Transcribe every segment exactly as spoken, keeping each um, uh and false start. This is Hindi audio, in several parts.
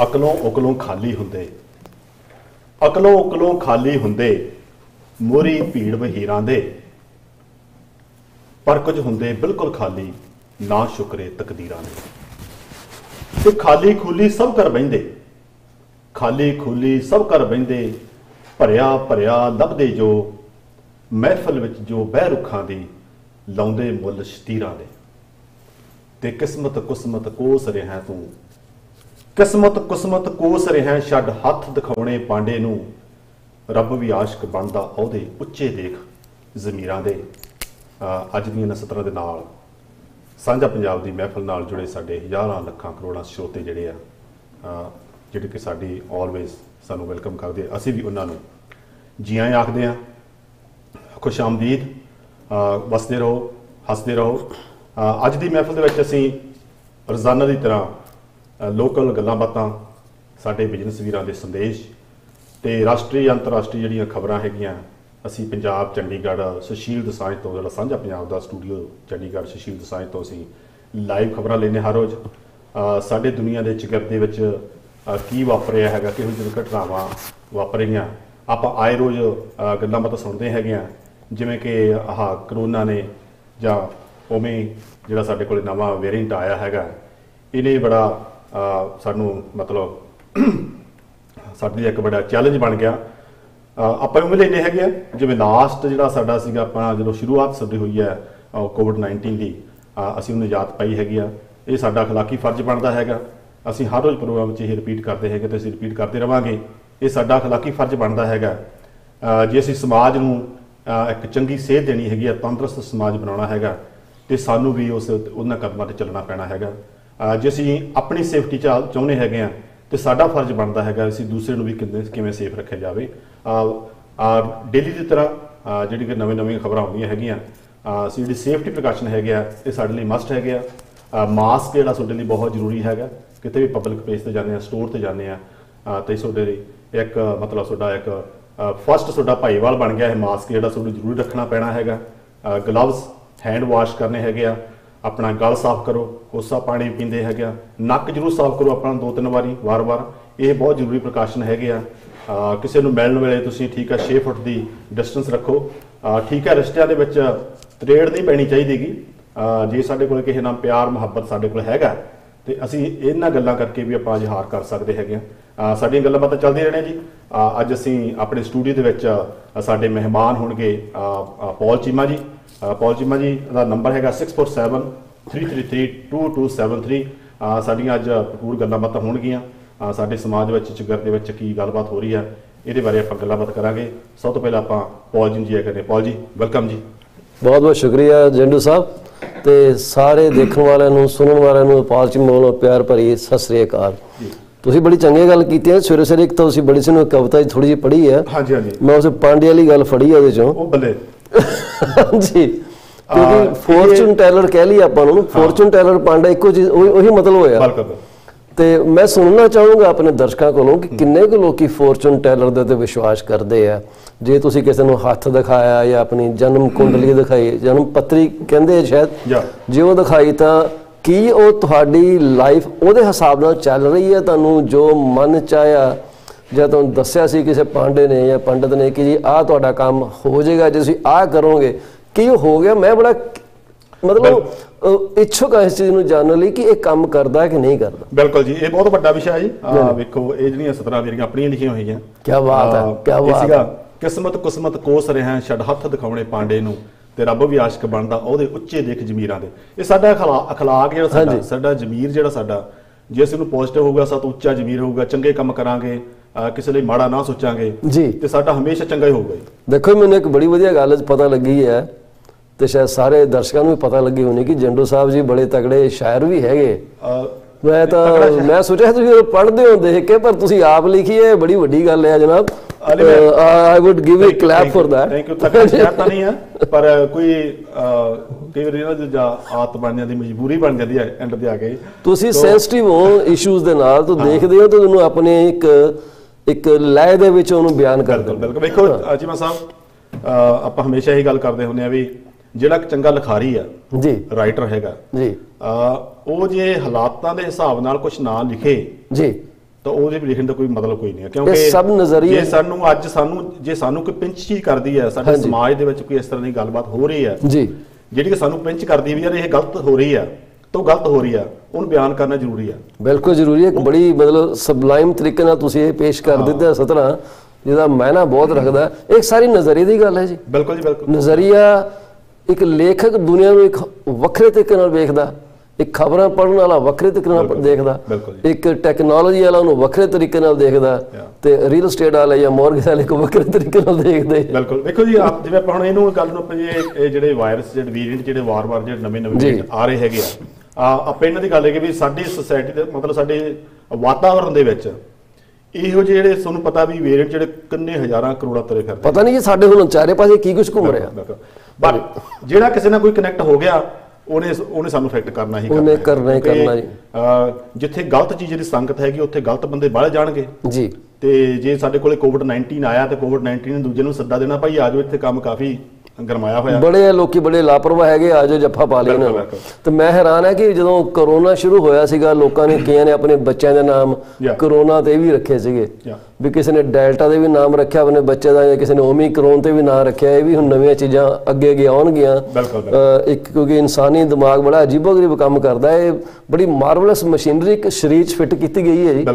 अकलों उकलों खाली हुंदे अकलों उकलों खाली हुंदे मोरी भीड़ वहीरां दे पर कुछ हुंदे बिल्कुल खाली ना शुक्रे तकदीरां दे। ते खाली खूली सब कर बहिंदे खाली खूली सब कर बहिंदे भरिया भरिया लभदे जो महफल विच जो बह रुखां दी लाउंदे मुल शतीरां दे। ते किस्मत कुस्मत कोस रिहा तू किस्मत कुस्मत कोस रिहा छड हथ दिखाने पांडे नू रब भी आशक बनदा औहदे उच्चे देख जमीरां दे। अज दीआं नसतरां दे नाल सांझा पंजाब दी महफल नाल जुड़े साडे हज़ारां लखां करोड़ां श्रोते जिहड़े आ जिहड़े कि साडी ऑलवेज सानू वेलकम करदे असीं भी उन्हां नू जी आए आखदे आ। खुश आमदीद, वसदे रहो हसदे रहो। अज की महफिल दे विच असीं रोज़ाना की तरह लोकल गल्लां बातां साडे बिजनेस वीरां दे संदेश ते राष्ट्रीय अंतरराष्ट्रीय जिहड़ियां खबरां हैगियां असीं पंजाब चंडीगढ़ सुशील दोसांझ तो जिहड़ा सांझा पंजाब दा स्टूडियो चंडीगढ़ सुशील दोसांझ तो असीं लाइव खबरां लैंदे हर रोज़। साडे दुनिया दे चगरदे विच की वापर रिहा हैगा किहो जिहियां घटनावां वापर रहियां आपां आए रोज़ गल्लां बातां सुणदे हैगे आ जिवें कि आह करोना ने जां उमें जिहड़ा साडे कोल नवां वेरिएंट आया हैगा इहने बड़ा सानू मतलब साडे लिए एक बड़ा चैलेंज बन गया। आपां उमें लैंदे हैगे जिवें लास्ट जिहड़ा साडा सीगा आपां जदों शुरुआत साडी होई है कोविड नाइनटीन की असीं उन्हें याद पाई हैगी आ। इह साडा अखलाकी फर्ज बनदा हैगा असीं हर रोज़ प्रोग्राम विच इह रिपीट करदे हैगे ते असीं रिपीट करदे रहांगे। इह साडा अखलाकी फर्ज बनदा हैगा जे असीं समाज नूं एक चंगी सेहत देनी हैगी तंदरुस्त समाज बनाउणा हैगा तो सानू भी उस उन्हां कदमां ते चलना पैना हैगा। जे असीं अपनी सेफ्टी चा चाहुंदे हैगे आ तो साडा फर्ज बनदा हैगा असीं दूसरे नूं भी किवें सेफ रखिया जावे। डेली दी तरह जिहड़ी कि नवीं नवीं खबरां आउंदियां हैगियां असीं जिहड़ी सेफ्टी प्रिकॉशन हैगे आ इह साडे लई मस्ट हैगे आ। मास्क जिहड़ा साडे लई बहुत जरूरी हैगा किते भी पब्लिक प्लेस ते जांदे आ स्टोर ते जांदे आ तो साडे लई एक मतलब साडा एक फस्ट साडा भाईवाल बन गया है। मास्क जिहड़ा सानू जरूरी रखना पैना हैगा। ग्लव्स हैंड वाश करने हैगे आ, अपना गल साफ करो, कोसा पानी पींदे हैगे आ, नक्क जरूर साफ करो अपना दो तीन वारी वार वार ये बहुत जरूरी प्रिकॉशन हैगे आ। किसी नूं मिलण वेले तुसीं ठीक है छे फुट की डिस्टेंस रखो, ठीक है रिश्तिਆਂ ਦੇ ਵਿੱਚ ਤ੍ਰੇੜ नहीं ਪੈਣੀ ਚਾਹੀਦੀ ਗੀ। जे साडे कोल किसी नाल प्यार मुहब्बत साडे कोल हैगा तो असीं इन्हां गल्लां करके भी आपां इजहार कर सकदे हैगे आ। साडीਆਂ ਗੱਲਾਂ ਬਾਤਾਂ ਚੱਲਦੀਆਂ ਰਹਿਣੀਆਂ जी। अज असीं अपने स्टूडियो दे विच साडे मेहमान होणगे पॉल चीमा जी। पॉल चीमा जी का नंबर हैगा six four seven three three three two two seven three. साडियां अज भरपूर गल्लां बातां होणगीआं साडे समाज विच चगर दे विच की गलबात हो रही है इहदे बारे आपां गल्लां बात करांगे। सब तो पहलां आपां पॉल जी जी करने। पॉल जी वेलकम जी। बहुत बहुत शुक्रिया जंडू साहब ते सारे देखण वालिआं नूं सुणन वालिआं नूं पॉल चीमा वालों प्यार भरी सत श्री अकाल। ਤੁਸੀਂ ਬੜੀ ਚੰਗੀ ਗੱਲ ਕੀਤੀ ਹੈ। ਸਵੇਰੇ ਸਵੇਰੇ ਇੱਕ ਤਾਂ ਤੁਸੀਂ ਬੜੀ ਸੋਹਣੀ ਕਵਿਤਾ ਜੀ ਥੋੜੀ ਜਿਹੀ ਪੜ੍ਹੀ ਹੈ। ਹਾਂਜੀ ਹਾਂਜੀ ਮੈਂ ਉਸ ਪਾਂਡੇ ਵਾਲੀ ਗੱਲ ਫੜੀ ਉਹਦੇ ਚੋਂ ਉਹ ਬੱਲੇ ਜੀ ਕਿਉਂਕਿ ਫੋਰਚੂਨ ਟੈਲਰ ਕਹਿ ਲਈ ਆਪਾਂ ਨੂੰ ਫੋਰਚੂਨ ਟੈਲਰ ਪਾਂਡਾ ਇੱਕੋ ਚੀਜ਼ ਉਹੀ ਮਤਲਬ ਹੋਇਆ। ਬਿਲਕੁਲ ਤੇ ਮੈਂ ਸੁਣਨਾ ਚਾਹੂੰਗਾ ਆਪਣੇ ਦਰਸ਼ਕਾਂ ਕੋਲੋਂ ਕਿ ਕਿੰਨੇ ਕੁ ਲੋਕੀ ਫੋਰਚੂਨ ਟੈਲਰ ਦੇ ਤੇ ਵਿਸ਼ਵਾਸ ਕਰਦੇ ਆ। ਜੇ ਤੁਸੀਂ ਕਿਸੇ ਨੂੰ ਹੱਥ ਦਿਖਾਇਆ ਜਾਂ ਆਪਣੀ ਜਨਮ ਕੁੰਡਲੀ ਦਿਖਾਈ ਜਨਮ ਪੱਤਰੀ ਕਹਿੰਦੇ ਸ਼ਾਇਦ ਜੇ ਉਹ ਦਿਖਾਈ ਤਾਂ ਕੀ ਉਹ ਤੁਹਾਡੀ ਲਾਈਫ ਉਹਦੇ ਹਿਸਾਬ ਨਾਲ ਚੱਲ ਰਹੀ ਹੈ। ਤੁਹਾਨੂੰ ਜੋ ਮਨ ਚਾਹਿਆ ਜਾਂ ਤੁਹਾਨੂੰ ਦੱਸਿਆ ਸੀ ਕਿਸੇ ਪਾਂਡੇ ਨੇ ਜਾਂ ਪੰਡਤ ਨੇ ਕਿ ਜੀ ਆਹ ਤੁਹਾਡਾ ਕੰਮ ਹੋ ਜਾਏਗਾ ਜੇ ਤੁਸੀਂ ਆਹ ਕਰੋਗੇ ਕੀ ਉਹ ਹੋ ਗਿਆ। ਮੈਂ ਬੜਾ ਮਤਲਬ ਇੱਛੁਕ ਹਾਂ ਇਸ ਚੀਜ਼ ਨੂੰ ਜਾਣਨ ਲਈ ਕਿ ਇਹ ਕੰਮ ਕਰਦਾ ਕਿ ਨਹੀਂ ਕਰਦਾ। ਬਿਲਕੁਲ ਜੀ ਇਹ ਬਹੁਤ ਵੱਡਾ ਵਿਸ਼ਾ ਹੈ ਜੀ। ਵੇਖੋ ਇਹ ਜਿਹੜੀਆਂ ਸਤਰਾਂ ਜਿਹੜੀਆਂ ਆਪਣੀਆਂ ਲਿਖੀਆਂ ਹੋਈਆਂ ਕਿਆ ਬਾਤ ਹੈ ਕਿਆ ਬਾਤ ਹੈ। ਕਿਸਮਤ ਕਿਸਮਤ ਕੋਸ ਰਿਹਾ ਛੱਡ ਹੱਥ ਦਿਖਾਉਣੇ ਪਾਂਡੇ ਨੂੰ ਤੇ ਰੱਬ ਵੀ ਆਸ਼ਕ ਬਣਦਾ ਉਹਦੇ ਉੱਚੇ ਦੇਖ ਜ਼ਮੀਰਾਂ ਦੇ। ਇਹ ਸਾਡਾ ਅਖਲਾਕ ਜਿਹੜਾ ਸਾਡਾ ਸਾਡਾ ਜ਼ਮੀਰ ਜਿਹੜਾ ਸਾਡਾ ਜੇ ਇਸ ਨੂੰ ਪੋਜ਼ਿਟਿਵ ਹੋਊਗਾ ਸਾਡਾ ਉੱਚਾ ਜ਼ਮੀਰ ਹੋਊਗਾ। ਚੰਗੇ ਕੰਮ ਕਰਾਂਗੇ ਕਿਸੇ ਲਈ ਮਾੜਾ ਨਾ ਸੋਚਾਂਗੇ ਤੇ ਸਾਡਾ ਹਮੇਸ਼ਾ ਚੰਗਾ ਹੀ ਹੋਊਗਾ। ਦੇਖੋ ਮੈਨੂੰ ਇੱਕ ਬੜੀ ਵਧੀਆ ਗੱਲ ਪਤਾ ਲੱਗੀ ਹੈ ਤੇ ਸ਼ਾਇਦ ਸਾਰੇ ਦਰਸ਼ਕਾਂ ਨੂੰ ਵੀ ਪਤਾ ਲੱਗੀ ਹੋਣੀ ਕਿ ਜੰਡੂ ਸਾਹਿਬ ਜੀ ਬੜੇ ਤਕੜੇ ਸ਼ਾਇਰ ਵੀ ਹੈਗੇ। ਮੈਂ ਤਾਂ ਮੈਂ ਸੋਚਿਆ ਤੁਸੀਂ ਪੜ੍ਹਦੇ ਹੋ ਦੇਖ ਕੇ ਪਰ ਤੁਸੀਂ ਆਪ ਲਿਖੀ ਹੈ ਬੜੀ ਵੱਡੀ ਗੱਲ ਹੈ ਜਨਾਬ। I would give a clap for that. Thank you. तकड़ा शहर तो नहीं है पर कोई कई बार ना जो आत बन जाती मजबूरी बन जाती है एंड पे आ गई। तुसी सेंसिटिव हो इश्यूज दे नाल तो देखदे हो तो तुहानू अपने एक एक लय दे विच ओनू बयान कर दो। बिल्कुल देखो चीमा साहब आपां हमेशा यही गल करदे हुंदे आ वी जिहड़ा चंगा लिखारी है जी राइटर हैगा जी ओ जे हालातां दे हिसाब नाल कुछ ना लिखे जी तो ਉਹਦੇ ਵੀ ਲਿਖਣ ਦਾ ਕੋਈ ਮਤਲਬ ਕੋਈ ਨਹੀਂ ਹੈ ਕਿਉਂਕਿ ਸਭ ਨਜ਼ਰੀਏ ਜੇ ਸਾਨੂੰ ਅੱਜ ਸਾਨੂੰ ਜੇ ਸਾਨੂੰ ਕੋਈ ਪਿੰਚ ਚੀਜ਼ ਕਰਦੀ ਹੈ ਸਾਡੇ ਸਮਾਜ ਦੇ ਵਿੱਚ ਕੋਈ ਇਸ ਤਰ੍ਹਾਂ ਦੀ ਗੱਲਬਾਤ ਹੋ ਰਹੀ ਹੈ ਜੀ ਜਿਹੜੀ ਕਿ ਸਾਨੂੰ ਪਿੰਚ ਕਰਦੀ ਵੀ ਯਾਰ ਇਹ ਗਲਤ ਹੋ ਰਹੀ ਹੈ तो गलत हो रही है उन बयान करना जरूरी है बिल्कुल जरूरी है एक बड़ी मतलब सबलाइम तरीके ना तुसी पेश कर हाँ। दिता सतना जिहदा मायना बहुत रखता है एक सारी नजरिए की गल है जी बिल्कुल जी बिल्कुल नजरिया एक लेखक दुनिया में एक वक्रे तरीके नाल वेखदा एक खबरां पढ़ने वाला वक्रे तरीके देखदा एक टैक्नोलॉजी वाला उन्होंने वक्रे तरीके देखदा ते रियल स्टेट वाले या मॉर्गेज वाले को वक्रे तरीके देखदे बिल्कुल देखो जी आप जिवें हुण इहनूं गल नूं जे जेहड़े वायरस जेहड़े वेरिएंट जेहड़े वार-वार जेहड़े नवे-नवे आ रहे हैगे आ आपां इन्हां दी गल है कि भी साडी सोसाइटी दे मतलब साडे वातावरण दे विच ਇਹੋ ਜਿਹੜੇ ਤੁਹਾਨੂੰ ਪਤਾ ਵੀ ਵੇਰੀਐਂਟ ਜਿਹੜੇ ਕਿੰਨੇ ਹਜ਼ਾਰਾਂ ਕਰੋੜਾਂ ਤਰੇ ਫਿਰਦੇ ਪਤਾ ਨਹੀਂ ਜੀ ਸਾਡੇ ਹੁਣ ਚਾਰੇ ਪਾਸੇ ਕੀ ਕੁਝ ਘੁੰਮ ਰਿਹਾ ਪਰ ਜਿਹੜਾ ਕਿਸੇ ਨਾਲ ਕੋਈ ਕਨੈਕਟ ਹੋ ਗਿਆ ਉਹਨੇ ਉਹਨੇ ਸਾਨੂੰ ਅਫੈਕਟ ਕਰਨਾ ਹੀ ਉਹਨੇ ਕਰਨਾ ਹੀ ਕਰਨਾ ਜੀ ਜਿੱਥੇ ਗਲਤ ਚੀਜ਼ ਜਿਹੜੀ ਸੰਗਤ ਹੈਗੀ ਉੱਥੇ ਗਲਤ ਬੰਦੇ ਬਾਹਰ ਜਾਣਗੇ ਜੀ ਤੇ ਜੇ ਸਾਡੇ ਕੋਲੇ ਕੋਵਿਡ ਨਾਈਨਟੀਨ ਆਇਆ ਤੇ ਕੋਵਿਡ ਨਾਈਨਟੀਨ ਨੇ ਦੂਜੇ ਨੂੰ ਸੱਦਾ ਦੇਣਾ ਭਾਈ ਆਜੋ ਇੱਥੇ ਕੰਮ ਕਾਫੀ ਗਰਮਾਇਆ ਹੋਇਆ ਬੜੇ ਲੋਕੀ ਬੜੇ ਲਾਪਰਵਾਹ ਹੈਗੇ ਆਜੋ ਜੱਫਾ ਪਾ ਲੈਣਾ ਤੇ ਮੈਂ ਹੈਰਾਨ ਹੈ ਕਿ ਜਦੋਂ ਕਰੋਨਾ ਸ਼ੁਰੂ ਹੋਇਆ ਸੀਗਾ ਲੋਕਾਂ ਨੇ ਕਿਹਾ ਨੇ ਆਪਣੇ ਬੱਚਿਆਂ ਦੇ ਨਾਮ ਕਰੋਨਾ ਤੇ ਵੀ ਰੱਖੇ ਸੀਗੇ ਵੀ ਕਿਸੇ ਨੇ ਡੈਲਟਾ ਦੇ ਵੀ ਨਾਮ ਰੱਖਿਆ ਆਪਣੇ ਬੱਚੇ ਦਾ ਜਾਂ ਕਿਸੇ ਨੇ ਓਮਿਕਰੋਨ ਤੇ ਵੀ ਨਾਂ ਰੱਖਿਆ ਇਹ ਵੀ ਹੁਣ ਨਵੀਆਂ ਚੀਜ਼ਾਂ ਅੱਗੇ ਅੱਗੇ ਆਉਣਗੀਆਂ ਇੱਕ ਕਿਉਂਕਿ ਇਨਸਾਨੀ ਦਿਮਾਗ ਬੜਾ ਅਜੀਬੋ ਗਰੀਬ ਕੰਮ ਕਰਦਾ ਹੈ ਬੜੀ ਮਾਰਵਲਸ ਮਸ਼ੀਨਰੀ ਇੱਕ ਸਰੀਰ 'ਚ ਫਿੱਟ ਕੀਤੀ ਗਈ ਹੈ ਜੀ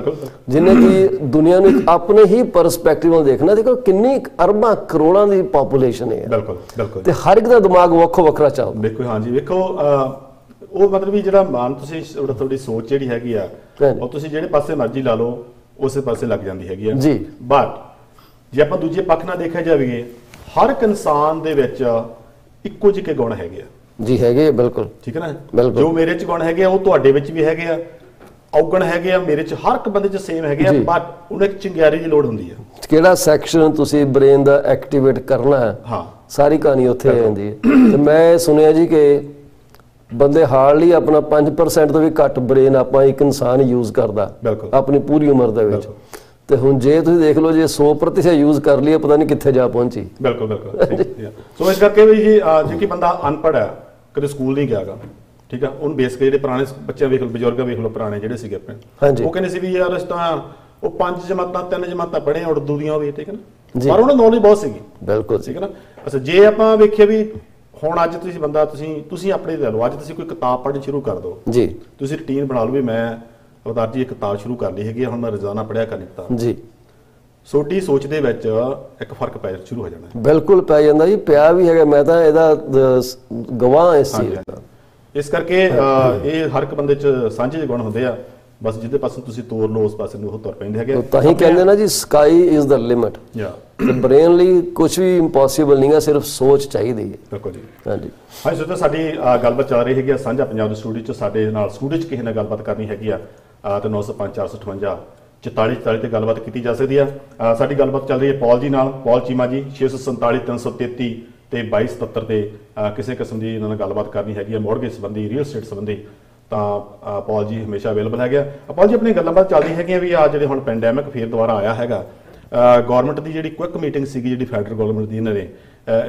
ਜਿਹਨੇ ਕਿ ਦੁਨੀਆ ਨੂੰ ਆਪਣੇ ਹੀ ਪਰਸਪੈਕਟਿਵ ਨਾਲ ਦੇਖਣਾ ਦੇਖੋ ਕਿੰਨੀ ਅਰਬਾਂ ਕਰੋੜਾਂ ਦੀ ਪਾਪੂਲੇਸ਼ਨ ਹੈ ਬਿਲਕੁਲ ਬਿਲਕੁਲ ਤੇ ਹਰ ਇੱਕ ਦਾ ਦਿਮਾਗ ਵੱਖੋ ਵੱਖਰਾ ਚਾਹੁੰਦਾ ਦੇਖੋ ਹਾਂਜੀ ਵੇਖੋ ਉਹ ਮਤਲਬ ਵੀ ਜਿਹੜਾ ਮਾਨ ਤੁਸੀਂ ਤੁਹਾਡੀ ਸੋਚ ਜਿਹੜੀ ਹੈਗੀ ਆ ਉਹ ਤੁਸੀਂ ਜਿਹੜੇ ਪਾਸੇ ਮਰਜ਼ੀ ਲਾ ਲਓ ਉਸੇ ਪਾਸੇ ਲੱਗ ਜਾਂਦੀ ਹੈਗੀ ਆ ਜੀ ਬਟ ਜੇ ਆਪਾਂ ਦੂਜੇ ਪੱਖ ਨਾਲ ਦੇਖਿਆ ਜਾਵੇ ਹਰ ਇੱਕ ਇਨਸਾਨ ਦੇ ਵਿੱਚ ਇੱਕੋ ਜਿਹੇ ਗੁਣ ਹੈਗੇ ਆ ਜੀ ਹੈਗੇ ਬਿਲਕੁਲ ਠੀਕ ਹੈ ਨਾ ਜੋ ਮੇਰੇ ਚ ਗੁਣ ਹੈਗੇ ਆ ਉਹ ਤੁਹਾਡੇ ਵਿੱਚ ਵੀ ਹੈਗੇ ਆ ਔਗਣ ਹੈਗੇ ਆ ਮੇਰੇ ਚ ਹਰ ਇੱਕ ਬੰਦੇ ਚ ਸੇਮ ਹੈਗੇ ਆ ਬਟ ਉਹਨੂੰ ਇੱਕ ਚੰਗਿਆਰੀ ਦੀ ਲੋੜ ਹੁੰਦੀ ਆ ਕਿਹੜਾ ਸੈਕਸ਼ਨ ਤੁਸੀਂ ਬ੍ਰੇਨ ਦਾ ਐਕਟੀਵੇਟ ਕਰਨਾ ਹੈ ਹਾਂ ਸਾਰੀ ਕਹਾਣੀ ਉੱਥੇ ਆ ਜਾਂਦੀ ਹੈ ਤੇ ਮੈਂ ਸੁਣਿਆ ਜੀ ਕਿ ਬੰਦੇ ਹਾਰਡਲੀ ਆਪਣਾ ਪੰਜ ਪਰਸੈਂਟ ਤੋਂ ਵੀ ਘੱਟ ਬ੍ਰੇਨ ਆਪਾਂ ਇੱਕ ਇਨਸਾਨ ਯੂਜ਼ ਕਰਦਾ ਆਪਣੀ ਪੂਰੀ ਉਮਰ ਦੇ ਵਿੱਚ ਤੇ ਹੁਣ ਜੇ ਤੁਸੀਂ ਦੇਖ ਲਓ ਜੇ ਸੌ ਪ੍ਰਤੀਸ਼ਤ ਯੂਜ਼ ਕਰ ਲਈਏ ਪਤਾ ਨਹੀਂ ਕਿੱਥੇ ਜਾ ਪਹੁੰਚੀ ਬਿਲਕੁਲ ਬਿਲਕੁਲ ਸੋ ਇਸ ਕਰਕੇ ਵੀ ਜੀ ਜੇ ਬੰਦਾ ਅਨਪੜ੍ਹ ਹੈ ਕਦੇ ਸਕੂਲ ਨਹੀਂ ਗਿਆਗਾ ਠੀਕ ਆ ਉਹਨੂੰ ਬੇਸਿਕ ਜਿਹੜੇ ਪੁਰਾਣੇ ਬੱਚਿਆਂ ਵੇਖ ਲਓ ਬਜ਼ੁਰਗਾਂ ਵੇਖ ਲਓ ਪੁਰਾਣੇ ਜਿਹੜੇ ਸੀਗੇ ਆਪਣੇ ਉਹ ਕਹਿੰਦੇ ਸੀ ਵੀ ਯਾਰ ਇਸ ਤਾਂ ਉਹ ਪੰਜ ਜਮਾਤਾਂ ਤਿੰਨ ਜਮਾਤਾਂ ਪੜ੍ਹੇ ਉਰਦੂ ਦੀਆਂ ਉਹ ਵੀ ਠੀਕ ਹੈ ਨਾ ਪਰ ਉਹਨਾਂ ਨੂੰ ਨੌਲੇਜ ਬਹੁਤ ਸੀਗੀ ਬਿਲਕੁਲ ਠੀਕ ਹੈ ਨਾ ਅੱਛਾ ਜੇ ਆਪਾਂ ਵੇਖੀਏ ਵੀ ਹੁਣ ਅੱਜ ਤੁਸੀਂ ਬੰਦਾ ਤੁਸੀਂ ਤੁਸੀਂ ਆਪਣੇ ਲੈ ਲਓ ਅੱਜ ਤੁਸੀਂ ਕੋਈ ਕਿਤਾਬ ਪੜ੍ਹਨੀ ਸ਼ੁਰੂ ਕਰ ਦਿਓ ਜੀ ਤੁਸੀਂ ਰੂਟੀਨ ਬਣਾ ਲਓ ਵੀ ਮੈਂ ਅਵਤਾਰ ਜੀ ਇੱਕ ਕਿਤਾਬ ਸ਼ੁਰੂ ਕਰ ਲਈ ਹੈਗੀ ਹੁਣ ਮੈਂ ਰੋਜ਼ਾਨਾ ਪੜ੍ਹਿਆ ਕਰਨੀ ਕਿਤਾਬ ਜੀ ਸੋਡੀ ਸੋਚ ਦੇ ਵਿੱਚ ਇੱਕ ਫਰਕ ਪੈ ਸ਼ੁਰੂ ਹੋ ਜਾਣਾ ਬਿਲਕੁਲ ਪੈ ਜਾਂਦਾ ਜੀ ਪਿਆ ਵੀ ਹੈਗਾ ਮੈਂ ਤਾਂ ਇਹਦਾ ਗਵਾਹ ਇਸ ਚੀਜ਼ ਦਾ ਇਸ ਕਰਕੇ ਇਹ ਹਰ ਇੱਕ ਬੰਦੇ 'ਚ ਸਾਂਝੇ ਗੁਣ ਹੁੰਦੇ ਆ ਬਸ ਜਿਹਦੇ ਪਾਸੇ ਤੁਸੀਂ ਤੋਰ ਲਓ ਉਸ ਪਾਸੇ ਨੂੰ ਉਹ ਤੁਰ ਪੈਂਦੇ ਹੈਗੇ ਤਾਂ ਹੀ ਕਹਿੰਦੇ ਨਾ ਜੀ ਸਕਾਈ ਇਜ਼ ਦਾ ਲਿਮਿਟ ਯਾ ਤੇ ਬ੍ਰੇਨ ਲਈ ਕੁਝ ਵੀ ਇੰਪੋਸੀਬਲ ਨਹੀਂ ਹੈ ਸਿਰਫ ਸੋਚ ਚਾਹੀਦੀ ਹੈ ਬਿਲਕੁਲ ਜੀ ਹਾਂਜੀ ਹਾਂ ਸੋ ਤਾਂ ਸਾਡੀ ਗੱਲਬਾਤ ਚੱਲ ਰਹੀ ਹੈਗੀ ਆ ਸਾਂਝਾ ਪੰਜਾਬ ਦੇ ਸਟੂਡੀਓ 'ਚ ਸਾਡੇ ਨਾਲ ਸਟੂਡੀਓ 'ਚ ਕਿਸੇ ਨਾਲ ਗੱਲਬਾਤ ਕਰਨੀ ਹੈਗੀ ਆ ਤਾਂ ਨੌ ਸੌ ਪੰਜ ਚਾਰ ਸੌ ਅਠਵੰਜਾ ਚੁਤਾਲੀ ਚੁਤਾਲੀ ਤੇ ਗੱਲਬਾਤ ਕੀਤੀ ਜਾ ਸਕਦੀ ਆ ਸਾਡੀ ਗੱਲਬਾਤ ਚੱਲ ਰਹੀ ਹੈ ਪੌਲ ਜੀ ਨਾਲ ਪੌਲ ਚੀਮਾ ਜੀ ਛੇ ਸੌ ਸੰਤਾਲੀ ਤਿੰਨ ਸੌ ਤੇਤੀ ਤੇ ਬਾਈ ਸੌ ਸਤੱਤਰ ਤੇ ਕਿਸੇ ਕਿਸਮ ਦੀ ਇਹਨਾਂ ਨਾਲ ਗੱਲਬਾਤ ਕਰਨੀ ਹੈਗੀ ਆ ਮੌਰਗੇਜ ਸੰਬੰਧੀ ਰੀਅਲ ਸਟੇਟ ਸੰਬੰਧੀ ਤਾਂ ਪੌਲ ਜੀ ਹਮੇਸ਼ਾ ਅਵੇਲੇਬਲ ਹੈਗੇ ਆ ਪੌਲ ਜੀ ਆਪਣੀ ਗੱਲਬਾਤ ਚੱਲਦੀ ਹੈਗੀਆਂ ਵੀ ਆ ਜਿਹੜੇ ਹੁਣ ਪੈਂਡੈਮਿਕ ਫੇਰ ਦੁਬਾਰਾ ਆਇਆ ਹੈਗਾ ਗੌਰਮੈਂਟ ਦੀ ਜਿਹੜੀ ਕੁਇਕ ਮੀਟਿੰਗ ਸੀਗੀ ਜਿਹੜੀ ਫੈਡਰਲ ਗੌਰਮੈਂਟ ਦੀ ਇਹਨਾਂ ਨੇ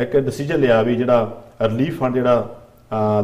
ਇੱਕ ਡਿਸੀਜਨ ਲਿਆ ਵੀ ਜਿਹੜਾ ਰਿਲੀਫ ਫੰਡ ਜਿਹੜਾ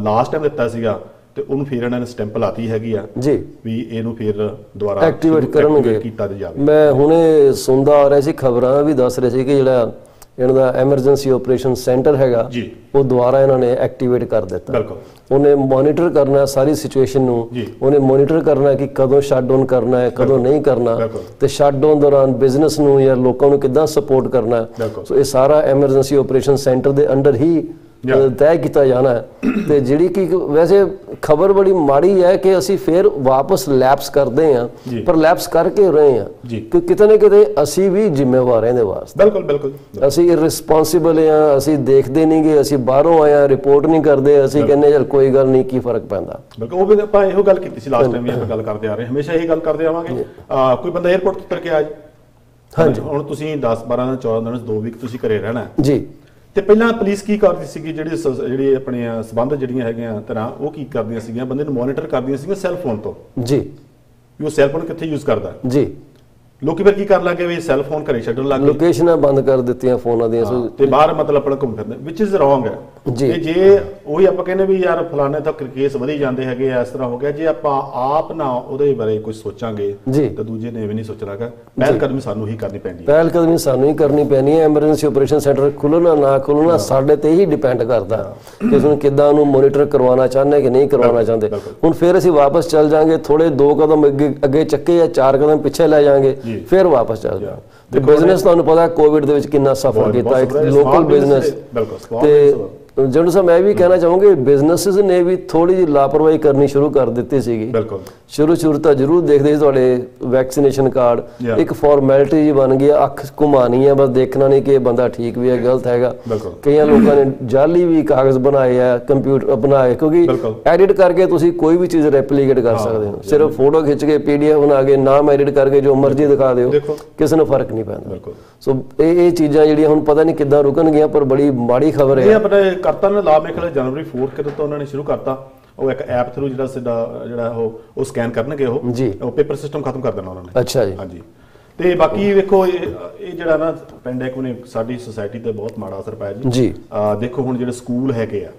ਲਾਸਟ ਟਾਈਮ ਦਿੱਤਾ ਸੀਗਾ ਤੇ ਉਹਨੂੰ ਫੇਰ ਇਹਨਾਂ ਨੇ ਸਟੈਂਪ ਲਾਤੀ ਹੈਗੀ ਆ ਜੀ ਵੀ ਇਹਨੂੰ ਫੇਰ ਦੁਬਾਰਾ ਐਕਟੀਵੇਟ ਕਰਨਗੇ ਕੀਤਾ ਜਾਵੇ ਮੈਂ ਹੁਣੇ ਸੁਣਦਾ ਆ ਰਿਹਾ ਸੀ ਖਬਰਾਂ ਵੀ ਦੱਸ ਰਹੇ ਸੀ ਕਿ ਜਿਹੜਾ ਇਹਨਾਂ ਦਾ ਐਮਰਜੈਂਸੀ ਆਪਰੇਸ਼ਨ ਸੈਂਟਰ ਹੈਗਾ ਉਹ ਦੁਆਰਾ ਇਹਨਾਂ ਨੇ ਐਕਟੀਵੇਟ ਕਰ ਦਿੱਤਾ ਬਿਲਕੁਲ ਉਹਨੇ ਮੋਨੀਟਰ ਕਰਨਾ ਸਾਰੀ ਸਿਚੁਏਸ਼ਨ ਨੂੰ ਉਹਨੇ ਮੋਨੀਟਰ ਕਰਨਾ ਕਿ ਕਦੋਂ ਸ਼ਟਡਾਊਨ ਕਰਨਾ ਹੈ ਕਦੋਂ ਨਹੀਂ ਕਰਨਾ ਤੇ ਸ਼ਟਡਾਊਨ ਦੌਰਾਨ ਬਿਜ਼ਨਸ ਨੂੰ ਜਾਂ ਲੋਕਾਂ ਨੂੰ ਕਿੱਦਾਂ ਸਪੋਰਟ ਕਰਨਾ ਸੋ ਇਹ ਸਾਰਾ ਐਮਰਜੈਂਸੀ ਆਪਰੇਸ਼ਨ ਸੈਂਟਰ ਦੇ ਅੰਡਰ ਹੀ ਤੈਅ ਕੀਤਾ ਜਾਣਾ ਤੇ ਜਿਹੜੀ ਕਿ ਵੈਸੇ ਖਬਰ ਬੜੀ ਮਾੜੀ ਹੈ ਕਿ ਅਸੀਂ ਫਿਰ ਵਾਪਸ ਲੈਪਸ ਕਰਦੇ ਹਾਂ ਪਰ ਲੈਪਸ ਕਰਕੇ ਰਹੇ ਹਾਂ ਕਿ ਕਿਤੇ ਨਾ ਕਿਤੇ ਅਸੀਂ ਵੀ ਜ਼ਿੰਮੇਵਾਰ ਹਾਂ ਇਹਦੇ ਵਾਸਤੇ ਬਿਲਕੁਲ ਬਿਲਕੁਲ ਅਸੀਂ ਇਰਰਿਸਪੌਂਸਿਬਲ ਹਾਂ ਅਸੀਂ ਦੇਖਦੇ ਨਹੀਂ ਕਿ ਅਸੀਂ ਬਾਹਰੋਂ ਆਇਆ ਰਿਪੋਰਟ ਨਹੀਂ ਕਰਦੇ ਅਸੀਂ ਕਹਿੰਦੇ ਯਾਰ ਕੋਈ ਗੱਲ ਨਹੀਂ ਕੀ ਫਰਕ ਪੈਂਦਾ ਬਿਲਕੁਲ ਉਹ ਵੀ ਆਪਾਂ ਇਹੋ ਗੱਲ ਕੀਤੀ ਸੀ ਲਾਸਟ ਟਾਈਮ ਵੀ ਆਪਾਂ ਗੱਲ ਕਰਦੇ ਆ ਰਹੇ ਹਮੇਸ਼ਾ ਇਹੀ ਗੱਲ ਕਰਦੇ ਆਵਾਂਗੇ ਕੋਈ ਬੰਦਾ ਏਅਰਪੋਰਟ ਉੱਤਰ ਕੇ ਆ ਜੀ ਹਾਂਜੀ ਹੁਣ ਤੁਸੀਂ ਦਸ ਬਾਰਾਂ ਚੌਦਾਂ ਦਿਨ ਦੋ ਵੀਕ ਤੁਸੀਂ ਘਰੇ ਰਹਿਣਾ ਜੀ ਤੇ ਪਹਿਲਾਂ ਪੁਲਿਸ ਕੀ ਕਰਦੀ ਸੀਗੀ ਜਿਹੜੇ ਜਿਹੜੇ ਆਪਣੇ ਸਬੰਧ ਜਿਹੜੀਆਂ ਹੈਗੀਆਂ ਤਰ੍ਹਾਂ ਉਹ ਕੀ ਕਰਦੀਆਂ ਸੀਗੀਆਂ ਬੰਦੇ ਨੂੰ ਮੋਨੀਟਰ ਕਰਦੀਆਂ ਸੀਗੀਆਂ ਸੈੱਲ ਫੋਨ ਤੋਂ ਜੀ ਵੀ ਉਹ ਸੈੱਲ ਫੋਨ ਕਿੱਥੇ ਯੂਜ਼ ਕਰਦਾ ਜੀ ਲੋਕੀ ਫਿਰ ਕੀ ਕਰਨ ਲੱਗੇ ਵੀ ਸੈੱਲ ਫੋਨ ਘਰੇ ਛੱਡਣ ਲੱਗੇ ਲੋਕੇਸ਼ਨਾਂ ਬੰਦ ਕਰ ਦਿੱਤੀਆਂ ਫੋਨਾਂ ਦੀਆਂ ਤੇ ਬਾਹਰ ਮਤਲਬ ਆਪਣਾ ਘੁੰਮ ਫਿਰਦੇ ਵਿਚ ਇਜ਼ ਰੋਂਗ ਹੈ ਤੇ ਜੇ ਉਹੀ ਆਪਾਂ ਕਹਿੰਦੇ ਵੀ ਯਾਰ ਫਲਾਣੇ ਤਾਂ ਕੇਸ ਵਧੀ ਜਾਂਦੇ ਹੈਗੇ ਇਸ ਤਰ੍ਹਾਂ ਹੋ ਗਿਆ ਜੇ ਆਪਾਂ ਆਪ ਨਾ ਉਹਦੇ ਬਾਰੇ ਕੁਝ ਸੋਚਾਂਗੇ ਤਾਂ ਦੂਜੇ ਨੇ ਵੀ ਨਹੀਂ ਸੋਚਣਾਗਾ ਪਹਿਲ ਕਦਮੀ ਸਾਨੂੰ ਹੀ ਕਰਨੀ ਪੈਣੀ ਹੈ ਪਹਿਲ ਕਦਮੀ ਸਾਨੂੰ ਹੀ ਕਰਨੀ ਪੈਣੀ ਹੈ ਐਮਰਜੈਂਸੀ ਆਪਰੇਸ਼ਨ ਸੈਂਟਰ ਖੁੱਲਣਾ ਨਾ ਖੁੱਲਣਾ ਸਾਡੇ ਤੇ ਹੀ ਡਿਪੈਂਡ ਕਰਦਾ ਕਿ ਉਹਨੂੰ ਕਿੱਦਾਂ ਉਹਨੂੰ ਮੋਨੀਟਰ ਕਰਵਾਉਣਾ ਚਾਹੁੰਦੇ ਕਿ ਨਹੀਂ ਕਰਵਾਉਣਾ ਚਾਹੁੰਦੇ ਹੁਣ ਫਿਰ ਅਸੀਂ ਵਾਪਸ ਚੱਲ ਜਾਾਂਗੇ ਥੋੜੇ ਦੋ ਕਦਮ ਅੱਗੇ ਚੱਕੇ ਜਾਂ ਚਾਰ ਕਦਮ ਪਿੱਛੇ ਲੈ ਜਾਾਂਗੇ ਫਿਰ ਵਾਪਸ ਚੱਲ ਜਾ ਤੇ ਬਿਜ਼ਨਸ ਤੁਹਾਨੂੰ ਪਤਾ ਕੋਵਿਡ ਦੇ ਵਿੱਚ ਕਿੰਨਾ ਸਫਰ ਕੀਤਾ ਇੱਕ ਲੋਕਲ ਬਿਜ਼ਨਸ ਤੇ ਜੰਡੂ ਸਾਹਿਬ ਮੈਂ ਵੀ ਕਹਿਣਾ ਚਾਹੂੰਗੇ ਬਿਜ਼ਨਸਿਸ ਨੇ ਵੀ ਥੋੜੀ ਜਿਹੀ ਲਾਪਰਵਾਹੀ ਕਰਨੀ ਸ਼ੁਰੂ ਕਰ ਦਿੱਤੀ ਸੀਗੀ ਬਿਲਕੁਲ ਸ਼ੁਰੂ ਸ਼ੁਰੂ ਤਾਂ ਜ਼ਰੂਰ ਦੇਖਦੇ ਸੀ ਤੁਹਾਡੇ ਵੈਕਸੀਨੇਸ਼ਨ ਕਾਰਡ ਇੱਕ ਫਾਰਮੈਲਿਟੀ ਜੀ ਬਣ ਗਈ ਅੱਖ ਘੁਮਾਣੀ ਹੈ ਬਸ ਦੇਖਣਾ ਨਹੀਂ ਕਿ ਇਹ ਬੰਦਾ ਠੀਕ ਵੀ ਹੈ ਗਲਤ ਹੈਗਾ ਕਈਆਂ ਲੋਕਾਂ ਨੇ ਜਾਲੀ ਵੀ ਕਾਗਜ਼ ਬਣਾਏ ਆ ਕੰਪਿਊਟਰ ਅਪਣਾਏ ਕਿਉਂਕਿ ਐਡਿਟ ਕਰਕੇ ਤੁਸੀਂ ਕੋਈ ਵੀ ਚੀਜ਼ ਰੈਪਲੀਕੇਟ ਕਰ ਸਕਦੇ ਹੋ ਸਿਰਫ ਫੋਟੋ ਖਿੱਚ ਕੇ ਪੀਡੀਐਫ ਬਣਾ ਕੇ ਨਾਮ ਐਡਿਟ ਕਰਕੇ ਜੋ ਮਰਜ਼ੀ ਦਿਖਾ ਦਿਓ ਕਿਸੇ ਨੂੰ ਫਰਕ ਨਹੀਂ ਪੈਂਦਾ ਸੋ ਇਹ ਇਹ ਚੀਜ਼ਾਂ ਜਿਹੜੀਆਂ ਹੁਣ ਪਤਾ ਨਹੀਂ ਕਿੱਦਾਂ ਰੁਕਣਗੀਆਂ ਪਰ ਬੜੀ ਮਾੜੀ ਖਬਰ ਹੈ ਕਰਤਾ ਨੇ ਲਾ ਮੇਖਲਾ ਜਨਵਰੀ ਚੌਥ ਕਿਤੇ ਤੋਂ ਉਹਨਾਂ ਨੇ ਸ਼ੁਰੂ ਕਰਤਾ ਉਹ ਇੱਕ ਐਪ ਥਰੂ ਜਿਹੜਾ ਜਿਹੜਾ ਉਹ ਉਹ ਸਕੈਨ ਕਰਨਗੇ ਉਹ ਉਹ ਪੇਪਰ ਸਿਸਟਮ ਖਤਮ ਕਰ ਦੇਣਾ ਉਹਨਾਂ ਨੇ ਅੱਛਾ ਜੀ ਹਾਂਜੀ ਤੇ ਬਾਕੀ ਵੇਖੋ ਇਹ ਜਿਹੜਾ ਨਾ ਪੈਂਡੈਮਿਕ ਨੇ ਸਾਡੀ ਸੋਸਾਇਟੀ ਤੇ ਬਹੁਤ ਮਾੜਾ ਅਸਰ ਪਾਇਆ ਜੀ ਦੇਖੋ ਹੁਣ ਜਿਹੜੇ ਸਕੂਲ ਹੈਗੇ ਆ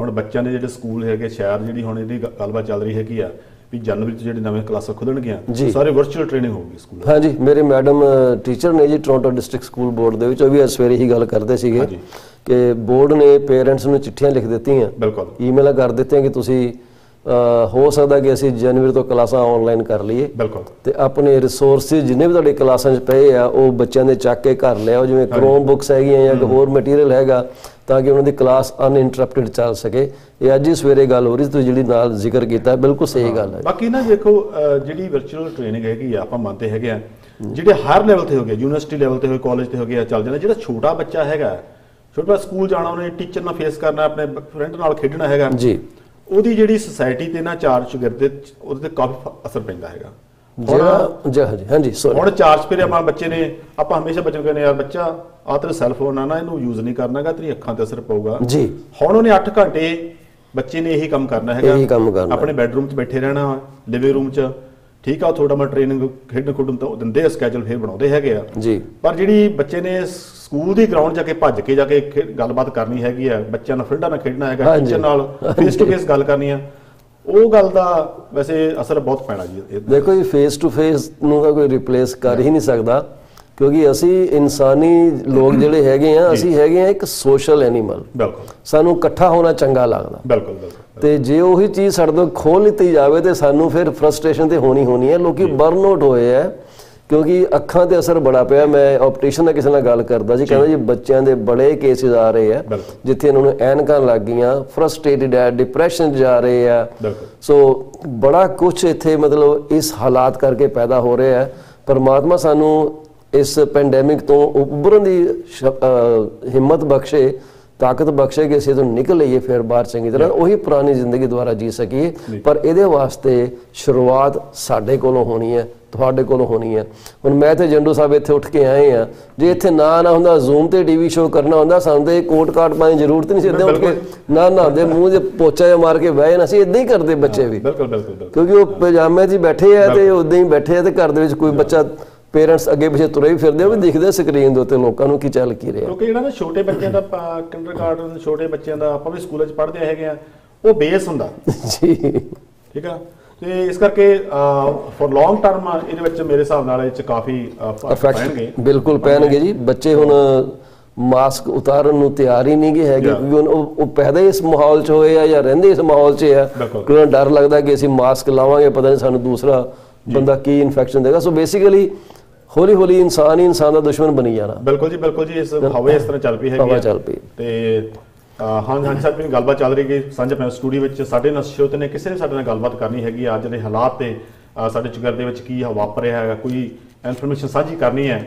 ਹੁਣ ਬੱਚਿਆਂ ਦੇ ਜਿਹੜੇ ਸਕੂਲ ਹੈਗੇ ਸ਼ਹਿਰ ਜਿਹੜੀ ਹੁਣ ਇਹਦੀ ਗੱਲਬਾਤ ਚੱਲ ਰਹੀ ਹੈਗੀ ਆ ਵੀ ਜਨਵਰੀ ਚ ਜਿਹੜੇ ਨਵੇਂ ਕਲਾਸਾਂ ਖੁੱਲਣਗੀਆਂ ਸਾਰੇ ਵਰਚੁਅਲ ਟ੍ਰੇਨਿੰਗ ਹੋਊਗੀ ਸਕੂਲ ਹਾਂਜੀ ਮੇਰੇ ਮੈਡਮ ਟੀਚਰ ਨੇ ਜੀ ਟੋਰਾਂਟੋ ਡਿਸਟ੍ਰਿਕਟ ਸਕੂਲ ਬੋਰਡ ਦੇ ਵਿੱਚ ਉਹ ਵੀ ਸਵੇਰੇ ਹੀ ਗੱਲ ਕਰਦੇ ਸੀਗੇ ਕਿ ਬੋਰਡ ਨੇ ਪੇਰੈਂਟਸ ਨੂੰ ਚਿੱਠੀਆਂ ਲਿਖ ਦਿੱਤੀਆਂ ਈਮੇਲਾਂ ਕਰ ਦਿੱਤੀਆਂ ਕਿ ਤੁਸੀਂ ਹੋ ਸਕਦਾ ਕਿ ਅਸੀਂ ਜਨਵਰੀ ਤੋਂ ਕਲਾਸਾਂ ਆਨਲਾਈਨ ਕਰ ਲਈਏ ਤੇ ਆਪਣੇ ਰਿਸੋਰਸਿਸ ਜਿੰਨੇ ਵੀ ਤੁਹਾਡੇ ਕਲਾਸਾਂ 'ਚ ਪਏ ਆ ਉਹ ਬੱਚਿਆਂ ਦੇ ਚੱਕ ਕੇ ਘਰ ਲਿਆਓ ਜਿਵੇਂ ਕ੍ਰੋਮ ਬੁੱਕਸ ਹੈਗੀਆਂ ਜਾਂ ਹੋਰ ਮਟੀਰੀਅਲ ਹੈਗਾ ਤਾਂ ਕਿ ਉਹਨਾਂ ਦੀ ਕਲਾਸ ਅਨਇੰਟਰਪਟਿਡ ਚੱਲ ਸਕੇ ਇਹ ਅੱਜ ਹੀ ਸਵੇਰੇ ਗੱਲ ਹੋ ਰਹੀ ਤੁਸੀਂ ਜਿਹੜੀ ਨਾਲ ਜ਼ਿਕਰ ਕੀਤਾ ਬਿਲਕੁਲ ਸਹੀ ਗੱਲ ਹੈ ਬਾਕੀ ਨਾ ਦੇਖੋ ਜਿਹੜੀ ਵਰਚੁਅਲ ਟ੍ਰੇਨਿੰਗ ਹੈਗੀ ਆ ਆਪਾਂ ਮੰਨਦੇ ਹੈਗੇ ਆ ਜਿਹੜੇ ਹਾਇਰ ਲੈਵਲ ਤੇ ਹੋ ਗਿਆ ਯੂਨੀਵਰਸਿਟੀ ਲੈਵਲ ਤੇ ਹੋ ਕਾਲਜ ਤੇ ਹੋ ਗਿਆ ਚੱਲ ਜਾਂਦਾ ਜਿਹੜਾ ਛੋਟਾ ਬੱਚਾ ਹੈਗਾ ਛੋਟਾ ਸਕੂਲ ਜਾਣਾ ਉਹਨੇ ਟੀਚਰ ਨਾਲ ਫੇਸ ਕਰਨਾ ਆਪਣੇ ਫਰੈਂਡ ਨਾਲ ਖੇਡਣਾ ਹੈਗਾ ਜੀ ਉਹਦੀ ਜਿਹੜੀ ਸੋਸਾਇਟੀ ਤੇ ਨਾ ਚਾਰਜ ਕਰਦੇ ਉਹਦੇ ਤੇ ਕਾਫੀ ਅਸਰ ਪੈਂਦਾ ਹੈਗਾ ਹੁਣ ਜੀ ਹਾਂਜੀ ਹਾਂਜੀ ਸੋਰੀ ਹੁਣ ਚਾਰਜ ਪਰੇ ਆਪਾਂ ਬੱਚੇ ਨੇ ਆਪਾਂ ਹਮੇਸ਼ਾ ਬੱਚੇ ਨੂੰ ਕਹਿੰਦੇ ਯਾਰ ਬੱਚਾ ਆਹ ਤੇਰਾ ਸੈਲਫੋਨ ਨਾ ਨਾ ਇਹਨੂੰ ਯੂਜ਼ ਨਹੀਂ ਕਰਨਾਗਾ ਤੇਰੀ ਅੱਖਾਂ ਤੇ ਅਸਰ ਪਊਗਾ ਜੀ ਹੁਣ ਉਹਨੇ ਅੱਠ ਘੰਟੇ ਬੱਚੇ ਨੇ ਇਹੀ ਕੰਮ ਕਰਨਾ ਹੈਗਾ ਆਪਣੇ ਬੈਡਰੂਮ 'ਚ ਬੈਠੇ ਰਹਿਣਾ ਲਿਵਿੰਗ ਰੂਮ 'ਚ ਠੀਕ ਆ ਥੋੜਾ ਮੈਂ ਟ੍ਰੇਨਿੰਗ ਖੇਡਣ ਖੁੱਡਣ ਤਾਂ ਦਿੰਦੇ ਸਕੈਜੂਲ ਫੇਰ ਬਣਾਉਂਦੇ ਹੈਗੇ ਆ ਜੀ ਪਰ ਜਿਹੜੀ ਬੱਚੇ ਨੇ ਸਕੂਲ ਦੀ ਗਰਾਊਂਡ ਜਾ ਕੇ ਭੱਜ ਕੇ ਜਾ ਕੇ ਗੱਲਬਾਤ ਕਰਨੀ ਹੈਗੀ ਆ ਬੱਚਿਆਂ ਨਾਲ ਫਰੈਂਡਾਂ ਨਾਲ ਖੇਡਣਾ ਹੈਗਾ ਟੀਚਰ ਨਾਲ ਫੇਸ ਟੂ ਫੇਸ ਗੱਲ ਕਰਨੀ ਆ ਉਹ ਗੱਲ ਦਾ ਵੈਸੇ ਅਸਰ ਬਹੁਤ ਪੈਣਾ ਜੀ ਦੇਖੋ ਜੀ ਫੇਸ ਟੂ ਫੇਸ ਨੂੰ ਤਾਂ ਕੋਈ ਰਿਪਲੇਸ ਕਰ ਹੀ ਨਹੀਂ ਸਕਦਾ ਕਿਉਂਕਿ ਅਸੀਂ ਇਨਸਾਨੀ ਲੋਕ ਜਿਹੜੇ ਹੈਗੇ ਆ ਅਸੀਂ ਹੈਗੇ ਆ ਇੱਕ ਸੋਸ਼ਲ ਐਨੀਮਲ ਸਾਨੂੰ ਇਕੱਠਾ ਹੋਣਾ ਚੰਗਾ ਲੱਗਦਾ ਬਿਲਕੁਲ ਤੇ ਜੇ ਉਹੀ ਚੀਜ਼ ਸਾਡੇ ਤੋਂ ਖੋਹ ਲਿੱਤੀ ਜਾਵੇ ਤੇ ਸਾਨੂੰ ਫਿਰ ਫਰਸਟ੍ਰੇਸ਼ਨ ਤੇ ਹੋਣੀ ਹੋਣੀ ਹੈ ਲੋਕੀ ਬਰਨ ਆਊਟ ਹੋਏ ਆ ਕਿਉਂਕਿ ਅੱਖਾਂ ਤੇ ਅਸਰ ਬੜਾ ਪਿਆ ਮੈਂ ਆਪਟੀਸ਼ਨ ਨਾਲ ਕਿਸੇ ਨਾਲ ਗੱਲ ਕਰਦਾ ਸੀ ਕਹਿੰਦਾ ਜੀ ਬੱਚਿਆਂ ਦੇ ਬੜੇ ਕੇਸਿਸ ਆ ਰਹੇ ਆ ਜਿੱਥੇ ਇਹਨਾਂ ਨੂੰ ਐਨਕਾਂ ਲੱਗ ਗਈਆਂ ਫਰਸਟ੍ਰੇਟਡ ਆ ਡਿਪਰੈਸ਼ਨ ਜਾ ਰਹੇ ਆ ਸੋ ਬੜਾ ਕੁਝ ਇੱਥੇ ਮਤਲਬ ਇਸ ਹਾਲਾਤ ਕਰਕੇ ਪੈਦਾ ਹੋ ਰਿਹਾ ਹੈ ਪਰਮਾਤਮਾ ਸਾਨੂੰ ਇਸ ਪੈਂਡੈਮਿਕ ਤੋਂ ਉੱਭਰਨ ਦੀ ਹਿੰਮਤ ਬਖਸ਼ੇ ਤਾਕਤ ਬਖਸ਼ੇ ਕਿ ਅਸੀਂ ਤੋਂ ਨਿਕਲ ਲਈਏ ਫਿਰ ਬਾਹਰ ਚੰਗੀ ਤਰ੍ਹਾਂ ਉਹੀ ਪੁਰਾਣੀ ਜ਼ਿੰਦਗੀ ਦੁਬਾਰਾ ਜੀ ਸਕੀਏ ਪਰ ਇਹਦੇ ਵਾਸਤੇ ਸ਼ੁਰੂਆਤ ਸਾਡੇ ਕੋਲੋਂ ਹੋਣੀ ਹੈ ਤੁਹਾਡੇ ਕੋਲੋਂ ਹੋਣੀ ਹੈ ਹੁਣ ਮੈਂ ਤੇ ਜੰਡੂ ਸਾਹਿਬ ਇੱਥੇ ਉੱਠ ਕੇ ਆਏ ਆ ਜੇ ਇੱਥੇ ਨਾ ਨਾ ਹੁੰਦਾ ਜ਼ੂਮ ਤੇ ਟੀਵੀ ਸ਼ੋਅ ਕਰਨਾ ਹੁੰਦਾ ਸਾਨੂੰ ਤੇ ਕੋਟ ਕਾਟ ਪਾਉਣ ਦੀ ਜ਼ਰੂਰਤ ਨਹੀਂ ਸੀ ਇੱਦਾਂ ਉੱਠ ਕੇ ਨਾ ਨਾ ਦੇ ਮੂੰਹ 'ਚ ਪੋਚਾ ਜਿਹਾ ਮਾਰ ਕੇ ਬਹਿ ਜਾਣਾ ਸੀ ਇੱਦਾਂ ਹੀ ਕਰਦੇ ਬੱਚੇ ਵੀ ਕਿਉਂਕਿ ਉਹ ਪਜਾਮੇ 'ਚ ਹੀ ਬੈਠੇ ਆ ਤੇ ਉੱਦਾਂ ਹੀ ਬੈਠੇ ਆ ਤੇ ਘਰ ਦੇ ਵਿੱਚ ਕੋਈ ਬੱਚਾ ਪੇਰੈਂਟਸ ਅੱਗੇ ਪਿੱਛੇ ਤੁਰੇ ਵੀ ਫਿਰਦੇ ਉਹ ਵੀ ਦਿਖਦੇ ਸਕਰੀਨ ਦੇ ਉੱਤੇ ਲੋਕਾਂ ਨੂੰ ਕੀ ਚੱਲ ਕੀ ਰਿਹਾ ਕਿਉਂਕਿ ਜਿਹੜਾ ਨਾ ਛੋਟੇ ਬੱਚਿਆਂ ਦਾ ਕਿੰਡਰਗਾਰਟਨ ਛੋਟੇ ਬੱਚਿਆਂ ਦਾ ਆਪਾਂ ਵੀ ਸਕੂਲਾਂ 'ਚ ਪੜ੍ਹਦੇ ਹੈਗੇ ਆ ਉਹ ਬੇਸ ਹੁੰਦਾ ਜੀ ਠੀਕ ਆ ਤੇ ਇਸ ਕਰਕੇ ਫੋਰ ਲੌਂਗ ਟਰਮ ਇਹਦੇ ਵਿੱਚ ਮੇਰੇ ਹਿਸਾਬ ਨਾਲ ਇਹ 'ਚ ਕਾਫੀ ਪੈਣਗੇ ਬਿਲਕੁਲ ਪੈਣਗੇ ਜੀ ਬੱਚੇ ਹੁਣ ਮਾਸਕ ਉਤਾਰਨ ਨੂੰ ਤਿਆਰ ਹੀ ਨਹੀਂ ਗਏ ਹੈਗੇ ਕਿਉਂਕਿ ਉਹ ਪੈਦਾ ਇਸ ਮਾਹੌਲ 'ਚ ਹੋਏ ਆ ਜਾਂ ਰਹਿੰਦੇ ਇਸ ਮਾਹੌਲ 'ਚ ਆ ਕਿਉਂਕਿ ਡਰ ਲੱਗਦਾ ਕਿ ਅਸੀਂ ਮਾਸਕ ਲਾਵਾਂਗੇ ਪਤਾ ਨਹੀਂ ਸਾਨੂੰ ਦੂਸਰਾ ਬੰਦਾ ਕੀ ਇਨਫੈਕਸ਼ਨ ਦੇਗਾ ਸੋ ਬੇਸਿਕਲੀ ਹੌਲੀ ਹੌਲੀ ਇਨਸਾਨ ਹੀ ਇਨਸਾਨ ਦਾ ਦੁਸ਼ਮਣ ਬਣੀ ਜਾਣਾ ਬਿਲਕੁਲ ਜੀ ਬਿਲਕੁਲ ਜੀ ਇਸ ਹਵਾ ਇਸ ਤਰ੍ਹਾਂ ਚੱਲ ਪਈ ਹੈਗੀ ਹਵਾ ਚੱਲ ਪਈ ਤੇ ਹਾਂ ਹਾਂ ਸਾਹਿਬ ਦੀ ਗੱਲਬਾਤ ਚੱਲ ਰਹੀ ਕਿ ਸਾਂਝਾ ਪੰਜਾਬ ਸਟੂਡੀਓ ਵਿੱਚ ਸਾਡੇ ਨਾਲ ਸ਼ੋਅ ਨੇ ਕਿਸੇ ਨੇ ਸਾਡੇ ਨਾਲ ਗੱਲਬਾਤ ਕਰਨੀ ਹੈਗੀ ਅੱਜ ਦੇ ਹਾਲਾਤ ਤੇ ਸਾਡੇ ਚੁਗਰ ਦੇ ਵਿੱਚ ਕੀ ਵਾਪਰ ਰਿਹਾ ਹੈਗਾ ਕੋਈ ਇਨਫੋਰਮੇਸ਼ਨ ਸਾਂਝੀ ਕਰਨੀ ਹੈ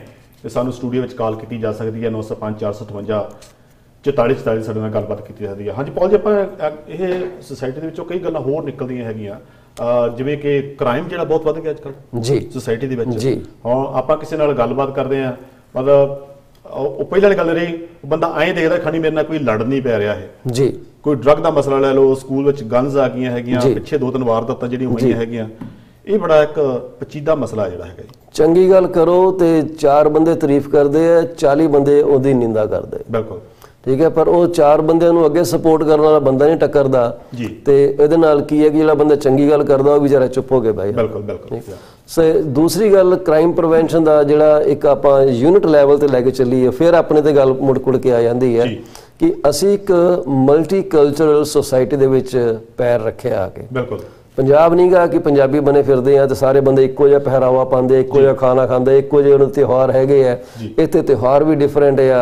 ਤੇ ਸਾਨੂੰ ਸਟੂਡੀਓ ਵਿੱਚ ਕਾਲ ਕੀਤੀ ਜਾ ਸਕਦੀ ਹੈ ਨੌ ਸੌ ਪੰਜ ਚਾਰ ਸੌ ਅਠਵੰਜਾ ਚੁਤਾਲੀ ਚੁਤਾਲੀ ਸਾਡੇ ਨਾਲ ਗੱਲਬਾਤ ਕੀਤੀ ਜਾਂਦੀ ਹੈ ਹਾਂਜੀ ਪੌਲ ਜੀ ਆਪਾਂ ਇਹ ਸੋਸਾਇਟੀ ਦੇ ਵਿੱਚੋਂ ਕਈ ਗੱਲਾਂ ਹੋਰ ਨਿਕਲਦੀਆਂ ਹੈਗੀਆਂ ਜਿਵੇਂ ਕਿ ਕ੍ਰਾਈਮ ਜਿਹੜਾ ਬਹੁਤ ਵੱਧ ਗਿਆ ਅੱਜ ਕੱਲ੍ਹ ਜੀ ਸੋਸਾਇਟੀ ਦੇ ਵਿੱਚ ਜੀ ਹਾਂ ਆਪਾਂ ਕਿਸੇ ਨਾਲ ਗੱਲਬਾਤ ਕਰਦੇ ਹਾਂ ਮਤਲਬ ਉਹ ਪਹਿਲਾਂ ਗੱਲ ਰਹੀ ਬੰਦਾ ਐਂ ਦੇਖਦਾ ਖਾਣੀ ਮੇਰੇ ਨਾਲ ਕੋਈ ਲੜ ਨਹੀਂ ਪੈ ਰਿਹਾ ਇਹ ਜੀ ਕੋਈ ਡਰੱਗ ਦਾ ਮਸਲਾ ਲੈ ਲਓ ਸਕੂਲ ਵਿੱਚ ਗਨਜ਼ ਆ ਗਈਆਂ ਹੈਗੀਆਂ ਪਿੱਛੇ ਦੋ ਤਿੰਨ ਵਾਰ ਤਾਂ ਜਿਹੜੀਆਂ ਹੋਈਆਂ ਹੈਗੀਆਂ ਇਹ ਬੜਾ ਇੱਕ ਪਚੀਦਾ ਮਸਲਾ ਜਿਹੜਾ ਹੈਗਾ। ਚੰਗੀ ਗੱਲ ਕਰੋ ਤੇ ਚਾਰ ਬੰਦੇ ਤਾਰੀਫ ਕਰਦੇ ਆ, ਚਾਲੀ ਬੰਦੇ ਉਹਦੀ ਨਿੰਦਾ ਕਰਦੇ। ਬਿਲਕੁਲ ठीक है, पर वो चार बंदे नूं अगे सपोर्ट करने वाला बंदा नहीं टकरदा ते इहदे नाल की है कि जिहड़ा बंदा चंगी गल करदा ओह बेचारा चुप हो गया भाई। बिल्कुल बिल्कुल। सो दूसरी गल क्राइम प्रिवेंशन दा जिहड़ा एक आपां यूनिट लेवल ते लैके चलीए, फिर अपने ते गल मुड़ कुड़ के आ जांदी है कि असीं एक मल्टीकल्चरल सोसाइटी दे विच पैर रखिआ आ के। बिल्कुल पंजाब नहीं गा कि पंजाबी बने फिरदे हैं तो सारे बंदे इक्को जिहा पहरावा पांदे, इक्को जिहा खाना खांदे, इक्को जिहे उन्हां दे त्यौहार हैगे आ। इत्थे त्यौहार भी डिफरेंट है,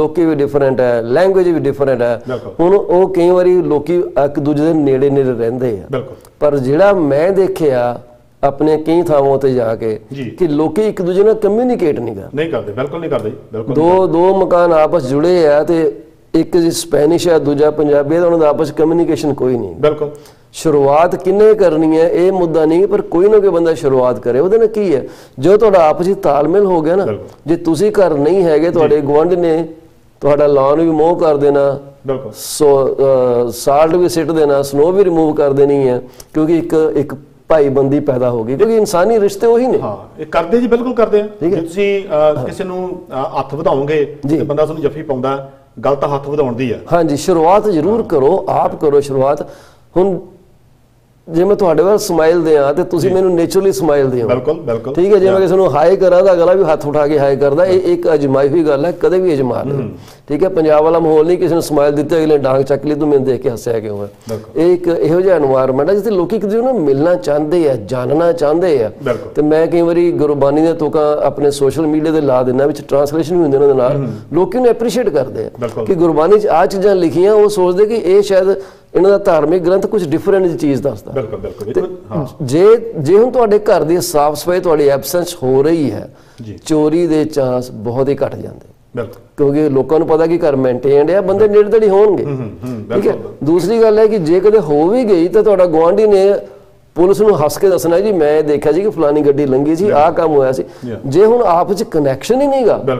लोकी भी डिफरेंट है, लैंग्वेज भी डिफरेंट है। हुण ओह कई वारी लोकी एक दूजे दे नेड़े नेड़े रहिंदे आ, पर जिहड़ा मैं देखिआ अपने कई थावां ते जाके कि लोकी एक दूजे नाल कम्यूनीकेट नहीं कर नहीं करदे। बिल्कुल नहीं करदे। दो दो मकान आपस जुड़े आ ते एक स्पेनिश है दूजा पंजाबी है, उन्हां दा आपस कम्यूनीकेशन कोई नहीं। बिल्कुल शुरुआत किन्ने करनी है ये मुद्दा नहीं, पर कोई ना कोई बंदा शुरुआत करे। वो ना की है जो तो आपसी तालमेल हो गया ना, जो तुसी घर नहीं है तो गुआढ़ी ने तो लॉन भी मोह कर देना, सो साल्ट भी सिट देना, स्नो भी रिमूव कर देनी है, क्योंकि एक एक भाईबंदी पैदा हो गई, क्योंकि इंसानी रिश्ते वही ने। हाँ, करते जी बिल्कुल करते हैं। ठीक है, किसी हथ वधाओगे बंदा तुहानूं जफी पाउंदा, गल तां हथ वधाउण दी है। हाँ जी, शुरुआत जरूर करो, आप करो शुरुआत। हुण जे मैं तुहाडे वाल स्माइल देआं ते तुसीं मैनूं नेचुरली स्माइल दिओ। बिल्कुल बिल्कुल। ठीक है, जे मैं किसी नूं हाई करां तां अगला भी हथ उठा के हाई करदा, ये एक अजमाई हुई गल है, कदे भी अजमा लो। ठीक है, पंजाब वाला माहौल नहीं, किसी नूं स्माइल दित्ती अगले डांग चक लई, तूं मैनूं देख के हसिआ क्यों है। ये एक इहो जिहा एनवायरनमेंट है जिथे लोकी एक दूजे नूं मिलना चाहंदे आ, जानना चाहंदे आ। ते मैं कई वारी गुरबानी दीआं तुकां अपने सोशल मीडिया ते ला दिंदा, विच ट्रांसलेशन भी हुंदे उहनां दे नाल, लोकी नूं एप्रीशिएट करदे आ कि गुरबानी च आ चीज़ां लिखीआं। ओह सोचदे कि इह शायद इन्हां दा धार्मिक ग्रंथ कुछ डिफरेंट चीज़ दसदा। बिल्कुल बिल्कुल। हाँ। जे जे हुण तुहाडे घर दी साफ सफाई तुहाडी एबसेंस हो रही है, चोरी दे चांस बहुत ही घट जांदे। बिल्कुल, क्योंकि लोगों को पता कि घर मेनटेन्ड है, बंदे नेड़े तेड़ी होणगे। ठीक है, दूसरी गल है कि जे कदे हो भी गई तो तुहाडा गुआंढी ने पुलिस नूं हस के दसना जी मैं देखा जी कि फलानी गड्डी लंघी सी, आह काम होया सी। जे हुण आपस च कनैक्शन ही नहीं गा,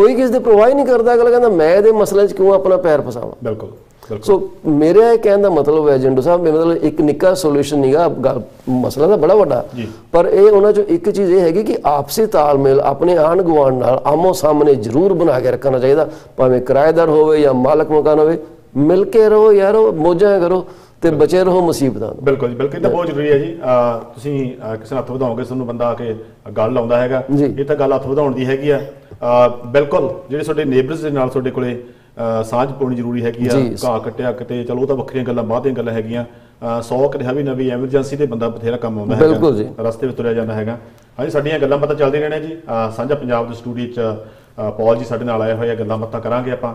कोई किसी दी परवाह ही नहीं करदा, अगला कहंदा मैं इहदे मसले च क्यों अपना पैर फसावां। बिल्कुल। सो मेरा ये कहने का मतलब है जंडू साहब, मेरा मतलब एक निक्का सोल्यूशन नहीं गा, मसला तो बड़ा वड्डा, पर ये उन्हां चों एक चीज़ ये हैगी कि आपसी तालमेल अपने आंढ गुआंढ नाल आमो सामने जरूर बना के रखना चाहिए, भावें किराएदार होवे या मालक मकान होवे, मिल के रहो यारो, मौजां करो ते बचे रहो मुसीबतां। बिल्कुल बिल्कुल, तो बहुत जरूरी है जी। तुसीं किसे हथ वधाओगे तुहानूं बंदा आके गल लाउंदा हैगा, ये तां गल हथ वधाउण दी हैगी आ। बिल्कुल, जिहड़े तुहाडे नेबरस दे नाल तुहाडे कोले सांझ पाउणी जरूरी हैगी आ। घाह कट्टिया किते चलो वो तो वखरियां गल्लां बाद ਦੀਆਂ ਗੱਲਾਂ ਹੈਗੀਆਂ, सौ ਕਿ ਹੈਵੀ ਨਵੀਂ ਐਮਰਜੈਂਸੀ ਤੇ ਬੰਦਾ ਬਥੇਰਾ ਕੰਮ ਆਉਂਦਾ ਹੈਗਾ, ਰਸਤੇ ਵਿੱਚ ਤੁਰਿਆ ਜਾਂਦਾ ਹੈਗਾ। ਹਾਂਜੀ, ਸਾਡੀਆਂ ਗੱਲਾਂ ਬਾਤਾਂ ਚੱਲਦੀਆਂ ਰਹਿਣੀਆਂ ਜੀ। ਸਾਂਝਾ ਪੰਜਾਬ ਦੇ ਸਟੂਡੀਓ 'ਚ ਪੌਲ ਜੀ ਸਾਡੇ ਨਾਲ ਆਏ ਹੋਏ ਆ, ਗੱਲਾਂ ਬਾਤਾਂ ਕਰਾਂਗੇ ਆਪਾਂ।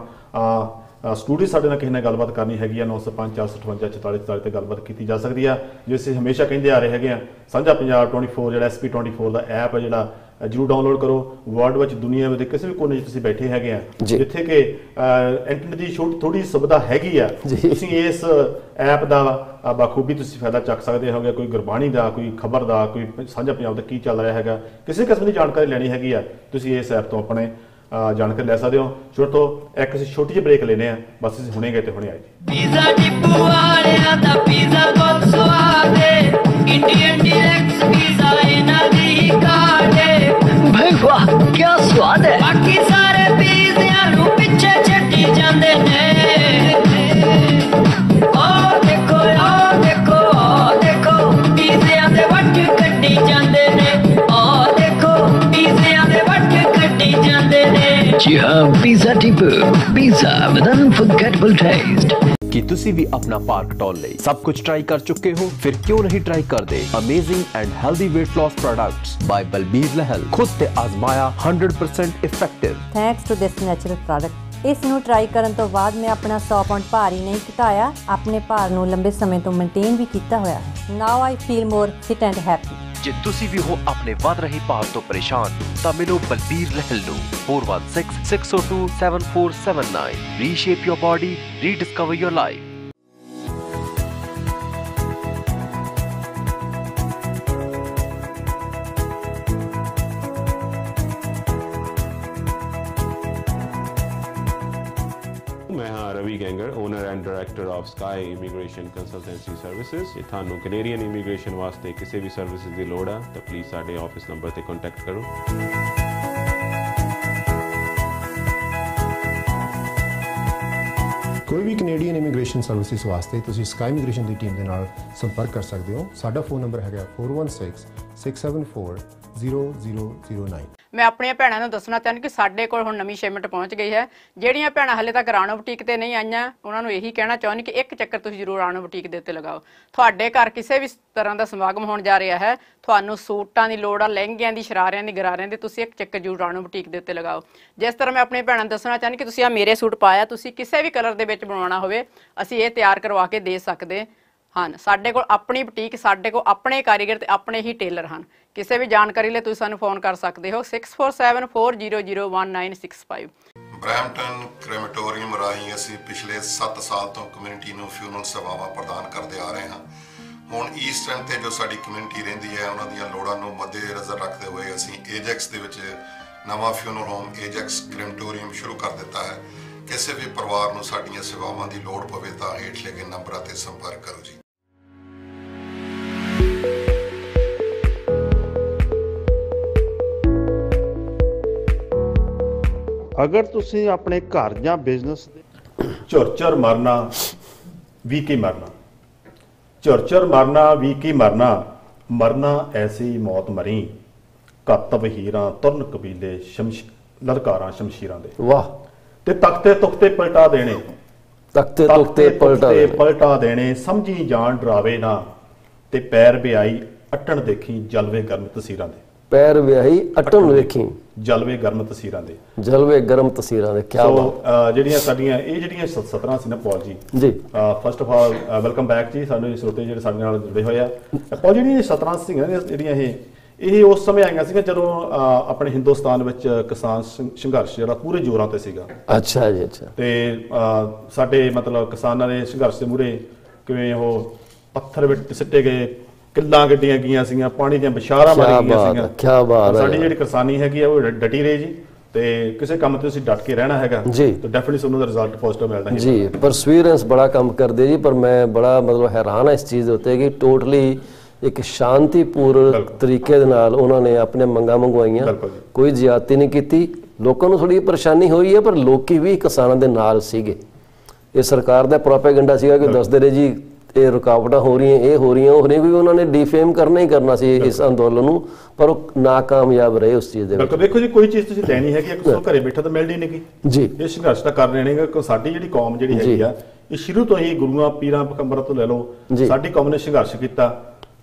स्टूडियो साढ़े नाल किसी ने गलबात करनी हैगी, नौ सौ पाँच चार सौ अठवंजा चौताली चौताली पर गलबात की जा सकती है। जो असीं हमेशा कहते आ रहे हैं, सांझा पंजाब ट्वेंटी फोर जो एस पी ट्वेंटी फोर का ऐप है जिहड़ा जरूर डाउनलोड करो। वर्ल्ड विच दुनिया में किसी भी कोने तुसीं बैठे हैगे जिथे कि इंटरनेट की छोटी थोड़ी सुविधा हैगी आ, तुसीं इस ऐप का बाखूबी तुसीं फायदा चक सकदे होगे। कोई गुरबाणी का, कोई खबर का, कोई सांझा पंजाब का की चल रहा है, किसी किस्म की जानकारी लैनी हैगी आ, तुसीं इस ऐप तो अपने जानकारी ले सकते हो। शुरू तो एक छोटी जी ब्रेक लेने बस, असीं हुणे गए ते हुणे आए। क्या स्वाद है, बाकी सारे पिज़्ज़ा नूं पिछे छड्डी जांदे ने। ओ देखो ओ देखो ओ देखो पिज़्ज़ा दे वट कड्डी जांदे ने, ओ देखो पिज़्ज़ा दे वट कड्डी जांदे ने। जी हाँ, pizza tip, pizza with unforgettable taste. कि तुसी भी अपना पार्क टॉल ले सब कुछ ट्राई कर चुके हो, फिर क्यों नहीं ट्राई कर दे amazing and healthy weight loss products by Balbir Lahal. खुद से आजमाया hundred percent effective thanks to this natural product. इस नू ट्राई करन तो बाद मैं अपना सौ पाउंड भार ही नहीं घटाया, अपने भार नू लंबे समय तो मेंटेन भी किया होया। Now I feel more fit and happy. जे तुसी भी हो अपने वध रहे भार तो परेशान, तां मिलो बलबीर लहल नू। Four one six six O two seven four seven nine. Reshape your body, rediscover your life. मैं हाँ Ravi गैंगर, owner and director of sky immigration consultancy services. जे थानू कैनेडियन इमीग्रेशन वास्ते किसी भी सर्विसेज की लोड़ आ तो प्लीज़ साडे ऑफिस नंबर पर कॉन्टैक्ट करो। कोई भी कैनेडियन इमीग्रेशन सर्विसेज वास्ते तुसी स्काई इमीग्रेशन की टीम के नाल संपर्क कर सकते हो। साडा फोन नंबर है four one six six seven four zero zero zero nine. मैं अपनी भैनों को दसना चाहूँ कि साढ़े को हुण नवी शिमट पहुँच गई है। जिहड़ियां भैनां हले तक राणो बुटीक ते नहीं आईयां उन्हां नूं यही कहना चाहुंदी कि एक चक्कर तुसीं जरूर राणो बुटीक दे उत्ते लगाओ। तुहाडे घर किसी भी तरह का समागम होण जा रहा है, तुहानूं सूटां दी लोड़ आ, लहंगियां दी, शरारियां दी, गरारियां दी, तुसीं एक चक्कर जरूर राणो बुटीक दे उत्ते लगाओ। जिस तरह मैं अपनी भैनां नूं दसना चाहुंदी कि तुसीं आ मेरे सूट पाया, तुसीं किसी भी कलर दे विच बनवाउणा होवे असीं इह तैयार करवा के दे सकदे हाँ। साढ़े को अपनी बुटीक, साढ़े को अपने कारीगर ते अपने ही टेलर हैं। किसी भी जानकारी लिए तुसीं सानूं फोन कर सकते हो six four seven four zero zero one nine six five. Brampton crematorium राही असीं पिछले सत्त साल तो कम्यूनिटी नूं फ्यूनल सेवावां प्रदान करते आ रहे हैं। हुण ईस्टर्न ते जो साडी कम्यूनिटी रहिंदी है उन्हां दीयां लोड़ां नूं मद्देनज़र रखदे होए असीं एजेक्स दे विच नवां फ्यूनल होम एजेक्स क्रेमेटोरियम शुरू कर दिता है। किसी भी परिवार नूं साडीयां सेवावां दी लोड़ पवे तां हेठले गए नंबरां ते संपर्क करो जी। अगर तुसीं अपने घर या बिजनेस झुरझुर मारना भी की मरना, झुरझुर मारना भी की मरना, मरना ऐसी मौत मरी, कत्तब हीरां तुरन कबीले शमश ललकारां शमशीरां दे। वाह। ते तख्ते तुख्ते पलटा देने, तख्ते तुख्ते पलटा पलटा देने, समझी जान डरावे ना, ते पैर ब्याई अटन देखी जलवे गर्म तस्वीरां दे। पैर व्याही अटन वेखी जलवे गर्म तस्वीरां दे, जलवे गर्म तस्वीरां दे। क्या ਜਿਹੜੀਆਂ ਸਾਡੀਆਂ ਇਹ ਜਿਹੜੀਆਂ सत्रह ਸੀ ਨਾ ਪੌਲ ਜੀ ਜੀ first of all welcome back ਜੀ। ਸਾਨੂੰ ਸਰੋਤੇ ਜਿਹੜੇ ਸਾਡੇ ਨਾਲ ਜੁੜੇ ਹੋਏ ਆ, ਪੌਲ ਜੀ ਜਿਹੜੀਆਂ सत्रह ਸੀ ਜਿਹੜੀਆਂ ਇਹ ਇਹ ਉਸ ਸਮੇਂ ਆਈਆਂ ਸੀਗਾ ਜਦੋਂ ਆਪਣੇ ਹਿੰਦੁਸਤਾਨ ਵਿੱਚ ਕਿਸਾਨ ਸੰਘਰਸ਼ ਜਿਹੜਾ ਪੂਰੇ ਜ਼ੋਰਾਂ ਤੇ ਸੀਗਾ। ਅੱਛਾ ਜੀ, ਅੱਛਾ। ਤੇ ਸਾਡੇ ਮਤਲਬ ਕਿਸਾਨਾਂ ਦੇ ਸੰਘਰਸ਼ ਦੇ ਮੂਰੇ ਕਿਵੇਂ ਉਹ ਪੱਥਰ ਵਿੱਚ ਸਿੱਟੇ ਗਏ, ਕਿੱਲਾਂ ਗੱਡੀਆਂ ਗਈਆਂ ਸੀਗੀਆਂ, ਪਾਣੀ ਦੀਆਂ ਬਸ਼ਾਰਾਂ ਮਾਰੀਆਂ ਗਈਆਂ ਸੀਗੀਆਂ। ਸਾਡੀ ਜਿਹੜੀ ਕਿਸਾਨੀ ਹੈਗੀ ਆ ਉਹ ਡਟੀ ਰਹੀ ਜੀ, ਤੇ ਕਿਸੇ ਕੰਮ ਤੇ ਤੁਸੀਂ ਡਟ ਕੇ ਰਹਿਣਾ ਹੈਗਾ ਤਾਂ ਡੈਫੀਨਿਟਲੀ ਤੁਹਾਨੂੰ ਦਾ ਰਿਜ਼ਲਟ ਪੋਜ਼ਿਟਿਵ ਮਿਲਣਾ ਜੀ। ਪਰਸਵੀਰੈਂਸ ਬੜਾ ਕੰਮ ਕਰਦੇ ਜੀ। ਪਰ ਮੈਂ ਬੜਾ ਮਤਲਬ ਹੈਰਾਨ ਹਾਂ ਇਸ ਚੀਜ਼ ਦੇ ਉੱਤੇ ਕਿ ਟੋਟਲੀ ਇੱਕ ਸ਼ਾਂਤੀਪੂਰਨ ਤਰੀਕੇ ਦੇ ਨਾਲ ਉਹਨਾਂ ਨੇ ਆਪਣੇ ਮੰਗਾਂ ਮੰਗਵਾਈਆਂ, ਕੋਈ ਜ਼ਿਆਦਤੀ ਨਹੀਂ ਕੀਤੀ। ਲੋਕਾਂ ਨੂੰ ਥੋੜੀ ਪਰੇਸ਼ਾਨੀ ਹੋਈ ਹੈ ਪਰ ਲੋਕੀ ਵੀ ਕਿਸਾਨਾਂ ਦੇ ਨਾਲ ਸੀਗੇ। ਇਹ ਸਰਕਾਰ ਦਾ ਪ੍ਰੋਪੇਗੈਂਡਾ ਸੀਗਾ ਕਿ ਦੱਸਦੇ ਰਹੇ ਜੀ ਇਹ ਰੁਕਾਵਟਾਂ ਹੋ ਰਹੀਆਂ, ਇਹ ਹੋ ਰਹੀਆਂ, ਉਹਨੇ ਵੀ ਉਹਨਾਂ ਨੇ ਡੀਫੇਮ ਕਰਨਾ ਹੀ ਕਰਨਾ ਸੀ ਇਸ ਅੰਦੋਲਨ ਨੂੰ, ਪਰ ਉਹ ਨਾਕਾਮਯਾਬ ਰਹੇ ਉਸ ਚੀਜ਼ ਦੇ ਵਿੱਚ। ਦੇਖੋ ਜੀ, ਕੋਈ ਚੀਜ਼ ਤੁਸੀਂ ਲੈਣੀ ਹੈਗੀ ਇੱਕ ਸੋ ਘਰੇ ਬੈਠਾ ਤਾਂ ਮਿਲਣੀ ਨਹੀਂ ਜੀ। ਇਹ ਸੰਘਰਸ਼ ਤਾਂ ਕਰਨੇ ਨੇਗਾ ਕਿ ਸਾਡੀ ਜਿਹੜੀ ਕੌਮ ਜਿਹੜੀ ਹੈਗੀ ਆ ਇਹ ਸ਼ੁਰੂ ਤੋਂ ਹੀ ਗੁਰੂਆਂ ਪੀਰਾਂ ਪਕੰਬਰਾਂ ਤੋਂ ਲੈ ਲਓ, ਸਾਡੀ ਕੌਮ ਨੇ ਸੰਘਰਸ਼ ਕੀਤਾ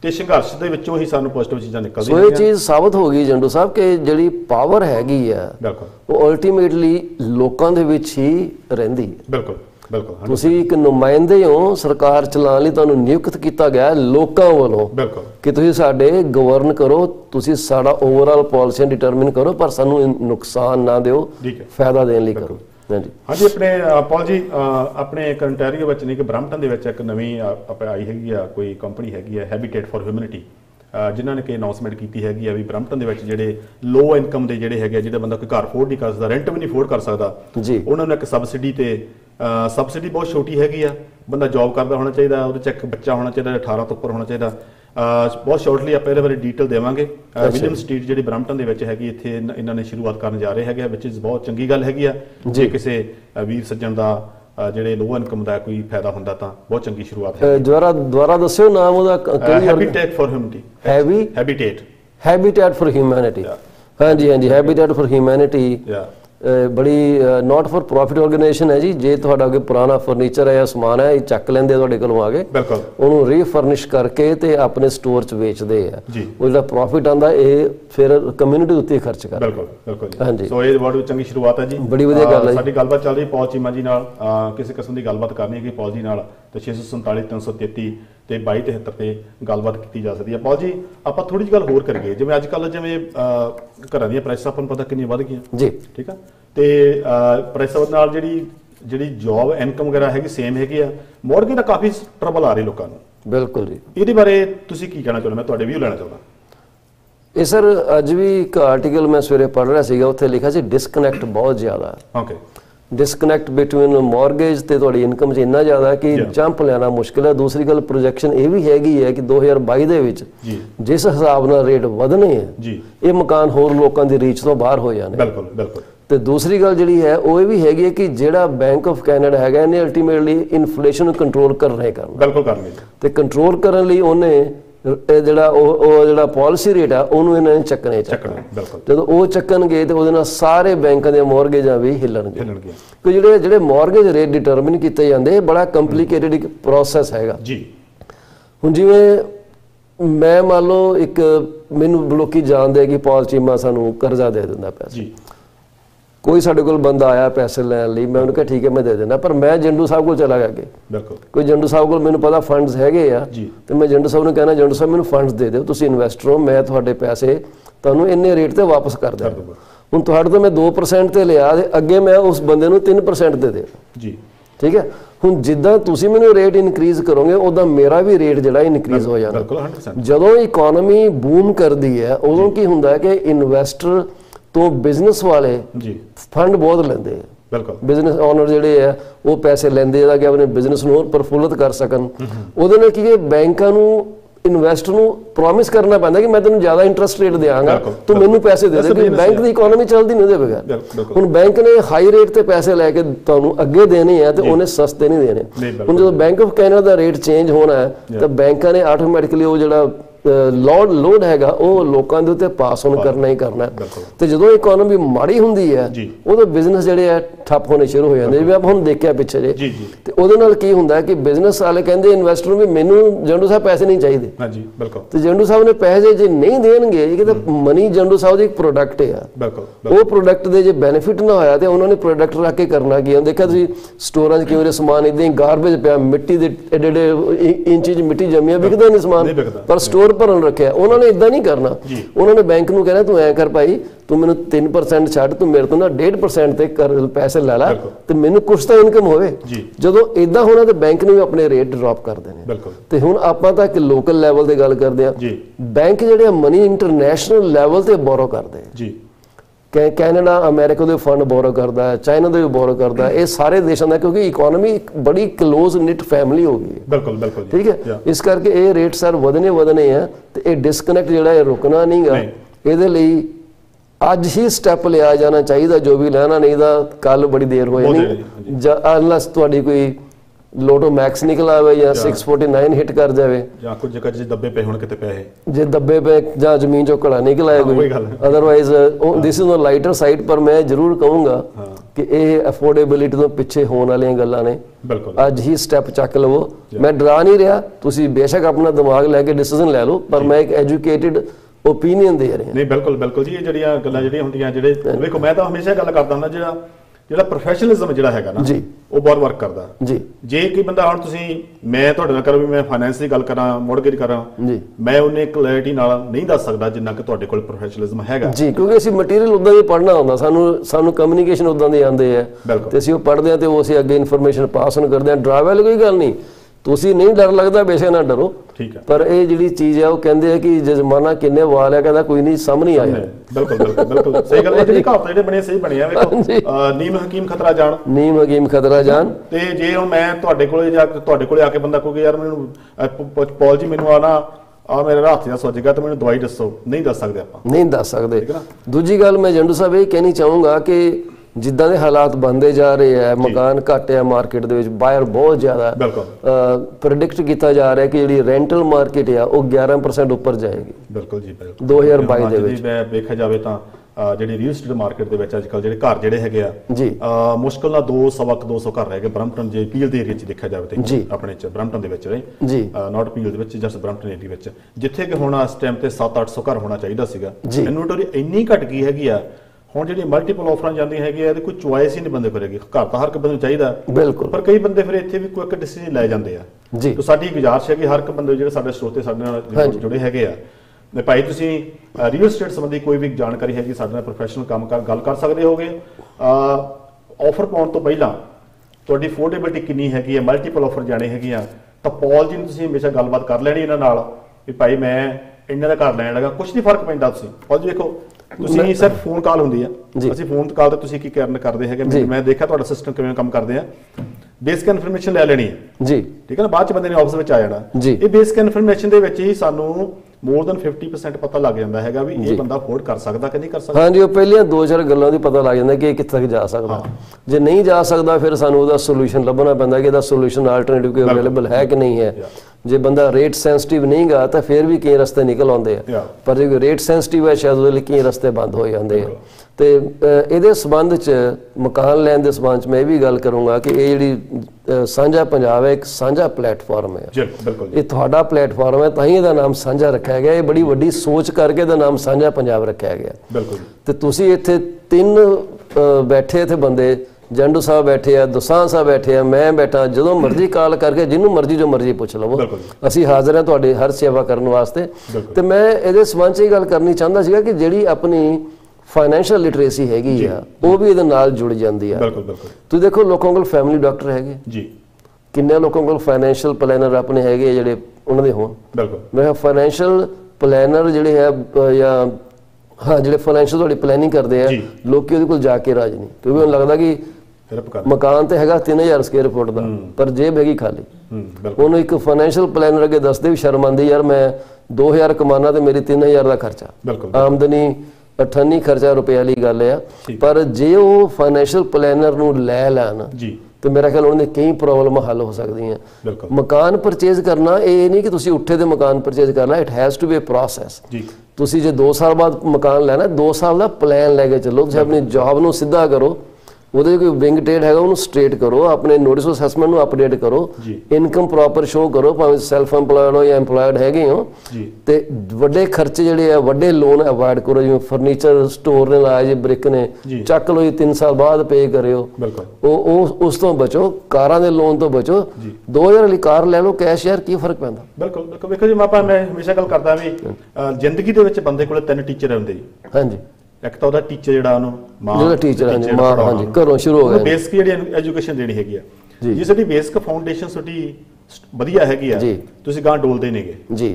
ਤੇ ਸੰਘਰਸ਼ ਦੇ ਵਿੱਚੋਂ ਹੀ ਸਾਨੂੰ ਪੋਜ਼ਿਟਿਵ ਚੀਜ਼ਾਂ ਨਿਕਲਦੀਆਂ। ਸੋ ਇਹ ਚੀਜ਼ ਸਾਬਤ ਹੋ ਗਈ ਜੰਡੂ ਸਾਹਿਬ ਕਿ ਜਿਹੜੀ ਪਾਵਰ ਹੈਗੀ ਆ ਉਹ ਅਲਟੀਮੇਟਲੀ ਲੋਕਾਂ ਦੇ ਵਿੱਚ ਹੀ ਰਹਿੰਦੀ ਹੈ। ਬਿਲਕੁਲ ਬਿਲਕੁਲ। ਤੁਸੀਂ ਇੱਕ ਨੁਮਾਇੰਦੇ ਹੋ, ਸਰਕਾਰ ਚਲਾਉਣ ਲਈ ਤੁਹਾਨੂੰ ਨਿਯੁਕਤ ਕੀਤਾ ਗਿਆ ਲੋਕਾਂ ਵੱਲੋਂ ਕਿ ਤੁਸੀਂ ਸਾਡੇ ਗਵਰਨ ਕਰੋ, ਤੁਸੀਂ ਸਾਡਾ ਓਵਰਆਲ ਪਾਲਿਸੀ ਡਿਟਰਮਿਨ ਕਰੋ ਪਰ ਸਾਨੂੰ ਨੁਕਸਾਨ ਨਾ ਦਿਓ, ਫਾਇਦਾ ਦੇਣ ਲਈ ਕਰੋ। ਹਾਂਜੀ ਹਾਂਜੀ। ਆਪਣੇ ਪੌਲ ਜੀ ਆਪਣੇ ਕੰਟੈਰੀਓ ਵਿੱਚ ਨਹੀਂ ਕਿ ਬ੍ਰੈਂਪਟਨ ਦੇ ਵਿੱਚ ਇੱਕ ਨਵੀਂ ਆਈ ਹੈਗੀ ਆ ਕੋਈ ਕੰਪਨੀ ਹੈਗੀ ਆ ਹੈਬੀਟੇਟ ਫਾਰ ਹਿਊਮੈਨਿਟੀ, ਜਿਨ੍ਹਾਂ ਨੇ ਕਿ ਅਨਾਊਂਸਮੈਂਟ ਕੀਤੀ ਹੈਗੀ ਆ ਵੀ ਬ੍ਰੈਂਪਟਨ ਦੇ ਵਿੱਚ ਜਿਹੜੇ ਲੋ ਇਨਕਮ ਦੇ ਜਿਹੜੇ ਹੈਗੇ, ਜਿਹੜਾ ਬੰਦਾ ਕੋਈ ਘਰ ਅਫੋਰਡ ਨਹੀਂ ਕਰ ਸਕਦਾ, ਰੈਂਟ ਵੀ ਨਹੀਂ ਅਫੋਰਡ ਕਰ ਸਕਦਾ, ਉਹਨਾਂ ਨੂੰ ਇੱਕ ਸਬਸਿਡੀ ਤੇ ਸਬਸਿਡੀ ਬਹੁਤ ਛੋਟੀ ਹੈਗੀ ਆ, ਬੰਦਾ ਜੌਬ ਕਰਦਾ ਹੋਣਾ ਚਾਹੀਦਾ, ਉਹਦੇ ਚੈੱਕ ਬੱਚਾ ਹੋਣਾ ਚਾਹੀਦਾ ਅਠਾਰਾਂ ਤੋਂ ਉੱਪਰ ਹੋਣਾ ਚਾਹੀਦਾ। ਬਹੁਤ ਸ਼ੋਰਟਲੀ ਆਪਾਂ ਇਹਦੇ ਬਾਰੇ ਡੀਟੇਲ ਦੇਵਾਂਗੇ। ਵਿਲੀਅਮ ਸਟਰੀਟ ਜਿਹੜੀ ਬ੍ਰੈਂਪਟਨ ਦੇ ਵਿੱਚ ਹੈਗੀ, ਇੱਥੇ ਇਹਨਾਂ ਨੇ ਸ਼ੁਰੂਆਤ ਕਰਨ ਜਾ ਰਹੇ ਹੈਗੇ ਵਿਚ ਇਜ਼ ਬਹੁਤ ਚੰਗੀ ਗੱਲ ਹੈਗੀ ਆ। ਜੇ ਕਿਸੇ ਵੀਰ ਸੱਜਣ ਦਾ ਜਿਹੜੇ ਲੋ ਇਨਕਮ ਦਾ ਕੋਈ ਫਾਇਦਾ ਹੁੰਦਾ ਤਾਂ ਬਹੁਤ ਚੰਗੀ ਸ਼ੁਰੂਆਤ ਹੈ। ਦੁਬਾਰਾ ਦੁਬਾਰਾ ਦੱਸਿਓ ਨਾਮ ਉਹਦਾ। Habitat for humanity. Heavy habitat habitat for humanity. ਹਾਂਜੀ ਹਾਂਜੀ, ਹੈਬੀਟੇਟ ਫਾਰ ਹਿਊਮੈਨਿਟੀ बड़ी नॉट फॉर प्रॉफिट ऑर्गेनाइजेशन है जी। जे तुहाडा कोई पुराना फर्नीचर है या समान है, ये चक लैंदे तुहाडे कोलों आ के उहनूं रीफर्निश करके ते अपने स्टोर च बेचदे आ। ओह जिहड़ा प्रॉफिट आंदा ये फिर कम्यूनिटी उत्ते खर्च कर। बिल्कुल बिल्कुल। हां जी, सो ये बहुत चंगी शुरुआत है जी, बड़ी वधिया गल है। साडी गलबात चल रही पॉल चीमा जी नाल, किसी किस्म दी गलबात करनी है कि पॉल जी नाल तो छे सौ संताली तीन सौ तेती ਤੇ बाईस तिहत्तर ਤੇ ਗੱਲਬਾਤ ਕੀਤੀ ਜਾ ਸਕਦੀ ਹੈ। ਪੌਲ ਜੀ ਆਪਾਂ ਥੋੜੀ ਜਿਹੀ ਗੱਲ ਹੋਰ ਕਰੀਏ, ਜਿਵੇਂ ਅੱਜ ਕੱਲ ਜਿਵੇਂ ਘਰਾਂ ਦੀਆਂ ਪ੍ਰਾਈਸਾਂ ਆਪਾਂ ਨੂੰ ਪਤਾ ਕਿੰਨੀਆਂ ਵੱਧ ਗਈਆਂ ਜੀ, ਠੀਕ ਆ, ਤੇ ਪ੍ਰਾਈਸਾਂ ਨਾਲ ਜਿਹੜੀ ਜਿਹੜੀ ਜੌਬ ਇਨਕਮ ਵਗੈਰਾ ਹੈਗੀ ਸੇਮ ਹੈਗੀ ਆ, ਮੋਰਗੇ ਦਾ ਕਾਫੀ ਟਰਬਲ ਆ ਰਹੀ ਲੋਕਾਂ ਨੂੰ। ਬਿਲਕੁਲ ਜੀ, ਇਹਦੇ ਬਾਰੇ ਤੁਸੀਂ ਕੀ ਕਹਿਣਾ ਚਾਹੁੰਦੇ? ਮੈਂ ਤੁਹਾਡੇ ਵੀਊ ਲੈਣਾ ਚਾਹੁੰਦਾ। ਇਹ ਸਰ ਅੱਜ ਵੀ ਇੱਕ ਆਰਟੀਕਲ ਮੈਂ ਸਵੇਰੇ ਪੜ੍ਹ ਰਿਹਾ ਸੀਗਾ, ਉੱਥੇ ਲਿਖਿਆ ਸੀ ਡਿਸਕਨੈਕਟ ਬਹੁਤ ਜ਼ਿਆਦਾ। ਓਕੇ। डिसकनैक्ट बिटवीन मॉर्गेज ते तुहाडी इनकम च इन्ना ज़्यादा कि जंप लेना मुश्किल है। दूसरी गल प्रोजैक्शन ये भी हैगी है कि दो हज़ार बाई दे विच जिस हिसाब नाल रेट वधने है ये मकान होर लोकां दी रीच तो बाहर हो जाने। बिल्कुल बिल्कुल। तो दूसरी गल जी है वो भी हैगी है कि जिहड़ा बैंक ऑफ कैनेडा हैगा इन्हें अल्टीमेटली इनफ्लेशन कंट्रोल करना ही करना। बिल्कुल करनी ते कंट्रोल करने लई उहने ਜਿਹੜਾ ਉਹ ਜਿਹੜਾ ਪਾਲਿਸੀ ਰੇਟ ਆ ਉਹਨੂੰ ਇਹਨਾਂ ਨੇ ਚੱਕਣੇ ਚੱਕਣਾ। ਬਿਲਕੁਲ। ਜਦੋਂ ਉਹ ਚੱਕਣਗੇ ਤੇ ਉਹਦੇ ਨਾਲ ਸਾਰੇ ਬੈਂਕਾਂ ਦੇ ਮੌਰਗੇਜਾਂ ਵੀ ਹਿੱਲਣਗੇ ਹਿੱਲਣਗੇ ਕਿ ਜਿਹੜੇ ਜਿਹੜੇ ਮੌਰਗੇਜ ਰੇਟ ਡਿਟਰਮਿਨ ਕੀਤੇ ਜਾਂਦੇ ਇਹ ਬੜਾ ਕੰਪਲਿਕੇਟਿਡ ਇੱਕ ਪ੍ਰੋਸੈਸ ਹੈਗਾ ਜੀ। ਹੁਣ ਜਿਵੇਂ ਮੈਂ ਮੰਨ ਲਓ ਇੱਕ ਮੈਨੂੰ ਲੋਕੀ ਜਾਣਦੇ ਕਿ ਪੌਲ ਚੀਮਾ ਸਾਨੂੰ ਕਰਜ਼ਾ ਦੇ ਦਿੰਦਾ ਪੈਸਾ ਜੀ। कोई साढ़े को बंदा आया पैसे लैन लिए मैं उन्होंने ठीक है मैं दे देना, पर मैं जंडू साहब को चला गया कि कोई जंडू साहब को मैंने पता फंड्स हैगे आ तो मैं जंडू साहब ने कहना जंडू साहब मैंने फंड्स दे दो, तुसीं इन्वेस्टर हो, मैं तुहाडे पैसे तुहानूं इन्ने रेट ते वापस कर देना। हुण तुहाडे तो मैं दो परसेंट ते लिया अगे मैं उस बंदे नूं तीन परसेंट दे देना। ठीक है। हुण जिद्दां तुसीं मैनूं रेट इनक्रीज़ करोगे उद्दां मेरा भी रेट जिहड़ा इनक्रीज़ हो जाना। जदों इकोनॉमी बूम करदी है उदों की हुंदा है कि इन्वेस्टर तो बिजनेस वाले फंड बहुत लेंदे हैं। बिल्कुल। बिजनेस ओनर जिहड़े है वो पैसे लेंदे ताकि अपने बिजनेस नूं प्रफुल्लित कर सकन। उहदे नाल की बैंकां नूं इन्वेस्टर नूं प्रॉमिस करना पैंदा कि मैं तैनूं ज़्यादा इंटरस्ट रेट देवांगा तूं मैनूं पैसे दे दे कि बैंक दी इकोनॉमी चलदी नहीं दे बगैर। हुण बैंक ने हाई रेट ते पैसे लैके तुहानूं अग्गे देने है ते उहने सस्ते नहीं देने। हुण जदों बैंक ऑफ कैनेडा दा रेट चेंज होना है तां बैंकां ने आटोमैटिकली वो जिहड़ा ਲੋਡ ਲੋਡ ਹੈਗਾ ਉਹ ਲੋਕਾਂ ਦੇ ਉੱਤੇ ਪਾਸ ਹੋਣ ਕਰਨਾ ਹੀ ਕਰਨਾ। ਤੇ ਜਦੋਂ ਇਕਨੋਮੀ ਮਾੜੀ ਹੁੰਦੀ ਹੈ ਉਦੋਂ ਬਿਜ਼ਨਸ ਜਿਹੜੇ ਆ ਠੱਪ ਹੋਣੇ ਸ਼ੁਰੂ ਹੋ ਜਾਂਦੇ। ਜਿਵੇਂ ਆਪ ਹੁਣ ਦੇਖਿਆ ਪਿੱਛੇ ਜੇ ਤੇ ਉਹਦੇ ਨਾਲ ਕੀ ਹੁੰਦਾ ਕਿ ਬਿਜ਼ਨਸ ਵਾਲੇ ਕਹਿੰਦੇ ਇਨਵੈਸਟਰ ਨੂੰ ਵੀ ਮੈਨੂੰ ਜੰਡੂ ਸਾਹਿਬ ਪੈਸੇ ਨਹੀਂ ਚਾਹੀਦੇ। ਹਾਂਜੀ ਬਿਲਕੁਲ। ਤੇ ਜੰਡੂ ਸਾਹਿਬ ਨੇ ਪੈਸੇ ਜੇ ਨਹੀਂ ਦੇਣਗੇ ਇਹ ਤਾਂ ਮਨੀ ਜੰਡੂ ਸਾਹਿਬ ਦੀ ਇੱਕ ਪ੍ਰੋਡਕਟ ਹੈ। ਬਿਲਕੁਲ। ਉਹ ਪ੍ਰੋਡਕਟ ਦੇ ਜੇ ਬੈਨੀਫਿਟ ਨਾ ਹੋਇਆ ਤੇ ਉਹਨਾਂ ਨੇ ਪ੍ਰੋਡਕਟ ਰੱਖ ਕੇ ਕਰਨਾ ਕੀ ਹੈ। ਦੇਖਿਆ ਤੁਸੀਂ ਸਟੋਰਾਂ 'ਚ ਕਿਉਂ ਇਹ ਸਮਾਨ ਇਦਾਂ ਹੀ ਗਾਰਬੇਜ ਪਿਆ ਮਿੱਟੀ ਦੇ ਏਡੇ ਏਡੇ ਇੰਚ ਇੰਚ ਮਿੱਟੀ ਜੰਮੀ ਆ ਵਿਕਦਾ ਨਹੀਂ ਸਮਾਨ ਪਰ ਸਟੋਰ ਭਰਨ ਰੱਖਿਆ। ਉਹਨਾਂ ਨੇ ਇਦਾਂ ਨਹੀਂ ਕਰਨਾ। ਉਹਨਾਂ ਨੇ ਬੈਂਕ ਨੂੰ ਕਹਿਣਾ ਤੂੰ ਐਂ ਕਰ ਭਾਈ ਤੂੰ ਮੈਨੂੰ तीन परसेंट ਛੱਡ ਤੂੰ ਮੇਰੇ ਤੋਂ ਨਾ डेढ़ परसेंट ਤੇ ਕਰ ਪੈਸੇ ਲੈ ਲੈ ਤੇ ਮੈਨੂੰ ਕੁਛ ਤਾਂ ਇਨਕਮ ਹੋਵੇ। ਜਦੋਂ ਇਦਾਂ ਹੋਣਾ ਤੇ ਬੈਂਕ ਨੇ ਵੀ ਆਪਣੇ ਰੇਟ ਡ੍ਰੌਪ ਕਰ ਦੇਣੇ। ਤੇ ਹੁਣ ਆਪਾਂ ਤਾਂ ਇੱਕ ਲੋਕਲ ਲੈਵਲ ਤੇ ਗੱਲ ਕਰਦੇ ਆ। ਬੈਂਕ ਜਿਹੜੇ ਮਨੀ ਇੰਟਰਨੈਸ਼ਨਲ ਲੈਵਲ ਤੇ ਬੋਰੋ ਕਰਦੇ ਜੀ। ਕੈਨੇਡਾ ਅਮਰੀਕਾ ਦੇ ਫੰਡ ਬੋਰੋ ਕਰਦਾ, ਚਾਈਨਾ ਦੇ ਵੀ ਬੋਰੋ ਕਰਦਾ, ਇਹ ਸਾਰੇ ਦੇਸ਼ਾਂ ਦਾ ਕਿਉਂਕਿ ਇਕਨੋਮੀ ਇੱਕ ਬੜੀ ਕਲੋਜ਼ ਨਿਟ ਫੈਮਿਲੀ ਹੋ ਗਈ ਹੈ। ਬਿਲਕੁਲ ਬਿਲਕੁਲ। ਠੀਕ ਹੈ। ਇਸ ਕਰਕੇ ਇਹ ਰੇਟ ਸਰ ਵਧਨੇ ਵਧਨੇ ਆ ਤੇ ਇਹ ਡਿਸਕਨੈਕਟ ਜਿਹੜਾ ਇਹ ਰੁਕਣਾ ਨਹੀਂਗਾ। ਇਹਦੇ ਲਈ ਅੱਜ ਹੀ ਸਟੈਪ ਲਿਆ ਜਾਣਾ ਚਾਹੀਦਾ ਜੋ ਵੀ ਲੈਣਾ, ਨਹੀਂ ਤਾਂ ਕੱਲ ਬੜੀ ਦੇਰ ਹੋ ਜਾਣੀ। ਅਨਲੈਸ ਤੁਹਾਡੀ ਕੋਈ ਲੋਟੋ ਮੈਕਸ ਨਿਕਲ ਆਵੇ ਜਾਂ ਛੇ ਸੌ ਉਨਤਾਲੀ ਹਿੱਟ ਕਰ ਜਾਵੇ ਜਾਂ ਕੁਝ ਜਗ੍ਹਾ ਜੇ ਦੱਬੇ ਪਏ ਹੋਣ ਕਿਤੇ ਪੈਸੇ ਜੇ ਦੱਬੇ ਪਏ ਜਾਂ ਜ਼ਮੀਨ ਚੋਂ ਘੜਾ ਨਿਕਲ ਆਏ ਕੋਈ otherwise this is a lighter side. ਪਰ ਮੈਂ ਜ਼ਰੂਰ ਕਹੂੰਗਾ ਕਿ ਇਹ ਅਫੋਰਡੇਬਿਲਿਟੀ ਤੋਂ ਪਿੱਛੇ ਹੋਣ ਵਾਲੀਆਂ ਗੱਲਾਂ ਨੇ। ਬਿਲਕੁਲ। ਅੱਜ ਹੀ ਸਟੈਪ ਚੱਕ ਲਵੋ। ਮੈਂ ਡਰਾ ਨਹੀਂ ਰਿਹਾ, ਤੁਸੀਂ ਬੇਸ਼ੱਕ ਆਪਣਾ ਦਿਮਾਗ ਲੈ ਕੇ ਡਿਸੀਜਨ ਲੈ ਲਓ, ਪਰ ਮੈਂ ਇੱਕ ਐਜੂਕੇਟਿਡ ਓਪੀਨੀਅਨ ਦੇ ਰਿਹਾ। ਨਹੀਂ ਬਿਲਕੁਲ ਬਿਲਕੁਲ ਜੀ। ਇਹ ਜਿਹੜੀਆਂ ਗੱਲਾਂ ਜਿਹੜੀਆਂ ਹੁੰਦੀਆਂ ਜਿਹੜੇ ਵੇਖੋ ਮੈਂ ਤਾਂ ਹਮੇਸ਼ਾ ਗੱਲ ਕਰਦਾ ਹੁੰਦਾ ਜਿਹੜਾ ਜਿਹੜਾ ਪ੍ਰੋਫੈਸ਼ਨਲਿਜ਼ਮ ਜਿਹੜਾ ਹੈਗਾ ਨਾ ਉਹ ਬਹੁਤ ਵਰਕ ਕਰਦਾ ਜੀ। ਜੇ ਕੋਈ ਬੰਦਾ ਹੁਣ ਤੁਸੀਂ ਮੈਂ ਤੁਹਾਡੇ ਨਾਲ ਕਰਾਂ ਵੀ ਮੈਂ ਫਾਈਨੈਂਸ ਦੀ ਗੱਲ ਕਰਾਂ ਮੌਰਗੇਜ ਕਰਾਂ ਮੈਂ ਉਹਨੇ ਕਲੈਰਿਟੀ ਨਾਲ ਨਹੀਂ ਦੱਸ ਸਕਦਾ ਜਿੰਨਾ ਕਿ ਤੁਹਾਡੇ ਕੋਲ ਪ੍ਰੋਫੈਸ਼ਨਲਿਜ਼ਮ ਹੈਗਾ ਜੀ। ਕਿਉਂਕਿ ਅਸੀਂ ਮਟੀਰੀਅਲ ਉਦਾਂ ਹੀ ਪੜ੍ਹਨਾ ਹੁੰਦਾ, ਸਾਨੂੰ ਸਾਨੂੰ ਕਮਿਊਨੀਕੇਸ਼ਨ ਉਦਾਂ ਦੇ ਆਉਂਦੇ ਆ ਤੇ ਅਸੀਂ ਉਹ ਪੜ੍ਹਦੇ ਆ ਤੇ ਉਹ ਅਸੀਂ ਅੱਗੇ ਇਨਫੋਰਮੇਸ਼ਨ ਪਾਸ ਨੂੰ ਕਰਦੇ ਆ। ਡਰਾਵੈਲ ਕੋਈ ਗੱਲ ਨਹੀਂ, ਤੁਸੀਂ ਨਹੀਂ ਡਰ ਲੱਗਦਾ ਬੇਸ਼ੱਕ ਨਾ ਡਰੋ। ਠੀਕ ਹੈ। ਪਰ ਇਹ ਜਿਹੜੀ ਚੀਜ਼ ਆ ਉਹ ਕਹਿੰਦੇ ਆ ਕਿ ਜਜ਼ਮਾਨਾ ਕਿੰਨੇ ਵਾਲ ਆ ਕਹਿੰਦਾ ਕੋਈ ਨਹੀਂ ਸਾਹਮਣੇ ਆਇਆ। ਬਿਲਕੁਲ ਬਿਲਕੁਲ ਬਿਲਕੁਲ ਸਹੀ ਗੱਲ ਹੈ। ਜਿਹੜੇ ਕਹਾਵਤਾਂ ਜਿਹੜੇ ਬਣੇ ਸਹੀ ਬਣਿਆ ਵੇਖੋ ਨੀਮ ਹਕੀਮ ਖਤਰਾ ਜਾਣ ਨੀਮ ਹਕੀਮ ਖਤਰਾ ਜਾਣ। ਤੇ ਜੇ ਉਹ ਮੈਂ ਤੁਹਾਡੇ ਕੋਲੇ ਜਾ ਕੇ ਤੁਹਾਡੇ ਕੋਲੇ ਆ ਕੇ ਬੰਦਾ ਕਹੂਗਾ ਯਾਰ ਮੈਨੂੰ ਪੌਲ ਜੀ ਮੈਨੂੰ ਆ ਨਾ ਆ ਮੇਰੇ ਹੱਥ ਜਾਂ ਸੁੱਜੇਗਾ ਤੇ ਮੈਨੂੰ ਦਵਾਈ ਦੱਸੋ, ਨਹੀਂ ਦੱਸ ਸਕਦੇ ਆਪਾਂ ਨਹੀਂ ਦੱਸ ਸਕਦੇ। ਦੂਜੀ ਗੱਲ ਮੈਂ ਜੰਡੂ ਸਾਹਿਬ ਇਹ ਕਹਿਣੀ ਚਾਹੂੰਗਾ ਕਿ ਜਿੱਦਾਂ ਦੇ ਹਾਲਾਤ ਬਣਦੇ ਜਾ ਰਹੇ ਹੈ ਮਕਾਨ ਘੱਟ ਹੈ ਮਾਰਕੀਟ ਦੇ ਵਿੱਚ, ਬਾਇਰ ਬਹੁਤ ਜ਼ਿਆਦਾ ਪ੍ਰੈਡਿਕਟ ਕੀਤਾ ਜਾ ਰਿਹਾ ਕਿ ਜਿਹੜੀ ਰੈਂਟਲ ਮਾਰਕੀਟ ਆ ਉਹ ਗਿਆਰਾਂ ਪਰਸੈਂਟ ਉੱਪਰ ਜਾਏਗੀ। ਬਿਲਕੁਲ ਜੀ ਬਿਲਕੁਲ। ਦੋ ਹਜ਼ਾਰ ਬਾਈ ਦੇ ਵਿੱਚ ਵੇਖਿਆ ਜਾਵੇ ਤਾਂ ਜਿਹੜੀ ਰੀਅਲ ਸਟੇਟ ਮਾਰਕੀਟ ਦੇ ਵਿੱਚ ਅੱਜ ਕੱਲ ਜਿਹੜੇ ਘਰ ਜਿਹੜੇ ਹੈਗੇ ਆ ਜੀ ਮੁਸ਼ਕਿਲ ਨਾਲ ਦੋ ਸਵਾ ਦੋ ਸੌ ਘਰ ਰਹਿ ਗਏ ਬ੍ਰੈਂਪਟਨ ਜੇ ਪੀਲ ਦੇ ਏਰੀਆ 'ਚ ਦੇਖਿਆ ਜਾਵੇ ਤੇ ਆਪਣੇ 'ਚ ਬ੍ਰੈਂਪਟਨ ਦੇ ਵਿੱਚ ਜੀ ਨਾਟ ਪੀਲ ਦੇ ਵਿੱਚ ਜਸਟ ਬ੍ਰੈਂਪਟਨ ਏਰੀਆ ਵਿੱਚ ਜਿੱਥੇ ਕਿ ਹੁਣ ਇਸ ਟਾਈਮ ਤੇ ਸੱਤ ਅੱਠ ਸੌ ਘਰ ਹੋਣਾ ਚਾਹੀਦਾ ਸੀਗਾ। ਇਨਵੈਂਟਰੀ ਇੰਨੀ ਘੱਟ ਗਈ ਹੈਗੀ ਆ ਹੁਣ ਜਿਹੜੀ ਮਲਟੀਪਲ ਆਫਰਾਂ ਜਾਂਦੀਆਂ ਹੈਗੀਆਂ ਕੋਈ ਚੁਆਇਸ ਹੀ ਨਹੀਂ ਬੰਦੇ ਕਰੇਗੀ। ਘਰ ਤਾਂ ਹਰ ਇੱਕ ਬੰਦੇ ਨੂੰ ਚਾਹੀਦਾ। ਬਿਲਕੁਲ। ਪਰ ਕਈ ਬੰਦੇ ਫਿਰ ਇੱਥੇ ਵੀ ਕੋਈ ਇੱਕ ਡਿਸੀਜਨ ਲੈ ਜਾਂਦੇ ਆ ਜੀ। ਤਾਂ ਸਾਡੀ ਗੁਜ਼ਾਰਿਸ਼ ਹੈ ਕਿ ਹਰ ਇੱਕ ਬੰਦੇ ਜਿਹੜੇ ਸਾਡੇ ਸਰੋਤੇ ਸਾਡੇ ਨਾਲ ਜੁੜੇ ਹੈਗੇ ਆ ਤੇ ਭਾਈ ਤੁਸੀਂ ਰੀਅਲ ਇਸਟੇਟ ਸੰਬੰਧੀ ਕੋਈ ਵੀ ਜਾਣਕਾਰੀ ਹੈਗੀ ਸਾਡੇ ਨਾਲ ਪ੍ਰੋਫੈਸ਼ਨਲ ਕੰਮ ਕਰ ਗੱਲ ਕਰ ਸਕਦੇ ਹੋਗੇ। ਆਫਰ ਪਾਉਣ ਤੋਂ ਪਹਿਲਾਂ ਤੁਹਾਡੀ ਅਫੋਰਡੇਬਿਲਟੀ ਕਿੰਨੀ ਹੈਗੀ ਹੈ, ਮਲਟੀਪਲ ਆਫਰ ਜਾਣੇ ਹੈਗੀਆਂ ਤਾਂ ਪੌਲ ਜੀ ਨੂੰ ਤੁਸੀਂ ਹਮੇਸ਼ਾ ਗੱਲਬਾਤ ਕਰ ਲੈਣੀ ਇਹਨਾਂ ਨਾਲ ਵੀ ਭਾਈ ਮੈਂ ਇਹਨਾਂ ਦਾ ਘਰ ਲੈਣ ਲੱਗਾ। ਕੁਛ ਨਹੀਂ ਫਰਕ ਪੈਂਦਾ। ਤੁਸੀਂ ਪੌਲ ਜੀ ਵੇਖੋ ਤੁਸੀਂ ਸਰ ਫੋਨ ਕਾਲ ਹੁੰਦੀ ਆ, ਅਸੀਂ ਫੋਨ ਕਾਲ ਤੇ ਤੁਸੀਂ ਕੀ ਕਰਨ ਕਰਦੇ ਹੈਗੇ, ਮੈਂ ਦੇਖਿਆ ਤੁਹਾਡਾ ਸਿਸਟਮ ਕਿਵੇਂ ਕੰਮ ਕਰਦੇ ਆ, ਬੇਸਿਕ ਇਨਫੋਰਮੇਸ਼ਨ ਲੈ ਲੈਣੀ ਹੈ ਜੀ, ਠੀਕ ਹੈ ਨਾ, ਬਾਅਦ ਚ ਬੰਦੇ ਨੇ ਆਫਿਸ ਵਿੱਚ ਆ ਜਾਣਾ। ਇਹ ਬੇਸਿਕ ਇਨਫੋਰਮੇਸ਼ਨ ਦੇ ਵਿੱਚ ਹੀ ਸਾਨੂੰ ਮੋਰ ਦਨ ਫਿਫਟੀ ਪਰਸੈਂਟ ਪਤਾ ਲੱਗ ਜਾਂਦਾ ਹੈਗਾ ਵੀ ਇਹ ਬੰਦਾ ਅਫੋਰਡ ਕਰ ਸਕਦਾ ਕਿ ਨਹੀਂ ਕਰ ਸਕਦਾ। ਹਾਂਜੀ, ਉਹ ਪਹਿਲੀਆਂ ਦੋ ਚਾਰ ਗੱਲਾਂ ਦੀ ਪਤਾ ਲੱਗ ਜਾਂਦਾ ਕਿ ਇਹ ਕਿੱਥੇ ਜਾ ਸਕਦਾ, ਜੇ ਨਹੀਂ ਜਾ ਸਕਦਾ ਫਿਰ ਸਾਨੂੰ ਉਹਦਾ ਸੋਲੂਸ਼ਨ ਲੱਭਣਾ ਪੈਂਦਾ ਕਿ ਇਹਦਾ ਸੋਲੂਸ਼ਨ ਆਲਟਰਨੇਟਿਵ ਕੋਈ ਅਵੇਲੇਬਲ ਹੈ ਕਿ ਨਹੀਂ ਹੈ। ਜੇ ਬੰਦਾ ਰੇਟ ਸੈਂਸਿਟਿਵ ਨਹੀਂ ਗਾ ਤਾਂ ਫਿਰ ਵੀ ਕਈ ਰਸਤੇ ਨਿਕਲ ਆਉਂਦੇ ਆ, ਪਰ ਜੇ ਰੇਟ ਸੈਂਸਿਟਿਵ ਹੈ ਸ਼ਾਇਦ ਉਹਦੇ ਲਈ ਕਈ ਰਸਤੇ ਬੰਦ ਹੋ ਜਾਂਦੇ ਆ। ਤੇ ਇਹਦੇ ਸੰਬੰਧ 'ਚ ਮਕਾਨ ਲੈਣ ਦੇ ਸੰਬੰਧ 'ਚ ਮੈਂ ਇਹ ਵੀ ਗੱਲ ਕਰੂੰਗਾ ਕਿ ਇਹ ਜਿਹੜੀ ਸਾਂਝਾ ਪੰਜਾਬ ਹੈ ਇੱਕ ਸਾਂਝਾ ਪਲੇਟਫਾਰਮ ਹੈ, ਇਹ ਤੁਹਾਡਾ ਪਲੇਟਫਾਰਮ ਹੈ ਤਾਂ ਹੀ ਇਹਦਾ ਨਾਮ ਸਾਂਝਾ ਰੱਖਿਆ ਗਿਆ, ਇਹ ਬੜੀ ਵੱਡੀ ਸੋਚ ਕਰਕੇ ਇਹਦਾ ਨਾਮ ਸਾਂਝਾ ਪੰਜਾਬ ਰੱਖਿਆ ਗਿਆ। ਬਿਲਕੁਲ, ਤੇ ਤੁਸੀਂ ਇੱਥੇ ਤਿੰਨ ਬੈਠੇ ਇੱਥੇ ਬੰਦੇ, ਜੰਡੂ ਸਾਹਿਬ ਬੈਠੇ ਆ, ਦੋਸਾਂਝ ਸਾਹਿਬ ਬੈਠੇ ਆ, ਮੈਂ ਬੈਠਾ, ਜਦੋਂ ਮਰਜ਼ੀ ਕਾਲ ਕਰਕੇ ਜਿਹਨੂੰ ਮਰਜ਼ੀ ਜੋ ਮਰਜ਼ੀ ਪੁੱਛ ਲਵੋ, ਅਸੀਂ ਹਾਜ਼ਰ ਹਾਂ ਤੁਹਾਡੇ ਹਰ ਸੇਵਾ ਕਰਨ ਵਾਸਤੇ। ਤੇ ਮੈਂ ਇਹਦੇ ਸੰਬੰਧ 'ਚ ਇਹ ਗੱਲ ਕਰਨੀ ਚਾਹੁੰਦਾ ਸੀਗਾ ਕਿ ਜਿਹੜੀ ਆਪਣੀ ਫਾਈਨੈਂਸ਼ੀਅਲ ਲਿਟਰੇਸੀ ਹੈਗੀ ਆ ਉਹ ਵੀ ਇਹਦੇ ਨਾਲ ਜੁੜ ਜਾਂਦੀ ਆ। ਤੁਸੀਂ ਦੇਖੋ ਲੋਕਾਂ ਕੋਲ ਫੈਮਿਲੀ ਡਾਕਟਰ ਹੈਗੇ ਜੀ, ਕਿੰਨੇ ਲੋਕਾਂ ਕੋਲ ਫਾਈਨੈਂਸ਼ੀਅਲ ਪਲੈਨਰ ਆਪਣੇ ਹੈਗੇ ਜਿਹੜੇ ਉਹਨਾਂ ਦੇ ਹੋਣ। ਮੈਂ ਕਿਹਾ ਫਾਈਨੈਂਸ਼ੀਅਲ ਪਲੈਨਰ ਜਿਹੜੇ ਹੈ ਜਾਂ ਹਾਂ ਜਿਹੜੇ ਫਾਈਨੈਂਸ਼ੀਅਲ ਤੁਹਾਡੀ ਪਲੈਨਿੰਗ ਕਰਦੇ ਆ ਲੋਕੀ ਉਹਦੇ ਕੋਲ ਜਾ ਕੇ ਰਾਜ ਨਹੀਂ, ਕਿਉਂਕਿ ਉਹਨੂੰ ਲੱਗਦਾ ਕਿ ਮਕਾਨ ਤੇ ਹੈਗਾ ਤਿੰਨ ਹਜ਼ਾਰ ਸਕੁਅਰ ਫੁੱਟ ਦਾ ਪਰ ਜੇਬ ਹੈਗੀ ਖਾਲੀ। ਉਹਨੂੰ ਇੱਕ ਫਾਈਨੈਂਸ਼ੀਅਲ ਪਲੈਨਰ ਅੱਗੇ ਦੱਸਦੇ ਵੀ ਸ਼ਰਮ ਆਉਂਦੀ, ਯਾਰ ਮੈਂ ਦੋ ਹਜ਼ਾਰ ਕਮਾਨਾ ਤੇ ਮੇਰੀ ਤਿੰਨ ਹਜ਼ਾਰ ਦਾ ਖਰਚਾ, ਆਮਦਨੀ ਅਠਾਨੀ ਖਰਚਾ ਰੁਪਏ ਵਾਲੀ ਗੱਲ ਆ। ਪਰ ਜੇ ਉਹ ਫਾਈਨੈਂਸ਼ੀਅਲ ਪਲੈਨਰ ਨੂੰ ਲੈ ਲੈਣ ਤੇ ਮੇਰਾ ਖਿਆਲ ਉਹਨਾਂ ਦੇ ਕਈ ਪ੍ਰੋਬਲਮਾਂ ਹੱਲ ਹੋ ਸਕਦੀਆਂ। ਮਕਾਨ ਪਰਚੇਜ਼ ਕਰਨਾ ਇਹ ਨਹੀਂ ਕਿ ਤੁਸੀਂ ਉੱਠੇ ਤੇ ਮਕਾਨ ਪਰਚੇਜ਼ ਕਰਨਾ, it has to be a process. ਤੁਸੀਂ ਜੇ ਦੋ ਸਾਲ ਬਾਅਦ ਮਕਾਨ ਲੈਣਾ ਦੋ ਸਾਲ ਦਾ ਪਲਾਨ ਲੈ ਕੇ ਚੱਲੋ, ਤੁਸੀਂ ਆਪਣੀ ਜੌਬ ਨੂੰ ਸਿੱਧਾ ਕਰੋ, ਉਹਦੇ ਕੋਈ ਵਿੰਗ ਟ੍ਰੇਡ ਹੈਗਾ ਉਹਨੂੰ ਸਟ੍ਰੇਟ ਕਰੋ, ਆਪਣੇ ਨੋਟਿਸ ਅਸੈਸਮੈਂਟ ਨੂੰ ਅਪਡੇਟ ਕਰੋ, ਇਨਕਮ ਪ੍ਰੋਪਰ ਸ਼ੋ ਕਰੋ, ਭਾਵੇਂ ਸੈਲਫ ਐਮਪਲੋਇਡ ਹੋ ਜਾਂ ਐਮਪਲੋਇਡ ਹੈਗੇ ਹੋ। ਤੇ ਵੱਡੇ ਖਰਚੇ ਜਿਹੜੇ ਆ ਵੱਡੇ ਲੋਨ ਅਵੋਇਡ ਕਰੋ, ਜਿਵੇਂ ਫਰਨੀਚਰ ਸਟੋਰ ਨੇ ਲਾਇਆ ਜੇ ਬ੍ਰਿਕ ਨੇ ਚੱਕ ਲਓ ਜੀ, ਤਿੰਨ ਸਾਲ ਬਾਅਦ ਪੇ ਕਰਿਓ, ਉਹ ਉਸ ਤੋਂ ਬਚੋ, ਕਾਰਾਂ ਦੇ ਲੋਨ ਤੋਂ ਬਚੋ, ਦੋ ਹਜ਼ਾਰ ਵਾਲੀ ਕਾਰ ਲੈ ਲਓ ਕੈਸ਼, ਯਾਰ ਕੀ ਫਰਕ ਪੈਂਦਾ। ਬਿਲਕੁਲ ਬਿਲਕੁਲ, ਵੇਖੋ ਜੀ ਮਾਪਾ ਮੈਂ ਹਮੇਸ਼ਾ ਗੱਲ ਕਰਦਾ ਵੀ ਜ਼ਿੰਦਗੀ ਦੇ ਵਿੱਚ ਬੰਦੇ ਕੋਲ ਤਿੰਨ ਟੀਚਰ ਹੁੰਦੇ ਜੀ। ਹਾਂਜੀ, ਇੱਕ ਤਾਂ ਉਹਦਾ ਟੀਚਰ ਜਿਹੜਾ ਉਹਨੂੰ ਮਾਂ ਟੀਚਰ ਹਾਂਜੀ ਘਰੋਂ ਸ਼ੁਰੂ ਹੋ ਗਿਆ, ਬੇਸਿਕ ਜਿਹੜੀ ਐਜੂਕੇਸ਼ਨ ਦੇਣੀ ਹੈਗੀ ਆ ਜੀ, ਸਾਡੀ ਬੇਸਿਕ ਫਾਊਂਡੇਸ਼ਨ ਤੁਹਾਡੀ ਵਧੀਆ ਹੈਗੀ ਆ, ਤੁਸੀਂ ਗਾਂ ਡੋਲਦੇ ਨੇਗੇ ਜੀ,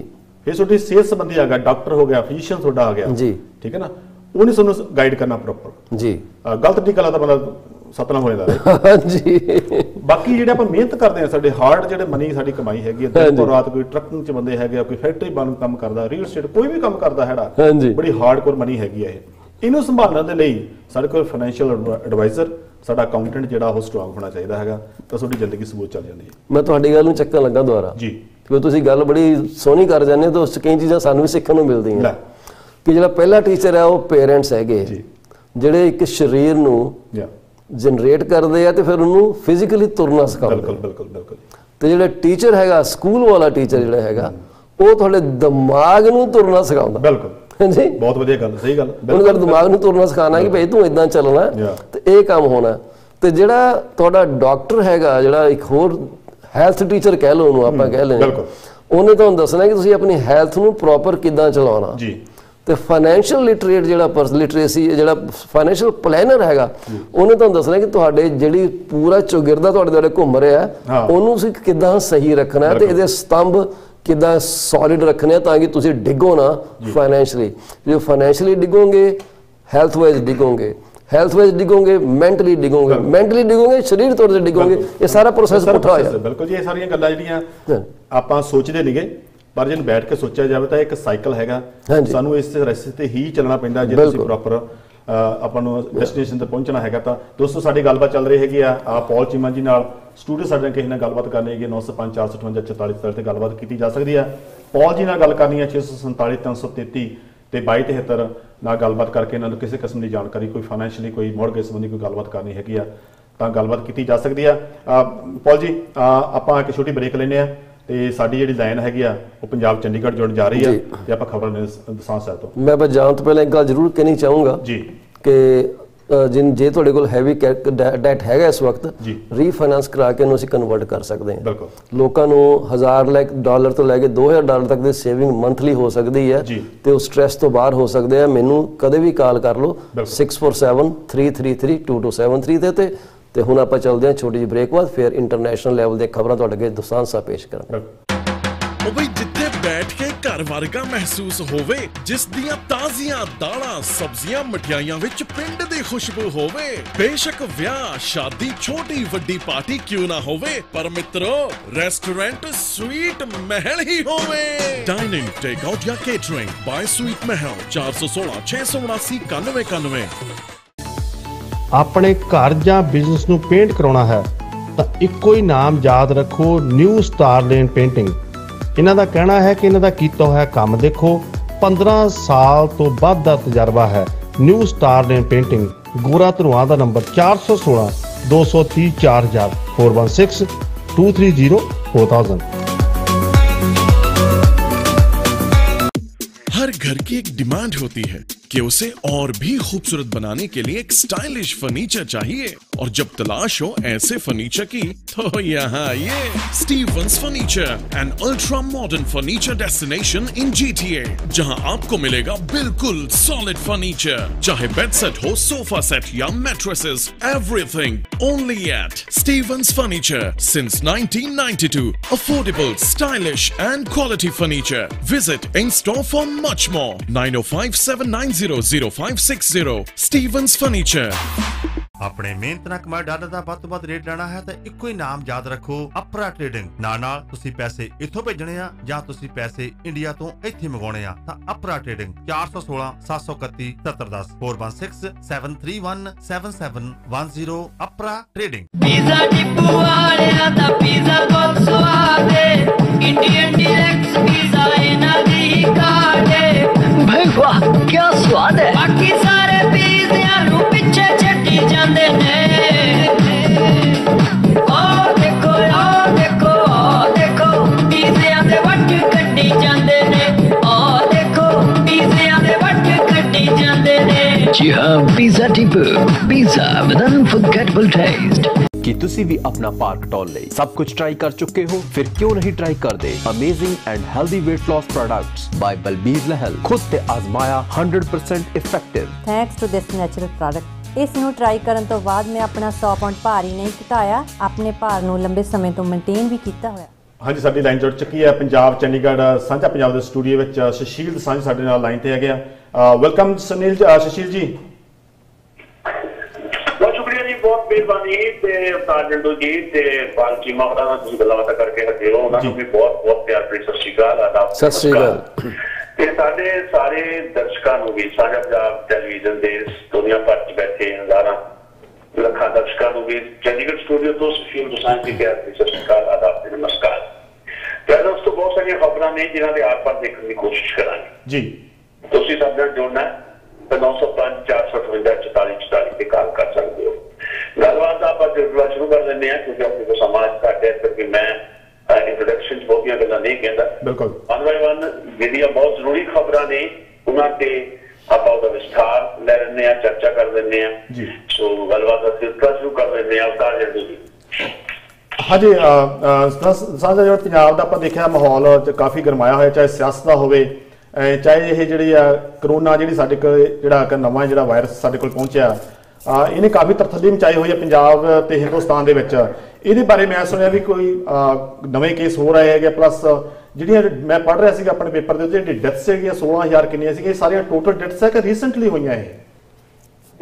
ਫਿਰ ਤੁਹਾਡੀ ਸਿਹਤ ਸੰਬੰਧੀ ਆ ਗਿਆ, ਡਾਕਟਰ ਹੋ ਗਿਆ, ਫਿਜ਼ੀਸ਼ੀਅਨ ਤੁਹਾਡਾ ਆ ਗਿਆ ਜੀ, ਠੀਕ ਹੈ ਨਾ, ਉਹਨੇ ਤੁਹਾਨੂੰ ਗਾਈਡ ਕਰਨਾ ਪ੍ਰੋਪਰ ਜੀ, ਗਲਤ ਟੀਕਾ ਲਾ ਤਾਂ ਬੰਦਾ ਸਤਨਾ ਹੋ ਜਾਂਦਾ ਜੀ। ਬਾਕੀ ਜਿਹੜੇ ਆਪਾਂ ਮਿਹਨਤ ਕਰਦੇ ਹਾਂ, ਸਾਡੇ ਹਾਰਡ ਜਿਹੜੇ ਮਨੀ ਸਾਡੀ ਕਮਾਈ ਹੈਗੀ ਹੈ, ਦਿਨ ਰਾਤ ਕੋਈ ਟਰੱਕਿੰਗ ਚ ਬੰਦੇ ਹੈਗੇ ਆ, ਕੋਈ ਫੈਕਟਰੀ ਬੰਦ ਕੰਮ ਕਰਦਾ, ਰੀਅਲ ਸਟੇਟ ਕੋਈ ਵੀ ਕੰਮ ਕਰਦਾ ਹੈਗਾ, ਬੜੀ ਹਾਰਡ ਕੋਰ ਮਨੀ ਹੈਗੀ ਆ ਇਹ, ਇਹਨੂੰ ਸੰਭਾਲਣ ਦੇ ਲਈ ਸਾਡੇ ਕੋਲ ਫਾਈਨੈਂਸ਼ੀਅਲ ਐਡਵਾਈਜ਼ਰ ਸਾਡਾ ਅਕਾਊਂਟੈਂਟ ਜਿਹੜਾ ਉਹ ਸਟਰੋਂਗ ਹੋਣਾ ਚਾਹੀਦਾ ਹੈਗਾ, ਤਾਂ ਤੁਹਾਡੀ ਜ਼ਿੰਦਗੀ ਸਮੂਥ ਚੱਲ ਜਾਂਦੀ ਹੈ। ਮੈਂ ਤੁਹਾਡੀ ਗੱਲ ਨੂੰ ਚੱਕਣ ਲੱਗਾ ਦੁਬਾਰਾ ਜੀ, ਕਿਉਂਕਿ ਤੁਸੀਂ ਗੱਲ ਬੜੀ ਸੋਹਣੀ ਕਰ ਜਾਂਦੇ ਹੋ ਤਾਂ ਉਸ 'ਚ ਕਈ ਚੀਜ਼ਾਂ ਸਾਨੂੰ ਵੀ ਸਿੱਖਣ ਨੂੰ ਮਿਲਦੀਆਂ ਕਿ ਜਿਹੜਾ ਪਹਿਲਾ ਟੀਚਰ ਹੈ ਉਹ ਪੇਰੈਂਟਸ ਹੈਗੇ ਜਿਹੜੇ ਇੱਕ ਸਰੀਰ ਨੂੰ ਜਨਰੇਟ ਕਰਦੇ ਆ ਤੇ ਫਿਰ ਉਹਨੂੰ ਫਿਜ਼ੀਕਲੀ ਤੁਰਨਾ ਸਿਖਾਉਂਦੇ। ਬਿਲਕੁਲ ਬਿਲਕੁਲ ਬਿਲਕੁਲ, ਤੇ ਜਿਹੜਾ ਟੀਚਰ ਹੈਗਾ ਸਕੂਲ ਵਾਲਾ ਟੀਚਰ ਜਿਹੜਾ ਹੈਗਾ ਉਹ ਤੁਹਾਡੇ ਦਿਮਾਗ ਨੂੰ ਤੁਰਨਾ ਸਿਖਾਉਂਦਾ। ਬਿਲਕੁਲ ਜੀ, ਬਹੁਤ ਵਧੀਆ ਗੱਲ, ਸਹੀ ਗੱਲ, ਉਹਨੂੰ ਤੁਹਾਡੇ ਦਿਮਾਗ ਨੂੰ ਤੁਰਨਾ ਸਿਖਾਉਣਾ ਕਿ ਭਾਈ ਤੂੰ ਇਦਾਂ ਚੱਲਣਾ ਤੇ ਇਹ ਕੰਮ ਹੋਣਾ। ਤੇ ਜਿਹੜਾ ਤੁਹਾਡਾ ਡਾਕਟਰ ਹੈਗਾ ਜਿਹੜਾ ਇੱਕ ਹੋਰ ਹੈਲਥ ਟੀਚਰ ਕਹਿ ਲਓ ਉਹਨੂੰ ਆਪਾਂ ਕਹਿ ਲੈਂਦੇ, ਉਹਨੇ ਤੁਹਾਨੂੰ ਦੱਸਣਾ ਕਿ ਤੁਸੀਂ ਆਪਣੀ ਹੈਲਥ ਨੂੰ ਪ੍ਰੋਪਰ ਕਿੱਦਾਂ ਚਲਾਉਣਾ ਜੀ। ਤੇ ਫਾਈਨੈਂਸ਼ੀਅਲ ਲਿਟਰੇਟ ਜਿਹੜਾ ਪਰਸਨ ਲਿਟਰੇਸੀ ਜਿਹੜਾ ਫਾਈਨੈਂਸ਼ੀਅਲ ਪਲੈਨਰ ਹੈਗਾ ਉਹਨੇ ਤੁਹਾਨੂੰ ਦੱਸਣਾ ਕਿ ਤੁਹਾਡੇ ਜਿਹੜੀ ਪੂਰਾ ਚੌਗਿਰਦਾ ਤੁਹਾਡੇ ਦੁਆਲੇ ਘੁੰਮ ਰਿਹਾ ਉਹਨੂੰ ਤੁਸੀਂ ਕਿੱਦਾਂ ਸਹੀ ਰੱਖਣਾ ਤੇ ਇਹਦੇ ਸਤੰਭ ਕਿੱਦਾਂ ਸੋਲਿਡ ਰੱਖਣੇ ਆ ਤਾਂ ਕਿ ਤੁਸੀਂ ਡਿੱਗੋ ਨਾ ਫਾਈਨੈਂਸ਼ਲੀ। ਜੇ ਫਾਈਨੈਂਸ਼ਲੀ ਡਿੱਗੋਗੇ ਹੈਲਥ ਵਾਈਜ਼ ਡਿੱਗੋਗੇ, ਹੈਲਥ ਵਾਈਜ਼ ਡਿੱਗੋਗੇ ਮੈਂਟਲੀ ਡਿੱਗੋਗੇ, ਮੈਂਟਲੀ ਡਿੱਗੋਗੇ ਸਰੀਰ ਤੌਰ ਤੇ ਡਿੱਗੋਗੇ, ਇਹ ਸਾਰਾ ਪ੍ਰੋਸੈਸ ਪੁੱਠਾ ਹੋਇਆ। ਬਿਲਕੁਲ ਜੀ, ਇਹ ਸਾਰੀਆਂ ਗੱਲਾਂ ਜਿਹੜੀਆਂ ਆਪਾਂ ਸੋਚਦੇ ਨਹੀਂਗੇ ਪਰ ਜਿਹਨੂੰ ਬੈਠ ਕੇ ਸੋਚਿਆ ਜਾਵੇ ਤਾਂ ਇੱਕ ਸਾਈਕਲ ਹੈਗਾ, ਸਾਨੂੰ ਇਸ ਰਸਤੇ ਤੇ ਹੀ ਚੱਲਣਾ ਪੈਂਦਾ ਜੇ ਤੁਸੀਂ ਪ੍ਰੋਪਰ ਆਪਾਂ ਨੂੰ ਡੈਸਟੀਨੇਸ਼ਨ ਤੇ ਪਹੁੰਚਣਾ ਹੈਗਾ। ਤਾਂ ਦੋਸਤੋ ਸਾਡੀ ਗੱਲਬਾਤ ਚੱਲ ਰਹੀ ਹੈਗੀ ਆ ਆ ਪੌਲ ਚੀਮਾ ਜੀ ਨਾਲ, ਸਟੂਡੀਓ ਸਾਡੇ ਕਿਸੇ ਨਾਲ ਗੱਲਬਾਤ ਕਰਨੀ ਹੈਗੀ ਨੌ ਸੌ ਪੰਜ ਚਾਰ ਸੌ ਅਠਵੰਜਾ ਚੁਤਾਲੀ ਤੇ ਗੱਲਬਾਤ ਕੀਤੀ ਜਾ ਸਕਦੀ ਆ, ਪੌਲ ਜੀ ਨਾਲ ਗੱਲ ਕਰਨੀ ਹੈ ਛੇ ਸੌ ਸੰਤਾਲੀ ਤਿੰਨ ਸੌ ਤੇਤੀ ਤੇ ਬਾਈ ਤਿਹੱਤਰ ਨਾਲ ਗੱਲਬਾਤ ਕਰਕੇ ਇਹਨਾਂ ਨੂੰ ਕਿਸੇ ਕਿਸਮ ਦੀ ਜਾਣਕਾਰੀ ਕੋਈ ਫਾਈਨੈਂਸ਼ੀਅਲੀ ਕੋਈ ਮੌਰਗੇਜ ਸੰਬੰਧੀ ਕੋਈ ਗੱਲਬਾਤ ਕਰਨੀ ਹੈਗੀ ਆ ਤਾਂ ਗੱਲਬਾਤ ਕੀਤੀ ਜਾ ਸਕਦੀ ਆ। ਪੌਲ ਜੀ ਆਪਾਂ ਇੱਕ ਛੋਟੀ ਬ੍ਰੇਕ ਲੈਂਦੇ ਆ ਤੇ ਸਾਡੀ ਜਿਹੜੀ ਲਾਈਨ ਹੈਗੀ ਆ ਉਹ ਪੰਜਾਬ ਚੰਡੀਗੜ੍ਹ ਜੁੜਨ ਜਾ ਰਹੀ ਆ ਤੇ ਆਪਾਂ ਖਬਰ ਦਸਾਂ ਸਾਹਿਬ ਤੋਂ। ਮੈਂ ਬਸ ਜਾਣ ਤੋਂ ਪਹਿਲਾਂ ਇੱਕ ਗੱਲ ਜ਼ਰੂਰ ਕਹਿਣੀ ਚਾਹੂੰਗਾ ਜੀ ਕਿ ਜਿਨ ਜੇ ਤੁਹਾਡੇ ਕੋਲ ਹੈਵੀ ਡੈਟ ਹੈਗਾ ਇਸ ਵਕਤ ਰੀਫਾਈਨਾਂਸ ਕਰਾ ਕੇ ਉਹਨੂੰ ਅਸੀਂ ਕਨਵਰਟ ਕਰ ਸਕਦੇ ਹਾਂ। ਲੋਕਾਂ ਨੂੰ ਹਜ਼ਾਰ ਲੱਖ ਡਾਲਰ ਤੋਂ ਲੈ ਕੇ ਦੋ ਹਜ਼ਾਰ ਡਾਲਰ ਤੱਕ ਦੀ ਸੇਵਿੰਗ ਮੰਥਲੀ ਹੋ ਸਕਦੀ ਹੈ ਤੇ ਉਹ ਸਟ੍ਰੈਸ ਤੋਂ ਬਾਹਰ ਹੋ ਸਕਦੇ ਆ। ਮੈਨੂੰ ਕਦੇ ਵੀ ਕਾਲ ਕਰ ਲਓ ਛੇ ਚਾਰ ਸੱਤ ਤਿੰਨ ਤਿੰਨ ਤਿੰਨ ਦੋ ਦੋ ਸੱਤ ਤਿੰਨ ਤੇ ਤੇ ਤੇ ਹੁਣ ਆਪਾਂ ਚੱਲਦੇ ਹਾਂ ਛੋਟੀ ਜਿਹੀ ਬ੍ਰੇਕ ਬਾਅਦ ਫਿਰ ਇੰਟਰਨੈਸ਼ਨਲ ਲੈਵਲ ਦੇ ਖਬਰਾਂ ਤੁਹਾਡੇ ਅੱਗੇ ਦੁਸਾਂਝ ਸਾਹਿਬ ਪੇਸ਼ ਕਰਾਂਗੇ। ओ बई जिथे बैठ के घर वर्गा महसूस होवे, जिस दियां ताजियां दालां सब्जियां मठियाइयां विच पिंड दी खुशबू होवे। बेशक विआह शादी छोटी वड्डी पार्टी क्यों ना होवे, पर मित्रो रेस्टोरेंट स्वीट महल ही होवे। डाइनिंग टेक आउट या केटरिंग बाय स्वीट महल चार सौ सोलह छह सौ उनासी इक्यानवे इक्यानवे। अपने घर या बिजनेस नूं पेंट कराउणा है तो इक्को ही नाम याद रखो, न्यू स्टार लेन पेंटिंग। इन्हां दा कहना है कि इन्हां दा कीता होया काम देखो, पंद्रह साल तो बाद दा तजर्बा है। न्यू स्टार लेन पेंटिंग, गोरा धरुआं दा नंबर चार सौ सोलह दो सौ तीस चार हजार, four one six two three zero four thousand. हर घर की एक डिमांड होती है कि उसे और भी खूबसूरत बनाने के लिए एक स्टाइलिश फर्नीचर चाहिए, और जब तलाश हो ऐसे फर्नीचर की तो यहाँ ये Stevens furniture, an ultra modern furniture destination in G T A, जहाँ आपको मिलेगा बिल्कुल सॉलिड फर्नीचर, चाहे बेड सेट हो, सोफा सेट या mattresses, everything only at Stevens furniture since nineteen ninety two. Affordable, stylish and quality furniture. Visit in store for much more nine o five seven nine zero zero five six zero. Stevens Furniture। ਆਪਣੇ ਮਿਹਨਤ ਨਾਲ ਕਮਾਇਆ ਡਾਲਰ ਦਾ ਵੱਧ ਤੋਂ ਵੱਧ ਰੇਟ ਲੈਣਾ ਹੈ ਤਾਂ ਇੱਕੋ ਹੀ ਨਾਮ ਯਾਦ ਰੱਖੋ, ਅਪਰਾ ਟ੍ਰੇਡਿੰਗ। ਨਾਲ ਨਾਲ ਤੁਸੀਂ ਪੈਸੇ ਇੱਥੋਂ ਭੇਜਣੇ ਆ ਜਾਂ ਤੁਸੀਂ ਪੈਸੇ ਇੰਡੀਆ ਤੋਂ ਇੱਥੇ ਮੰਗਾਉਣੇ ਆ ਤਾਂ ਅਪਰਾ ਟ੍ਰੇਡਿੰਗ ਚਾਰ ਸੌ ਸੋਲਹ ਸੱਤ ਸੌ ਇਕੱਤੀ ਸੱਤਰ ਦਸ ਚਾਰ ਇੱਕ ਛੇ ਸੱਤ ਤਿੰਨ ਇੱਕ ਸੱਤ ਸੱਤ ਇੱਕ zero Apra trading. Pizza depot ਵਾਲਿਆਂ ਦਾ ਪੀਜ਼ਾ ਬਹੁਤ ਸਵਾਦ ਹੈ, ਇੰਡੀਅਨ ਡਿਲੈਕਸ ਪੀਜ਼ਾ ਇਹਨਾਂ ਦੀ ਕਾਟ ਹੈ। ਭਾਈ ਵਾਹ ਕੀ ਸਵਾਦ ਹੈ, ਬਾਕੀ ਸਾਰੇ ਪੀਜ਼ਿਆਂ ਨੂੰ ਪਿੱਛੇ ਛੱਡੀ ਜਾਂਦੇ। Oh, देखो, oh, देखो, oh, देखो, पीज़ियां दे वट कट्टी जांदे ने। Oh, देखो, पीज़ियां दे वट कट्टी जांदे ने। जी हाँ, pizza Tipu, pizza with an unforgettable taste. कि तुसी भी अपना पार्क टॉल ले सब कुछ ट्राई कर चुके हो, फिर क्यों नहीं ट्राई कर दे amazing and healthy weight loss products by Balbir Lahal. खुद से आजमाया hundred percent effective. Thanks to this natural product. इस नू ट्राई करन तो बाद मैं अपना सौ पाउंड भार ही नहीं घटाया, अपने भार नू लंबे समय तो मेंटेन भी कीता होया। हाँ जी, साडी लाइन जुड़ चुकी है पंजाब चंडीगढ़ सांझा पंजाब दे स्टूडियो विच सुशील दोसांझ साडे नाल लाइन ते आ गया। वेलकम सुनील सुशील जी। बहुत मेहरबानी जंडू जी ते पाल चीमा गलबात करके हटे हो, उन्होंने भी बहुत बहुत प्यार भरी सत श्री अकाल। आदाब सत श्री अकाल ते साडे सारे दर्शकों को भी, साझा पंजाब टेलीविजन के दुनिया भर च बैठे हजारों लखा दर्शकों को भी चंडीगढ़ स्टूडियो तो सुशील दोसांझ जी प्यार भरी सत श्री अकाल। आदाब नमस्कार। पहले उस तो बहुत सारिया खबर ने जिन्होंने आर पार देखने की कोशिश करा जी। तुसीं साडे नाल जुड़ना तो नौ सौ पांच चार सौ अठवंजा चौताली चौताली से कॉल कर सकते हो। गलबात आप जुड़ना शुरू कर देंगे क्योंकि अपने को समाज का करके मैं इंट्रोडक्शन बहुत गलत नहीं कहता। बिल्कुल वन बाय वन जो बहुत जरूरी खबर ने उन्होंने आप विस्तार लै लें, चर्चा कर दें। सो गलबात का सिलसिला शुरू कर देंगे अवतार जंडू जी। हाँ जी, साझा जो पंजाब का आप देखा माहौल काफ़ी गरमाया हो, चाहे सियासत का हो चाहे ये जी करोना जी साढ़े जो नवा जो वायरस साढ़े को पहुँचा, इन्हें काफ़ी तरथली मचाई हुई है पंजाब ते हिंदुस्तान के विच। इहदे बारे मैं सुनिया भी कोई नवे केस हो रहे हैं, प्लस जिहड़ियां मैं पढ़ रहा सी अपने पेपर दे उत्ते डेथ्स है सोलह हज़ार कितनी सी, सारियां टोटल डेथ्स है कि रीसेंटली हुई हैं?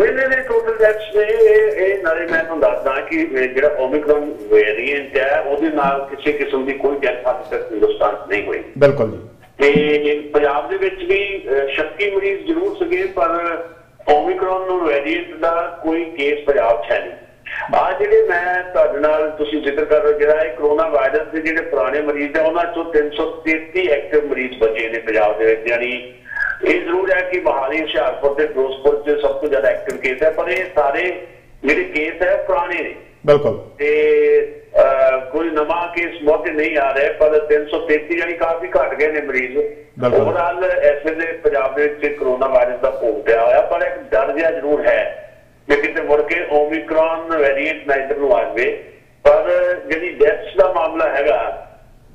ये नहीं नहीं टोटल डेथ्स ने नाले मैं तुहानूं दसदा कि जिहड़ा ओमिक्रॉन वेरिएंट है उहदे नाल किसी किस्म की कोई डेथ हादसे हिंदुस्तान नहीं हुई। बिल्कुल जी, ते पंजाब दे विच भी शक्की मरीज जरूर सके पर ओमिक्रॉन वेरिएंट का कोई केस पंजाब है नहीं। आज जो मैं जिक्र कर रहा है कोरोना वायरस के जो पुराने मरीज है उन्होंने चो तीन सौ तेती एक्टिव मरीज बचे ने पंजाब के। यानी ये जरूर है कि मोहाली हुशियारपुर के फिरोजपुर सब तो ज्यादा एक्टिव केस है, पर ये सारे जो केस है पुराने ने। बिल्कुल कोई नवा केस बहुते नहीं आ रहे, पर तीन सौ तेती यानी काफी घट गए ने मरीज। ओवरऑल इस वे पंजाब कोरोना वायरस का भोग पिया होया, पर एक डर जिहा जरूर है कि कितने मुड़ के ओमिक्रॉन वेरिएंट ना इधर नूं आ जाए। पर जिहड़ी डेथ्स का मामला हैगा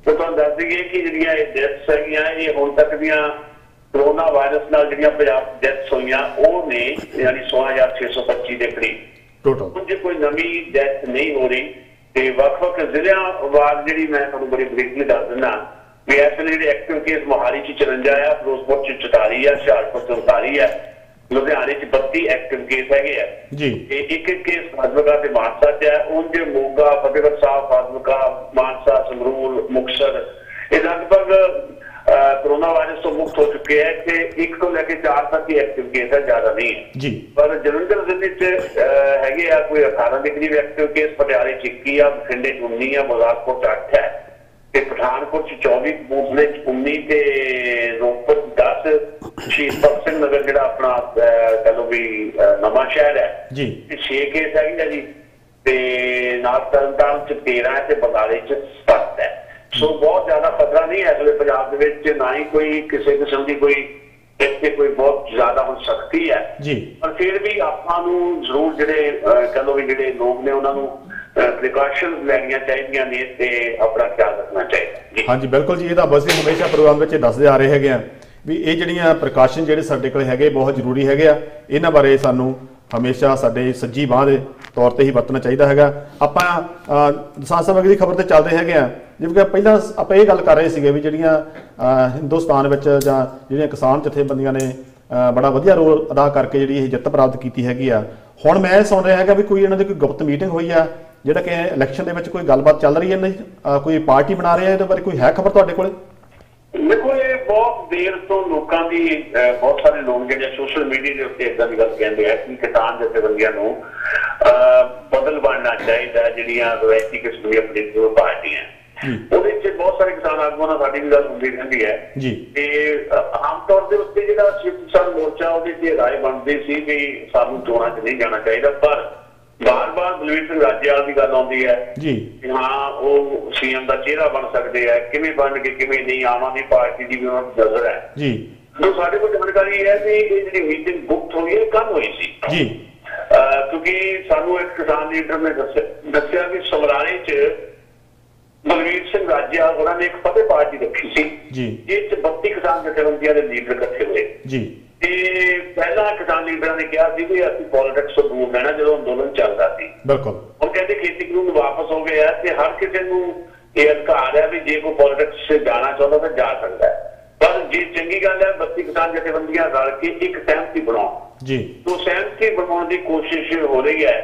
तो तुहानूं दस दईए कि जिहड़ियां ये डेथ्स हैगियां ये हुण तक दीयां कोरोना वायरस नाल जिहड़ियां पंजाब डेथ्स होईयां ओह ने यानी सोलह हज़ार छे सौ पच्ची के करीब टोटल। जो कोई नवी डेथ नहीं हो रही, वक् वक् जिले वार जी मैं थोड़ी बड़ी बरीकी दस दिना बीएसएल के एक्टिव केस मोहाली च चरंजा है, फिरोजपुर च चौताली है, हुशियारपुर च उनताली है, लुधियाने च बत्ती एक्टिव केस है, है। एक एक केस फाजलका से मानसा च है, उनके मोगा फतेहगढ़ साहब फाजलका मानसा संगरूर मुक्तसर ये लगभग कोरोना वायरस तो मुक्त हो चुके हैं कि एक तो लेके चार तक ही एक्टिव केस है, ज्यादा नहीं है जी। पर जलंधर जिले च है कोई अठारह के करीब एक्टिव केस, पटियाले च इक्की है, बठिंडे च उन्नी है, गुरदासपुर च अठ है, पठानकोट चौबी, कपूरथले उन्नी, रोहतक दस, शहीद भगत सिंह नगर जो अपना कह लो भी नवा शहर है छे केस है जी, तरन तारण च तेरह है, बरनाले च सत्त है। सो बहुत ज्यादा खतरा नहीं है इस पंजाब के, ना ही कोई किसी किस्म की कोई इतने कोई बहुत ज्यादा हो सकती है जी। पर फिर भी आपां नूं जरूर जिहड़े कह लो भी जिहड़े लोग ने उन्हां नूं प्रिकॉशनस लैनियां चाहिए ने ते अपना ख्याल रखना चाहिए। हाँ जी बिल्कुल जी, ये बस हमेशा प्रोग्राम में दसते आ रहे हैं भी ये जिहड़ियां प्रिकॉशन जिहड़े साडे कोल हैगे बहुत जरूरी हैगे, इन्हां बारे सानूं हमेशा साडे सज्जी बाह दे तौर पर ही वरतना चाहिए है। आप दसांस सामग्री की खबर तो चल रहे हैं जिवें कि पहला आप ये गल कर रहे थे भी जिहड़ियां हिंदुस्तान में जां जिहड़ियां किसान जथेबंदियां ने बड़ा वधिया रोल अदा करके जिहड़ी जित प्राप्त की हैगी आ। हुण मैं सुन रहा है भी कोई इन्हां दी कोई गुप्त मीटिंग हुई है जिहड़ा कि इलैक्शन दे विच कोई गलबात चल रही है, नहीं कोई पार्टी बना रहे हैं, इहदे बारे कोई है खबर तुहाडे कोल? देखो ये बहुत देर तो लोगों की बहुत सारे लोग जो सोशल मीडिया के उत्ते इदां दी गल कहंदे आ कि किसान जथेबंदियां नूं बदल बनना चाहिए जिहड़ियां रवायती किस्म दी अपनी दो पार्टियां बहुत सारे किसान आगुआ साड़ी भी गल होंगी रही है। आमतौर के उत्ते जो शिव किसान मोर्चा राय बनती सी भी सानू चोणां च नहीं जाना चाहिए, पर बार बार बलवीर सिंह राजेवाल की गल आती है कि हाँ वो सीएम का चेहरा बन सकते हैं, किमें बन के किमें नहीं, आम आदमी पार्टी की भी उन्होंने नजर है। तो साढ़े को जानकारी है कि ये जी मीटिंग गुप्त हुई है, कम हुई सी, क्योंकि सानू एक किसान लीडर ने दसिया कि समराले च बलवीर सिंह राजेवाल उन्होंने एक फतेह पार्टी रखी सी जिस बत्ती किसान जथेबंदियों के लीडर इकट्ठे हुए। पहला किसान लीडर ने कहा कि अभी पॉलिटिक्स तो दूर रहना जो अंदोलन चल रहा थी, हम कहते खेती कानून वापस हो गया है, हर किसी को यह अधिकार है भी जे कोई पॉलिटिक्स से जाना चाहता तो जा सकता है, पर जी चंगी गल है बत्ती किसान जथेबंदियां रल के एक सहमति बनाओ, तो सहमति बनाने की कोशिश हो रही है।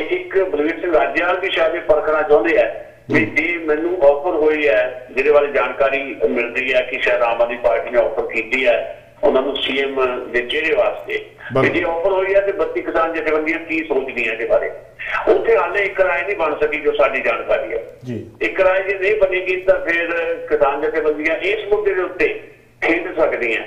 एक बलवीर सिंह राजेवाल भी शायद परखना चाहते हैं जी मैनू ऑफर हुई है जिहदे बारे जानकारी मिल रही है कि शायद आम आदमी पार्टी ने ऑफर की है उन्होंने सीएम के चेहरे वास्ते जी ऑफर हुई है, तो बत्ती किसान जथेबंदियां की सोच रही है बारे उत्थे हाले एक राय नहीं बन सकी जो साडी जानकारी है। एक राय जो नहीं बनेगी तो फिर किसान जथेबंदियां इस मुद्दे के उत्ते खेड सकती हैं,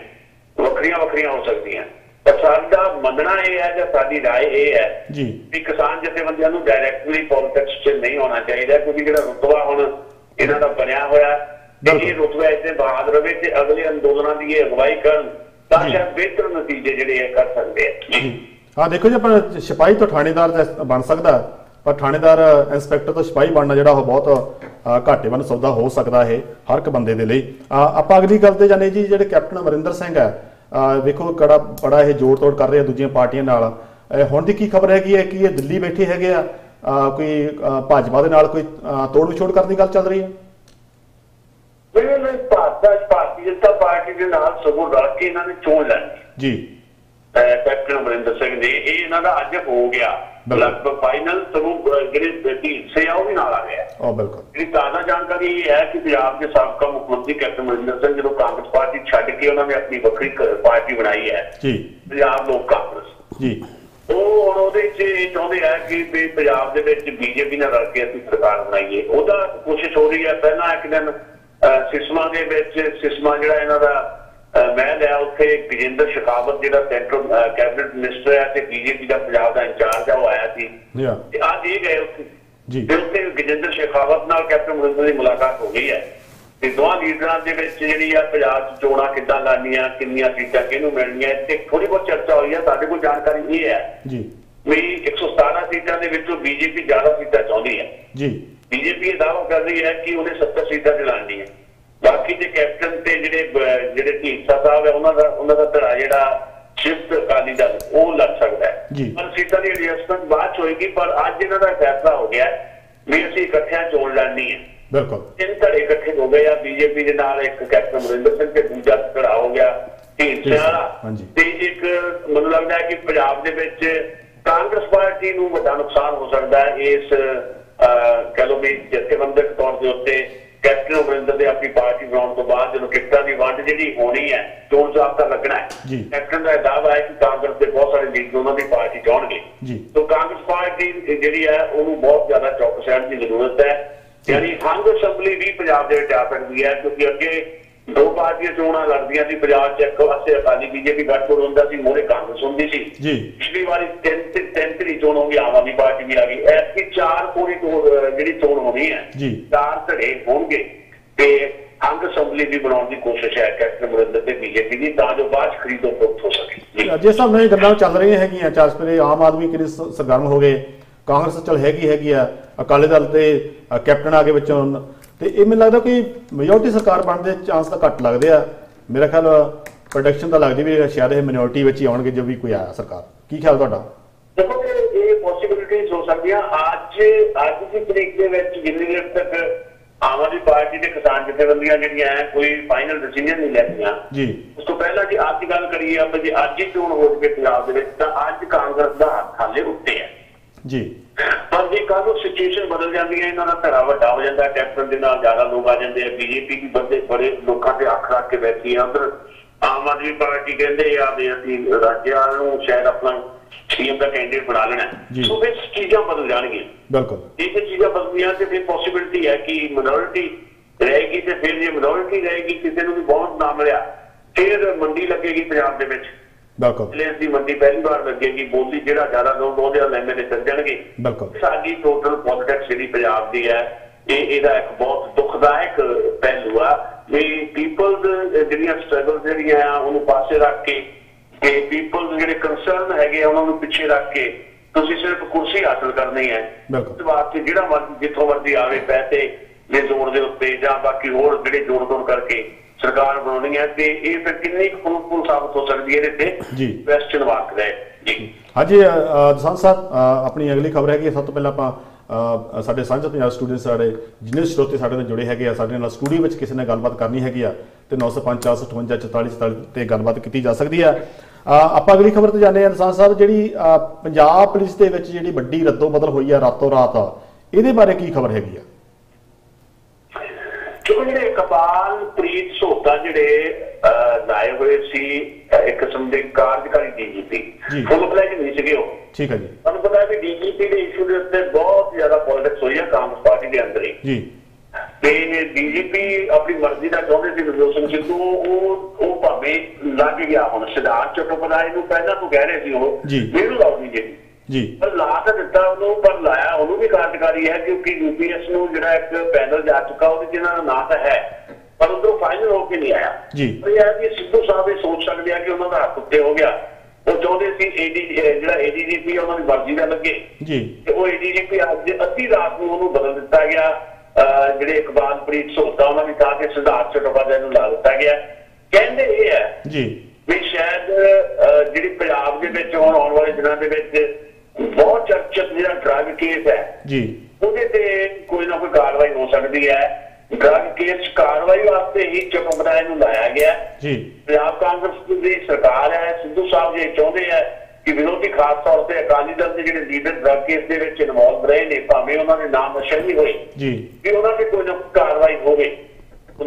वखरियां वखरियां हो सकती हैं, पर साडा मनना यह है या साडी राय यह है कि किसान जथेबंदियां नूं डायरेक्टली पॉलिटिक्स च नहीं आना चाहिए, क्योंकि जिहड़ा रुतबा हुण इन्हां दा बनिया होया ये रुतबा इत्थे बहाल रहे ते अगले अंदोलनां दी ये अगवाई करन तां शायद बेहतर नतीजे जिहड़े आ कर सकदे आ। हाँ देखो जी अपना सिपाही तो थानेदार बन सकता पर थानेदार इंस्पैक्टर तो सिपाही बनना जो बहुत घाटे वाल सौदा हो सकता है हर एक बंदे के लिए। आप अगली गल ते जाने जी जो कैप्टन अमरिंदर सिंह है देखो कड़ा बड़ा यह जोड़ तोड़ कर रहे दूजियां पार्टियां नाल, हुण दी की खबर हैगी है कि ये दिल्ली बैठे हैगे आ कोई भाजपा दे नाल कोई तोड़ विछोड़ करने की गल चल रही है? भारतीय जनता पार्टी के नाल सगों रल के इन्होंने चोण लड़नी जी, कैप्टन अमरिंदर सिंह ने यह इन्हों का अज हो गया लगभग फाइनल, सगों जो ढींसे आ भी नाल आ गया। बिल्कुल ताजा जानकारी ये है कि पंजाब के साबका मुख्यमंत्री कैप्टन अमरिंदर सिंह जो कांग्रेस पार्टी छड्ड के उन्होंने अपनी वक्री पार्टी बनाई है पंजाब लोक कांग्रेस, वो हम वो चाहते हैं कि पंजाब के बीजेपी ने रल के अभी सरकार बनाईए, वह कोशिश हो रही है। पहला एक दिन सिस्मा के सिस्मा जो इन्हों का महल है उत्थे गजेंद्र शेखावत जो सेंट्रल कैबिनेट मिनिस्टर है बीजेपी का पंजाब का इंचार्ज है वो आया थी, आज ये गए उत्थे गजेंद्र शेखावत नाल कैप्टन अमरिंदर की मुलाकात हो गई है, दोवां लीडरां दे विच जिहड़ी आ पंजाब च चोणां किद्दां लड़नियां किन्नियां सीटां किहनूं मिलणियां इत्थे थोड़ी बहुत चर्चा हुई है। साडे कोल जानकारी ये है भी एक सौ सतारह सीटां दे विचों बीजेपी ज्यादा सीटां चाहुंदी है, बीजेपी दावा कर रही है कि उन्हें सत्तर सीटां लड़नी है, बाकी जो कैप्टन से जे जे ढींसा साहब है उन्होंने उन्होंने धड़ा जो शिफ्ट अकाली दल वो लड़ सकता है, पर सीटा की एडजस्टमेंट बाद होगी, पर अज इन्हों का फैसला हो गया भी असं इकट्ठिया चोन लड़ जानी है। बिल्कुल तीन धड़े इकट्ठे हो गए बीजेपी के नाल, एक कैप्टन अमरिंदर सिंह ते दूजा धड़ा हो गया ढींडसा ते एक मतलब लगता है कि पंजाब दे विच कांग्रेस पार्टी नूं वड्डा नुकसान हो सकता है इस कह लो भी जथेबंदक तौर के उत्ते कैप्टन अमरिंदर ने अपनी पार्टी बनाने तो बाद जो टिकटा की वंड जी होनी है चोन जाब्ता लगना है। कैप्टन का दावा है कि कांग्रेस के बहुत सारे लीडर उन्होंने पार्टी चाहणगे तो कांग्रेस पार्टी जी है उन्होंने बहुत ज्यादा चौकस रहने की जरूरत है। यानी संघ असैंबली भी पंजाब के आ सकती है क्योंकि अगे दो पार्टियां चोणां लड़दियां सी पंजाब च, एक पासे अकाली बीजेपी गठजोड़ हुंदा सी, मोहरे कांग्रेस हुंदी सी। पिछली बारी तीन तीन धी चोण हो गई, आम आदमी पार्टी भी आ गई। ऐसी चार पूरी जी चोण होनी है, चार धड़े होंगे ते अंग असैंबली भी बनाने की कोशिश है कैप्टन अमरिंदर ते बीजेपी की तां जो बाद खरीदो फरोख्त हो सके। जिस हिसाब नाल गल्लां चल रही है चार परे आम आदमी किने सरगर्म हो गए, कांग्रेस चल हैगी हैगी आ, अकाली दल ते कैप्टन आ गए विचों ते इह मैनूं लगदा कोई मेजोरिटी सरकार बनने दे चांस तां घट लगदे आ। मेरा ख्याल प्रोडक्शन तां लगदी भी शायद इह माइनॉरिटी विच ही आउणगे जो भी कोई आया सरकार। की ख्याल तुहाडा? देखो ये पॉसिबिलिटीज हो सकदियां। अज अज दी तरीक दे विच जिन्नी देर तक आम आदमी पार्टी के किसान जथेबंदियां जिहड़ियां हैं कोई फाइनल डिसीजन नहीं लैंदियां जी, उसको पहला जी अज दी गल करिए आपां जी अज ही चोण हो के पंजाब दे विच तां अज कांग्रेस दा हथ हाले उत्ते है जी, पर जी कल सिचुएशन बदल जाती है, इन्होंने धड़ा वाला हो जाता है, कैप्टन के नाल ज्यादा लोग आ जाते हैं, बीजेपी की बंदे बड़े लोगों से अख रख के बैठी है। उधर आम आदमी पार्टी कहते हैं भी असं राज्याल शायद अपना सीएम का कैंडिडेट बना लेना है। तो फिर चीजा बदल जाएगी, ये चीजा बदलियां तो फिर पॉसिबिलिटी है कि माइनॉरिटी रहेगी। तो फिर जो माइनॉरिटी रहेगी किसी को भी बहुत ना मिला फिर मंडी लगेगी पंजाब के, बिल्कुल मंडी पहली बार लगेगी, बोली जो ज्यादा लोग एमएलए चल जाएंगे। सारी टोटल पॉलिटिक्स जी पंजाब की है ये एक बहुत दुखदायक पहलू आ भी पीपल्स जिहड़ियां स्ट्रगल जिहड़ियां उन्होंने पासे रख के ते पीपल्स जिहड़े कंसर्न हैगे उन्होंने पिछे रख के तुसीं सिर्फ कुर्सी हासिल करनी है। इस वास्ते जिहड़ा मर्जी जिथों मर्जी आवे पैसे दे जोड़ दे उत्ते जां बाकी होर जिहड़े जोड़ तोड़ करके सरकार बनानी है ते ये फिर कितनी फलूसफुल साबित हो सकती है इहदे ते क्वेश्चन मार्क रहे जी। हाँ जी दसंत साहब अपनी अगली खबर है कि सब तो पहले आप साढ़े सांझा पंजाब स्टूडेंट्स साढ़े जिन्हें श्रोते साढ़े जुड़े है साढ़े स्टूडियो में किसी ने गलबात करनी हैगी तो नौ सौ पाँच चार सौ अठवंजा चौताली चौताली से गलबात की जा सकती है। आप अगली खबर तो जाने दसंत साहब जी पंजाब पुलिस के जी वीडी रद्दो बदल हुई है रातों रात, ये बारे की खबर हैगी है? क्योंकि जो कपालप्रीत सोता जिहड़े लाए हुए सी एक किस्म के कार्यकारी डीजीपी फुल फ्लैग नहीं सीगे हो, ठीक है जी। तुहानूं पता है कि डीजीपी के इशू के उत्ते बहुत ज्यादा पॉलिटिक्स हुई है कांग्रेस पार्टी के अंदर ही जी। ते डीजीपी अपनी मर्जी का चाहते थे नवजोत सिद्धू वो भावे लग गया हम सिद्धार्थ चट्टोपाध्याय नूं पहला तो कह रहे थे वो बिल्कुल लाउड नहीं जी जी पर ला तो दिता उन्होंने, पर लाया उन्होंने भी कार्यकारी है क्योंकि यूपीएस नूं जिहड़ा एक पैनल जा चुका जिन्होंने ना तो है पर उधरों फाइनल होकर नहीं आया जी। तो यह है कि सिद्धू साहब ये सोच सकते हैं कि उन्होंने हक उत्ते हो गया, वो चाहते थे एडी जिहड़ा एडीजीपी उन्होंने मर्जी का लगे जी, वो एडीजीपी अज अद्धी रात को उन्होंने बदल दिता गया। जिहड़े इकबालप्रीत सोता उन्होंने कहा कि सिद्धार्थ चट्टोपाध्याय नूं ला दिता गया। कहते ये है जी भी शायद जी पंजाब के हुण आउण वाले दिनां दे विच बहुत चर्चित जो ड्रग केस है जी उहदे कोई ना कोई कार्रवाई हो सकती है। ड्रग केस कार्रवाई वास्ते ही चट्टोपाध्याय नूं लाया गया जी। पंजाब कांग्रेस की सरकार है, सिद्धू साहब जी चाहते हैं कि विरोधी खास तौर पर अकाली दल के जो लीडर ड्रग केस के विच इनवॉल्व रहे हैं भावें उन्होंने नाम नशर नहीं होए कि उन्होंने कोई ना कोई कार्रवाई हो गई।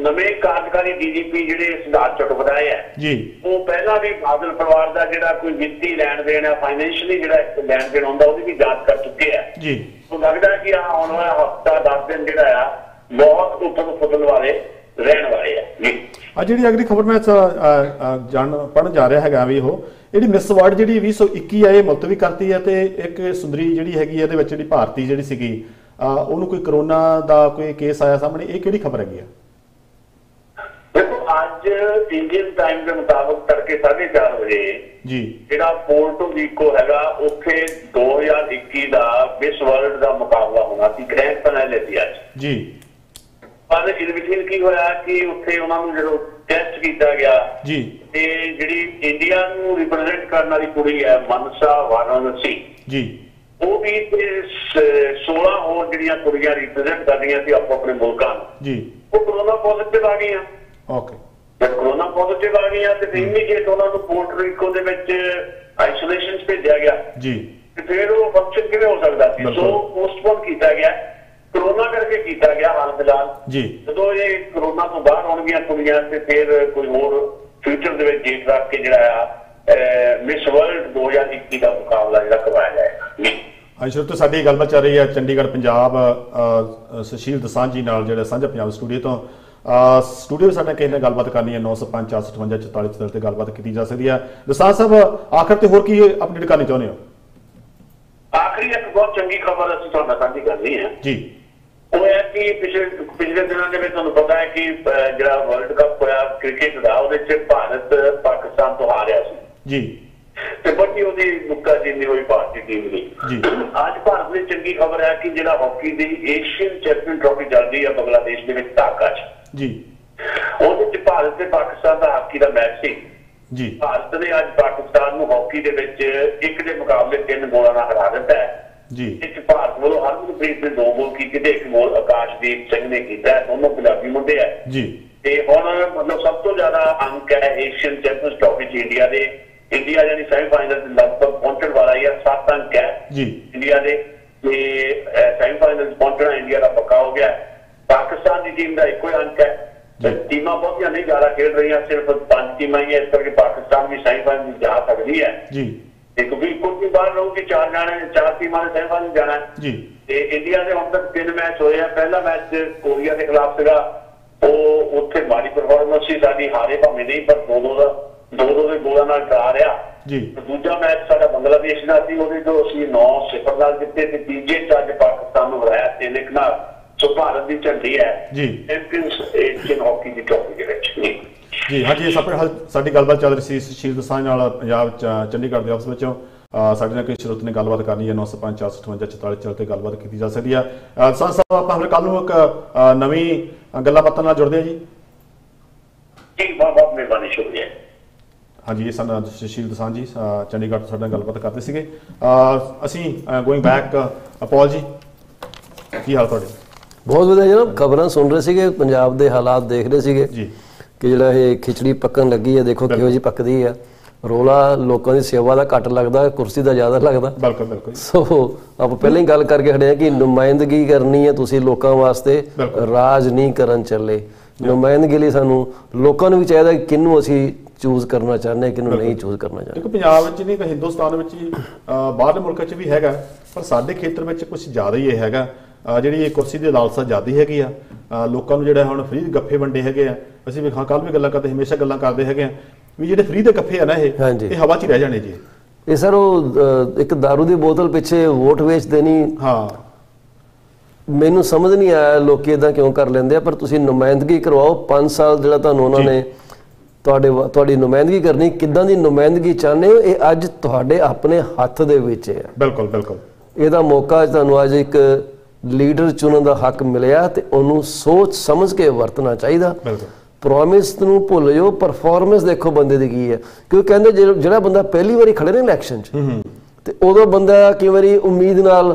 नवे कार्यकारी डीजीपी जिहड़े सिद्धार्थ चट्टोपाध्याय है वो पहला भी बादल परिवार का जिहड़ा कोई वित्तीय लैण देण है फाइनेंशियली जिहड़ा लैण देण हुंदा उहदी भी जांच कर चुके हैं। तो लगता है कि आने वाला हफ्ता दस दिन जिहड़ा बहुत उथल पुथल वाले रहने वाले है जी। अ जिहड़ी अगली खबर मैं जान पढ़न जा रहा है भी वो जी मिस वर्ल्ड जी भी सौ इक्की है ये मुलतवी करती है तो एक सुंदरी जी हैगी है जी भारती जी सी उन्होंने कोई करोना का कोई केस आया सामने, ये किहड़ी खबर हैगी है? आज इंडियन टाइम के मुताबिक तड़के साढ़े चार बजे जी जिहड़ा पोर्टो रीको हैगा उथे दो हजार इक्की का विश्व वर्ल्ड का मुकाबला होना सी ग्रैंड फिनाले दी अज जी। पर इन बिटवीन की होया कि उथे उन्हां नूं जो टेस्ट किया गया जी ते जिहड़ी इंडिया नूं रिप्रेजेंट करने वाली कुड़ी है मनसा वाराणसी जी वो भी सोलह और जड़ियां कुड़ियां रिप्रेजेंट कर रही थी आपको अपने मुल्क जी वो कोरोना पॉजिटिव आ गई ओके जब कोरोना पॉजिटिव आ गई तो इमीडिएट उन्होंने पोर्टरिको के विच आइसोलेशन भेजा गया जी फिर वो फंक्शन किवें हो सकता है सो पोस्टपोन किया गया कोरोना करके किया गया हाल फिलहाल जी जो ये कोरोना तो बाहर आउणगियां कुड़ियां ते फिर कोई होर फ्यूचर दे विच डेट रख के जिहड़ा मिस वर्ल्ड दो हजार इक्की का मुकाबला जिहड़ा करवाया जाएगा। शुरू तो साड़ी गलबात चल रही है चंडीगढ़ पंजाब सुशील दोसांझ जी नाल जिहड़ा सांझा पंजाब स्टूडियो तो स्टूडियो साडा किसी ने गलबात करनी है नौ सौ पांच चार सौ अठवंजा चौताली चौदह से गलबात की जा सकती है। दोसांझ साहब आखिर तो होर की अपडेट करनी चाहते हो? आखिरी एक बहुत चंगी खबर असीं तुहाडे नाल साझी करनी है जी वो है कि पिछले पिछले दिनों के तुहानूं पता है कि जिहड़ा वर्ल्ड कप होया क्रिकेट दा उहदे भारत पाकिस्तान तो हारिया सी जी बड़ी मुक्का जींदी हुई भारतीय टीम ने आज भारत में चंगी खबर है कि जिहड़ा हॉकी दी एशियन चैंपियन ट्रॉफी चल रही है बांग्लादेश दे विच ढाका जी उहदे विच भारत ते पाकिस्तान दा हॉकी दा मैच सी जी भारत ने अज पाकिस्तान नूं हॉकी दे विच एक दे मुकाबले तीन गोलां नाल हरा दिता है जी इस भारत वालों हरमनप्रीत ने दो गोल कीते ते एक गोल आकाशदीप सिंह ने कीता है दोनों पंजाबी मुंडे है जी ते हुण मतलब सब तो ज्यादा अंक है एशियन चैंपियंस ट्रॉफी च इंडिया दे इंडिया यानी सेमीफाइनल लगभग पहुंचने वाला ही है सात अंक है जी इंडिया ने सेमीफाइनल पहुंचना इंडिया का पक्का हो गया पाकिस्तान की टीम का एको अंक है टीम बहुत नहीं ज्यादा खेल रही सिर्फ पांच टीम ही है इस करके पाकिस्तान भी सेमीफाइनल जा सकती है जी क्योंकि कुछ भी बाहर रहूगी चार जाने चार टीम ने सेमीफाइनल जाना है जी इंडिया के हम तक तीन मैच हो पहला मैच कोरिया के खिलाफ था वो उत्थे माड़ी परफॉर्मेंस सी साडी हारे भावें नहीं पर दो दो का दो दो के गोलों नाल हरा रहा दूजा मैच साडा बांग्लादेश दा सी उहदे जो असीं नौ सिफर नाल जित्ते ते तीजे अज पाकिस्तान नूं हराया तीन एक नाल सो भारत दी झंडी है चैंपियंस एशियन हॉकी दी ट्रॉफी दे विच जी हाँ जी सापे साडी गलबात चल रही सी सुशील दोसांझ नाल पंजाब चंडीगढ़ दे ऑफिस विचों साडे नाल किसी श्रोत ने गलबात करनी है नौ सौ पांच चार सौ अठवंजा चौताली चल ते गलबात की जा सकती है। दोसांझ साहब आपां फिर कल नूं एक नवीं गल्लां बातां नाल जुड़दे जी जी बहुत बहुत मेहरबानी शुक्रिया। हाँ जी सन सुशील दोसांझ जी चंडीगढ़ तो गलबात करते थे असी गोइंग बैक पॉल जी की हाल थोड़े बहुत वधिया जनाब खबर सुन रहे थे पंजाब के हालात देख रहे थे कि जिहड़ा ये खिचड़ी पकन लगी है देखो किहो जी पकदी है रोला लोगों की सेवा का घट लगता कुर्सी का ज़्यादा लगता बिल्कुल बिल्कुल सो आप पहले ही गल करके खड़े हैं कि नुमाइंदगी करनी है तुसीं लोगों वास्ते राज नहीं करन चले नुमाइंदगी लई सानू लोगों नूं भी चाहिए किनू असीं चूज करना चाहते हैं किनू नहीं चूज करना चाहते क्योंकि पंजाब विच नहीं तो हिंदुस्तान विच बाहरले मुल्कां च भी हैगा पर साडे खेतर में कुछ ज़्यादा ही हैगा जिहड़ी कुर्सी की लालसा ज़्यादा हैगी आ लोगों नूं जिहड़ा हुण फ्री गफ्फे वंडे हैगे आ असीं हाँ कल भी गल्लां करदे हमेशा गल्लां करदे हैगे आ भी जिहड़े फ्री दे गफ्फे आ ना ये हवा च रह जाने जी ये सर वो एक दारू की बोतल पिछे वोट वेच देनी हाँ ਮੈਨੂੰ ਸਮਝ ਨਹੀਂ ਆਇਆ ਲੋਕੀ ਇਦਾਂ ਕਿਉਂ ਕਰ ਲੈਂਦੇ ਆ ਪਰ ਤੁਸੀਂ ਨੁਮਾਇੰਦਗੀ ਕਰਵਾਓ ਪੰਜ ਸਾਲ ਜਿਹੜਾ ਤੁਹਾਨੂੰ ਉਹਨਾਂ ਨੇ ਤੁਹਾਡੇ ਤੁਹਾਡੀ ਨੁਮਾਇੰਦਗੀ ਕਰਨੀ ਕਿਦਾਂ ਦੀ ਨੁਮਾਇੰਦਗੀ ਚਾਹੁੰਦੇ ਹੋ ਇਹ ਅੱਜ ਤੁਹਾਡੇ ਆਪਣੇ ਹੱਥ ਦੇ ਵਿੱਚ ਹੈ ਬਿਲਕੁਲ ਬਿਲਕੁਲ ਇਹਦਾ ਮੌਕਾ ਤੁਹਾਨੂੰ ਅੱਜ ਇੱਕ ਲੀਡਰ ਚੁਣਨ ਦਾ ਹੱਕ ਮਿਲਿਆ ਤੇ ਉਹਨੂੰ ਸੋਚ ਸਮਝ ਕੇ ਵਰਤਣਾ ਚਾਹੀਦਾ ਬਿਲਕੁਲ ਪ੍ਰੋਮਿਸ ਨੂੰ ਭੁੱਲ ਜਾਓ ਪਰਫਾਰਮੈਂਸ ਦੇਖੋ ਬੰਦੇ ਦੀ ਕੀ ਹੈ ਕਿਉਂਕਿ ਕਹਿੰਦੇ ਜਿਹੜਾ ਬੰਦਾ ਪਹਿਲੀ ਵਾਰੀ ਖੜੇ ਨੇ ਇਲੈਕਸ਼ਨ 'ਚ ਤੇ ਉਦੋਂ ਬੰਦਾ ਕਈ ਵਾਰੀ ਉਮੀਦ ਨਾਲ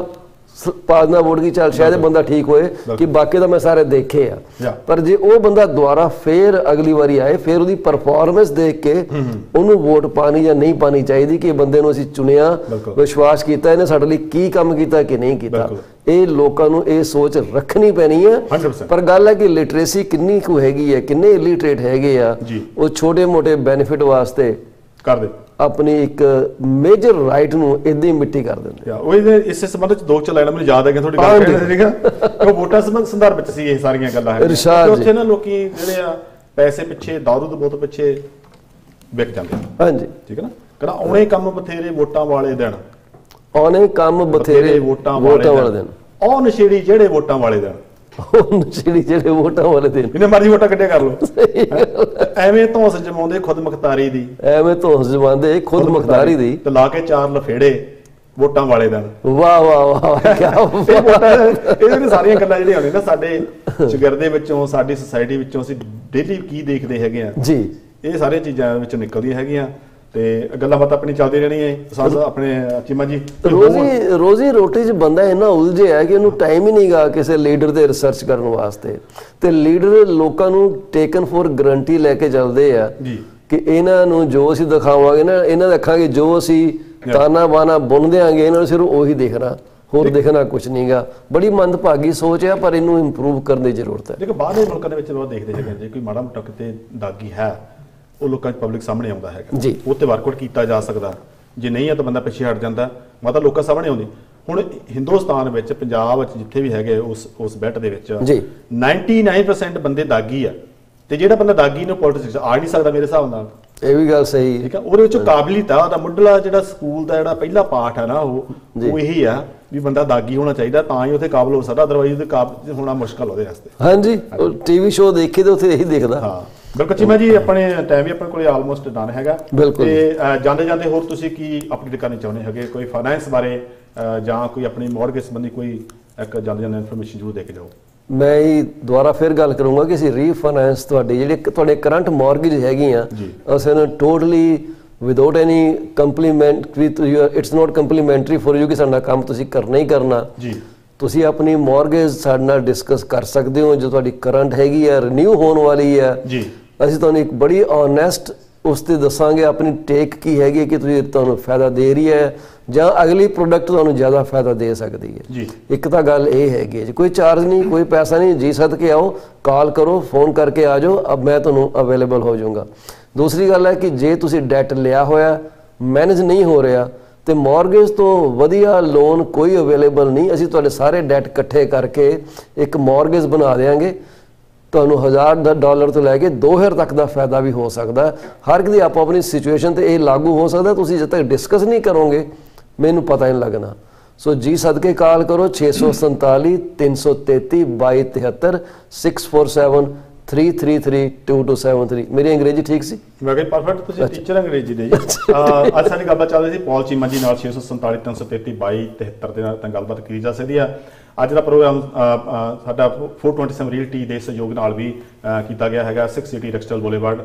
पाजना बोर्ड की चल शायद बंदा ठीक होए कि बाकी तो मैं सारे देखे आ पर जे वो बंदा दोबारा फिर अगली बारी आए फिर उसकी परफॉर्मेंस देख के उन्होंने वोट पानी या नहीं पानी चाहिए कि बंदे नूं असीं चुनिया विश्वास किया इन्हें साडे लई की काम किया कि नहीं किया ये लोगों नूं ये सोच रखनी पैनी है पर गल है कि लिटरेसी कितनी कु हैगी है कितने इलिटरेट हैगे आ वो छोटे मोटे बेनीफिट वास्ते कर दे अपनी एक मेजर राइट नी मिट्टी कर देंगे इस संबंध दो चार लाइन मुझे याद है वोटा संबंध संदर्भ सारियां गल्लां पैसे पिछे दारू तो बहुत पिछे विक जाते हाँ जी ठीक है ना कहना आने काम बथेरे वोटा वाले दिन आने काम बथेरे वोटा वोटा वाले दिन आ नशेड़ी जेड़े वोटा वाले दिन ਸ਼ਗਿਰਦੇ ਵਿੱਚੋਂ ਅਸੀਂ ਡੇਲੀ ਕੀ ਦੇਖਦੇ ਹੈਗੇ ਆ ਜੀ ਇਹ ਸਾਰੀਆਂ ਚੀਜ਼ਾਂ ਵਿੱਚੋਂ ਨਿਕਲਦੀਆਂ ਹੈਗੀਆਂ रोजी रोटी च बंदा इन्ना उलझे है कि उन्हें टाइम ही नहीं गा किसी लीडर ते रिसर्च करने वास्ते ते लीडर लोकां नूं टेकन फॉर गारंटी लैके चलदे आ कि इन्हां नूं जो असीं दिखावांगे ना इन्हां रखांगे जो असीं ताना बाना बुन देंगे इन्हां नूं सिर्फ ओही दिखना होर देखना कुछ नहीं गा। बड़ी मंदभागी सोच है पर इन्हूं इंप्रूव करने की जरूरत है। देखो बाहरले मुल्कां दे विच लोक देखदे जगह जे कोई माड़ा मोटा किते दागी है ਉਹ ਲੋਕਾਂ ਦੇ ਪਬਲਿਕ ਸਾਹਮਣੇ ਆਉਂਦਾ ਹੈਗਾ ਜੀ, ਉਹ ਤੇ ਵਰਕਆਊਟ ਕੀਤਾ ਜਾ ਸਕਦਾ, ਜੇ ਨਹੀਂ ਆ ਤਾਂ ਬੰਦਾ ਪਿੱਛੇ ਹਟ ਜਾਂਦਾ, ਮਤਲਬ ਲੋਕਾਂ ਸਾਹਮਣੇ ਆਉਂਦੀ। ਹੁਣ ਹਿੰਦੁਸਤਾਨ ਵਿੱਚ ਪੰਜਾਬ ਵਿੱਚ ਜਿੱਥੇ ਵੀ ਹੈਗੇ ਉਸ ਉਸ ਬੈਟ ਦੇ ਵਿੱਚ ਨਾਈਨਟੀ ਨਾਈਨ ਪਰਸੈਂਟ ਬੰਦੇ ਦਾਗੀ ਆ, ਤੇ ਜਿਹੜਾ ਬੰਦਾ ਦਾਗੀ ਨੂੰ ਪੋਲਿਟਿਕਸ ਆ ਨਹੀਂ ਸਕਦਾ ਮੇਰੇ ਹਿਸਾਬ ਨਾਲ। ਇਹ ਵੀ ਗੱਲ ਸਹੀ ਠੀਕ ਆ, ਉਹਦੇ ਵਿੱਚ ਕਾਬਲੀਅਤ ਆ, ਉਹਦਾ ਮੁੱਢਲਾ ਜਿਹੜਾ ਸਕੂਲ ਦਾ ਜਿਹੜਾ ਪਹਿਲਾ ਪਾਠ ਆ ਨਾ ਉਹ ਉਹ ਇਹੀ ਆ ਵੀ ਬੰਦਾ ਦਾਗੀ ਹੋਣਾ ਚਾਹੀਦਾ ਤਾਂ ਹੀ ਉੱਥੇ ਕਾਬਲ ਹੋ ਸਕਦਾ, ਅਦਰਵਾਈਜ਼ ਉਹਦੇ ਕਾਬਲ ਹੋਣਾ ਮੁਸ਼ਕਲ ਉਹਦੇ ਵਾਸਤੇ। ਹਾਂਜੀ ਉਹ ਟੀਵੀ ਸ਼ੋਅ ਦੇਖੇ ਤੇ ਉੱਥੇ ਇਹੀ ਦੇਖਦਾ। ਹਾਂ ਬਿਲਕੁਲ ਚੀਮਾ ਜੀ ਆਪਣੇ ਟਾਈਮ ਵੀ ਆਪਣੇ ਕੋਲ ਆਲਮੋਸਟ ਡਨ ਹੈਗਾ ਤੇ ਜਾਂਦੇ ਜਾਂਦੇ ਹੋਰ ਤੁਸੀਂ ਕੀ ਅਪਡੇਟ ਕਰਨੀ ਚਾਹੁੰਦੇ ਹੈਗੇ ਕੋਈ ਫਾਈਨੈਂਸ ਬਾਰੇ ਜਾਂ ਕੋਈ ਆਪਣੀ ਮੌਰਗੇਜ ਸੰਬੰਧੀ ਕੋਈ ਇੱਕ ਜਾਂਦੇ ਜਾਂਦੇ ਇਨਫੋਰਮੇਸ਼ਨ ਜ਼ਰੂਰ ਦੇ ਕੇ ਜਾਓ। मैं ही दोबारा फिर गल करूँगा कि असी रीफाइनेंस तुहाडे करंट मॉर्गेज हैगियां असन totally without any compliment it's not complimentary for you कि साडा काम तुसी करना ही करना जी। तुसी अपनी मॉर्गेज साडे नाल डिस्कस कर सकते हो जो तुहाडी करंट हैगी है रिन्यू होने वाली है जी। असी तुहानू एक बड़ी ऑनेस्ट उसते दसांगे अपनी टेक की हैगी कि तुसी तुहानू फायदा दे रही है ਜਾਂ ਅਗਲੀ ਪ੍ਰੋਡਕਟ ਤੁਹਾਨੂੰ ਜ਼ਿਆਦਾ ਫਾਇਦਾ ਦੇ ਸਕਦੀ ਹੈ। ਇੱਕ ਤਾਂ ਗੱਲ ਇਹ ਹੈਗੀ ਜੀ ਕੋਈ ਚਾਰਜ ਨਹੀਂ ਕੋਈ ਪੈਸਾ ਨਹੀਂ, ਜੀ ਸਦਕੇ ਆਓ, ਕਾਲ ਕਰੋ, ਫੋਨ ਕਰਕੇ ਆ ਜਾਓ, ਅਬ ਮੈਂ ਤੁਹਾਨੂੰ ਅਵੇਲੇਬਲ ਹੋ ਜਾਊਂਗਾ। ਦੂਸਰੀ ਗੱਲ ਹੈ ਕਿ ਜੇ ਤੁਸੀਂ ਡੈਟ ਲਿਆ ਹੋਇਆ ਮੈਨੇਜ ਨਹੀਂ ਹੋ ਰਿਹਾ ਤੇ ਮੌਰਗੇਜ ਤੋਂ ਵਧੀਆ ਲੋਨ ਕੋਈ ਅਵੇਲੇਬਲ ਨਹੀਂ। ਅਸੀਂ ਤੁਹਾਡੇ ਸਾਰੇ ਡੈਟ ਇਕੱਠੇ ਕਰਕੇ ਇੱਕ ਮੌਰਗੇਜ ਬਣਾ ਦੇਵਾਂਗੇ, ਤੁਹਾਨੂੰ ਹਜ਼ਾਰ ਦਾ ਡਾਲਰ ਤੋਂ ਲੈ ਕੇ ਦੋ ਹਜ਼ਾਰ ਤੱਕ ਦਾ ਫਾਇਦਾ ਵੀ ਹੋ ਸਕਦਾ। ਹਰ ਇੱਕ ਦੀ ਆਪੋ ਆਪਣੀ ਸਿਚੁਏਸ਼ਨ ਤੇ ਇਹ ਲਾਗੂ ਹੋ ਸਕਦਾ, ਤੁਸੀਂ ਜਦ ਤੱਕ ਡਿਸਕਸ ਨਹੀਂ ਕਰੋਗੇ ਮੈਨੂੰ ਪਤਾ ਨਹੀਂ ਲੱਗਣਾ। ਸੋ ਜੀ ਸਦਕੇ ਕਾਲ ਕਰੋ ਛੇ ਸੌ ਸੰਤਾਲੀ ਤਿੰਨ ਸੌ ਤੇਤੀ ਬਾਈ ਤਿਹੱਤਰ six four seven three three three two two seven three. ਮੇਰੀ ਅੰਗਰੇਜ਼ੀ ਠੀਕ ਸੀ? ਮੈਂ ਕਿਹਾ ਪਰਫੈਕਟ, ਤੁਸੀਂ ਟੀਚਰ ਅੰਗਰੇਜ਼ੀ ਦੇ ਜੀ। ਅੱਜ ਸਾਡੀ ਗੱਲਬਾਤ ਚੱਲ ਰਹੀ ਸੀ ਪੌਲ ਚੀਮਾ ਜੀ ਨਾਲ ਛੇ ਸੌ ਸੰਤਾਲੀ ਤਿੰਨ ਸੌ ਤੇਤੀ ਬਾਈ ਤਿਹੱਤਰ ਦੇ ਨਾਲ ਤਾਂ ਗੱਲਬਾਤ ਕੀਤੀ ਜਾ ਸਕਦੀ ਆ। ਅੱਜ ਦਾ ਪ੍ਰੋਗਰਾਮ ਸਾਡਾ ਚਾਰ ਸੌ ਸਤਾਈਸ ਰੀਅਲਟੀ ਦੇ ਸਹਿਯੋਗ ਨਾਲ ਵੀ ਕੀਤਾ ਗਿਆ ਹੈਗਾ। ਸਿਕਸ ਏਟੀ ਰੈਕਸਟਲ ਬੋਲੇਵਾਰਡ,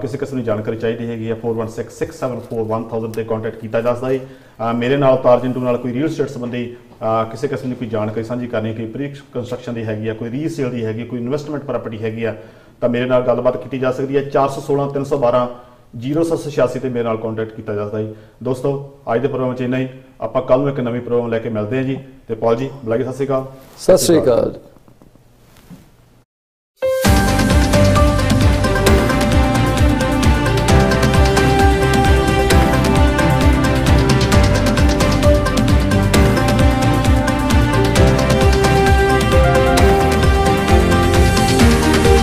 किसी किस्म की जानकारी चाहिए हैगी है four one six six seven four one thousand पर कॉन्टैक्ट किया जा सकता है। मेरे नाल तारजंडू नाल कोई रियल स्टेट संबंधी किसी किस्म की कोई जानकारी साझी करनी, कोई प्री कंस्ट्रक्शन की हैगी, कोई रीसेल की हैगी, कोई इन्वेस्टमेंट प्रॉपर्टी हैगी है तो मेरे नाल गलबात की जा सकती है। चार सौ सोलह तीन सौ बारह जीरो सत्त सौ छियासी पर मेरे नाल कॉन्टैक्ट किया जा सकता है। दोस्तों अज के प्रोग्राम इन्ना ही, आप कल में एक नवी प्रोग्राम लैके मिलते हैं जी। तो पॉल जी बुलाइए, सत श्री अकाल। सत श्री अकाल।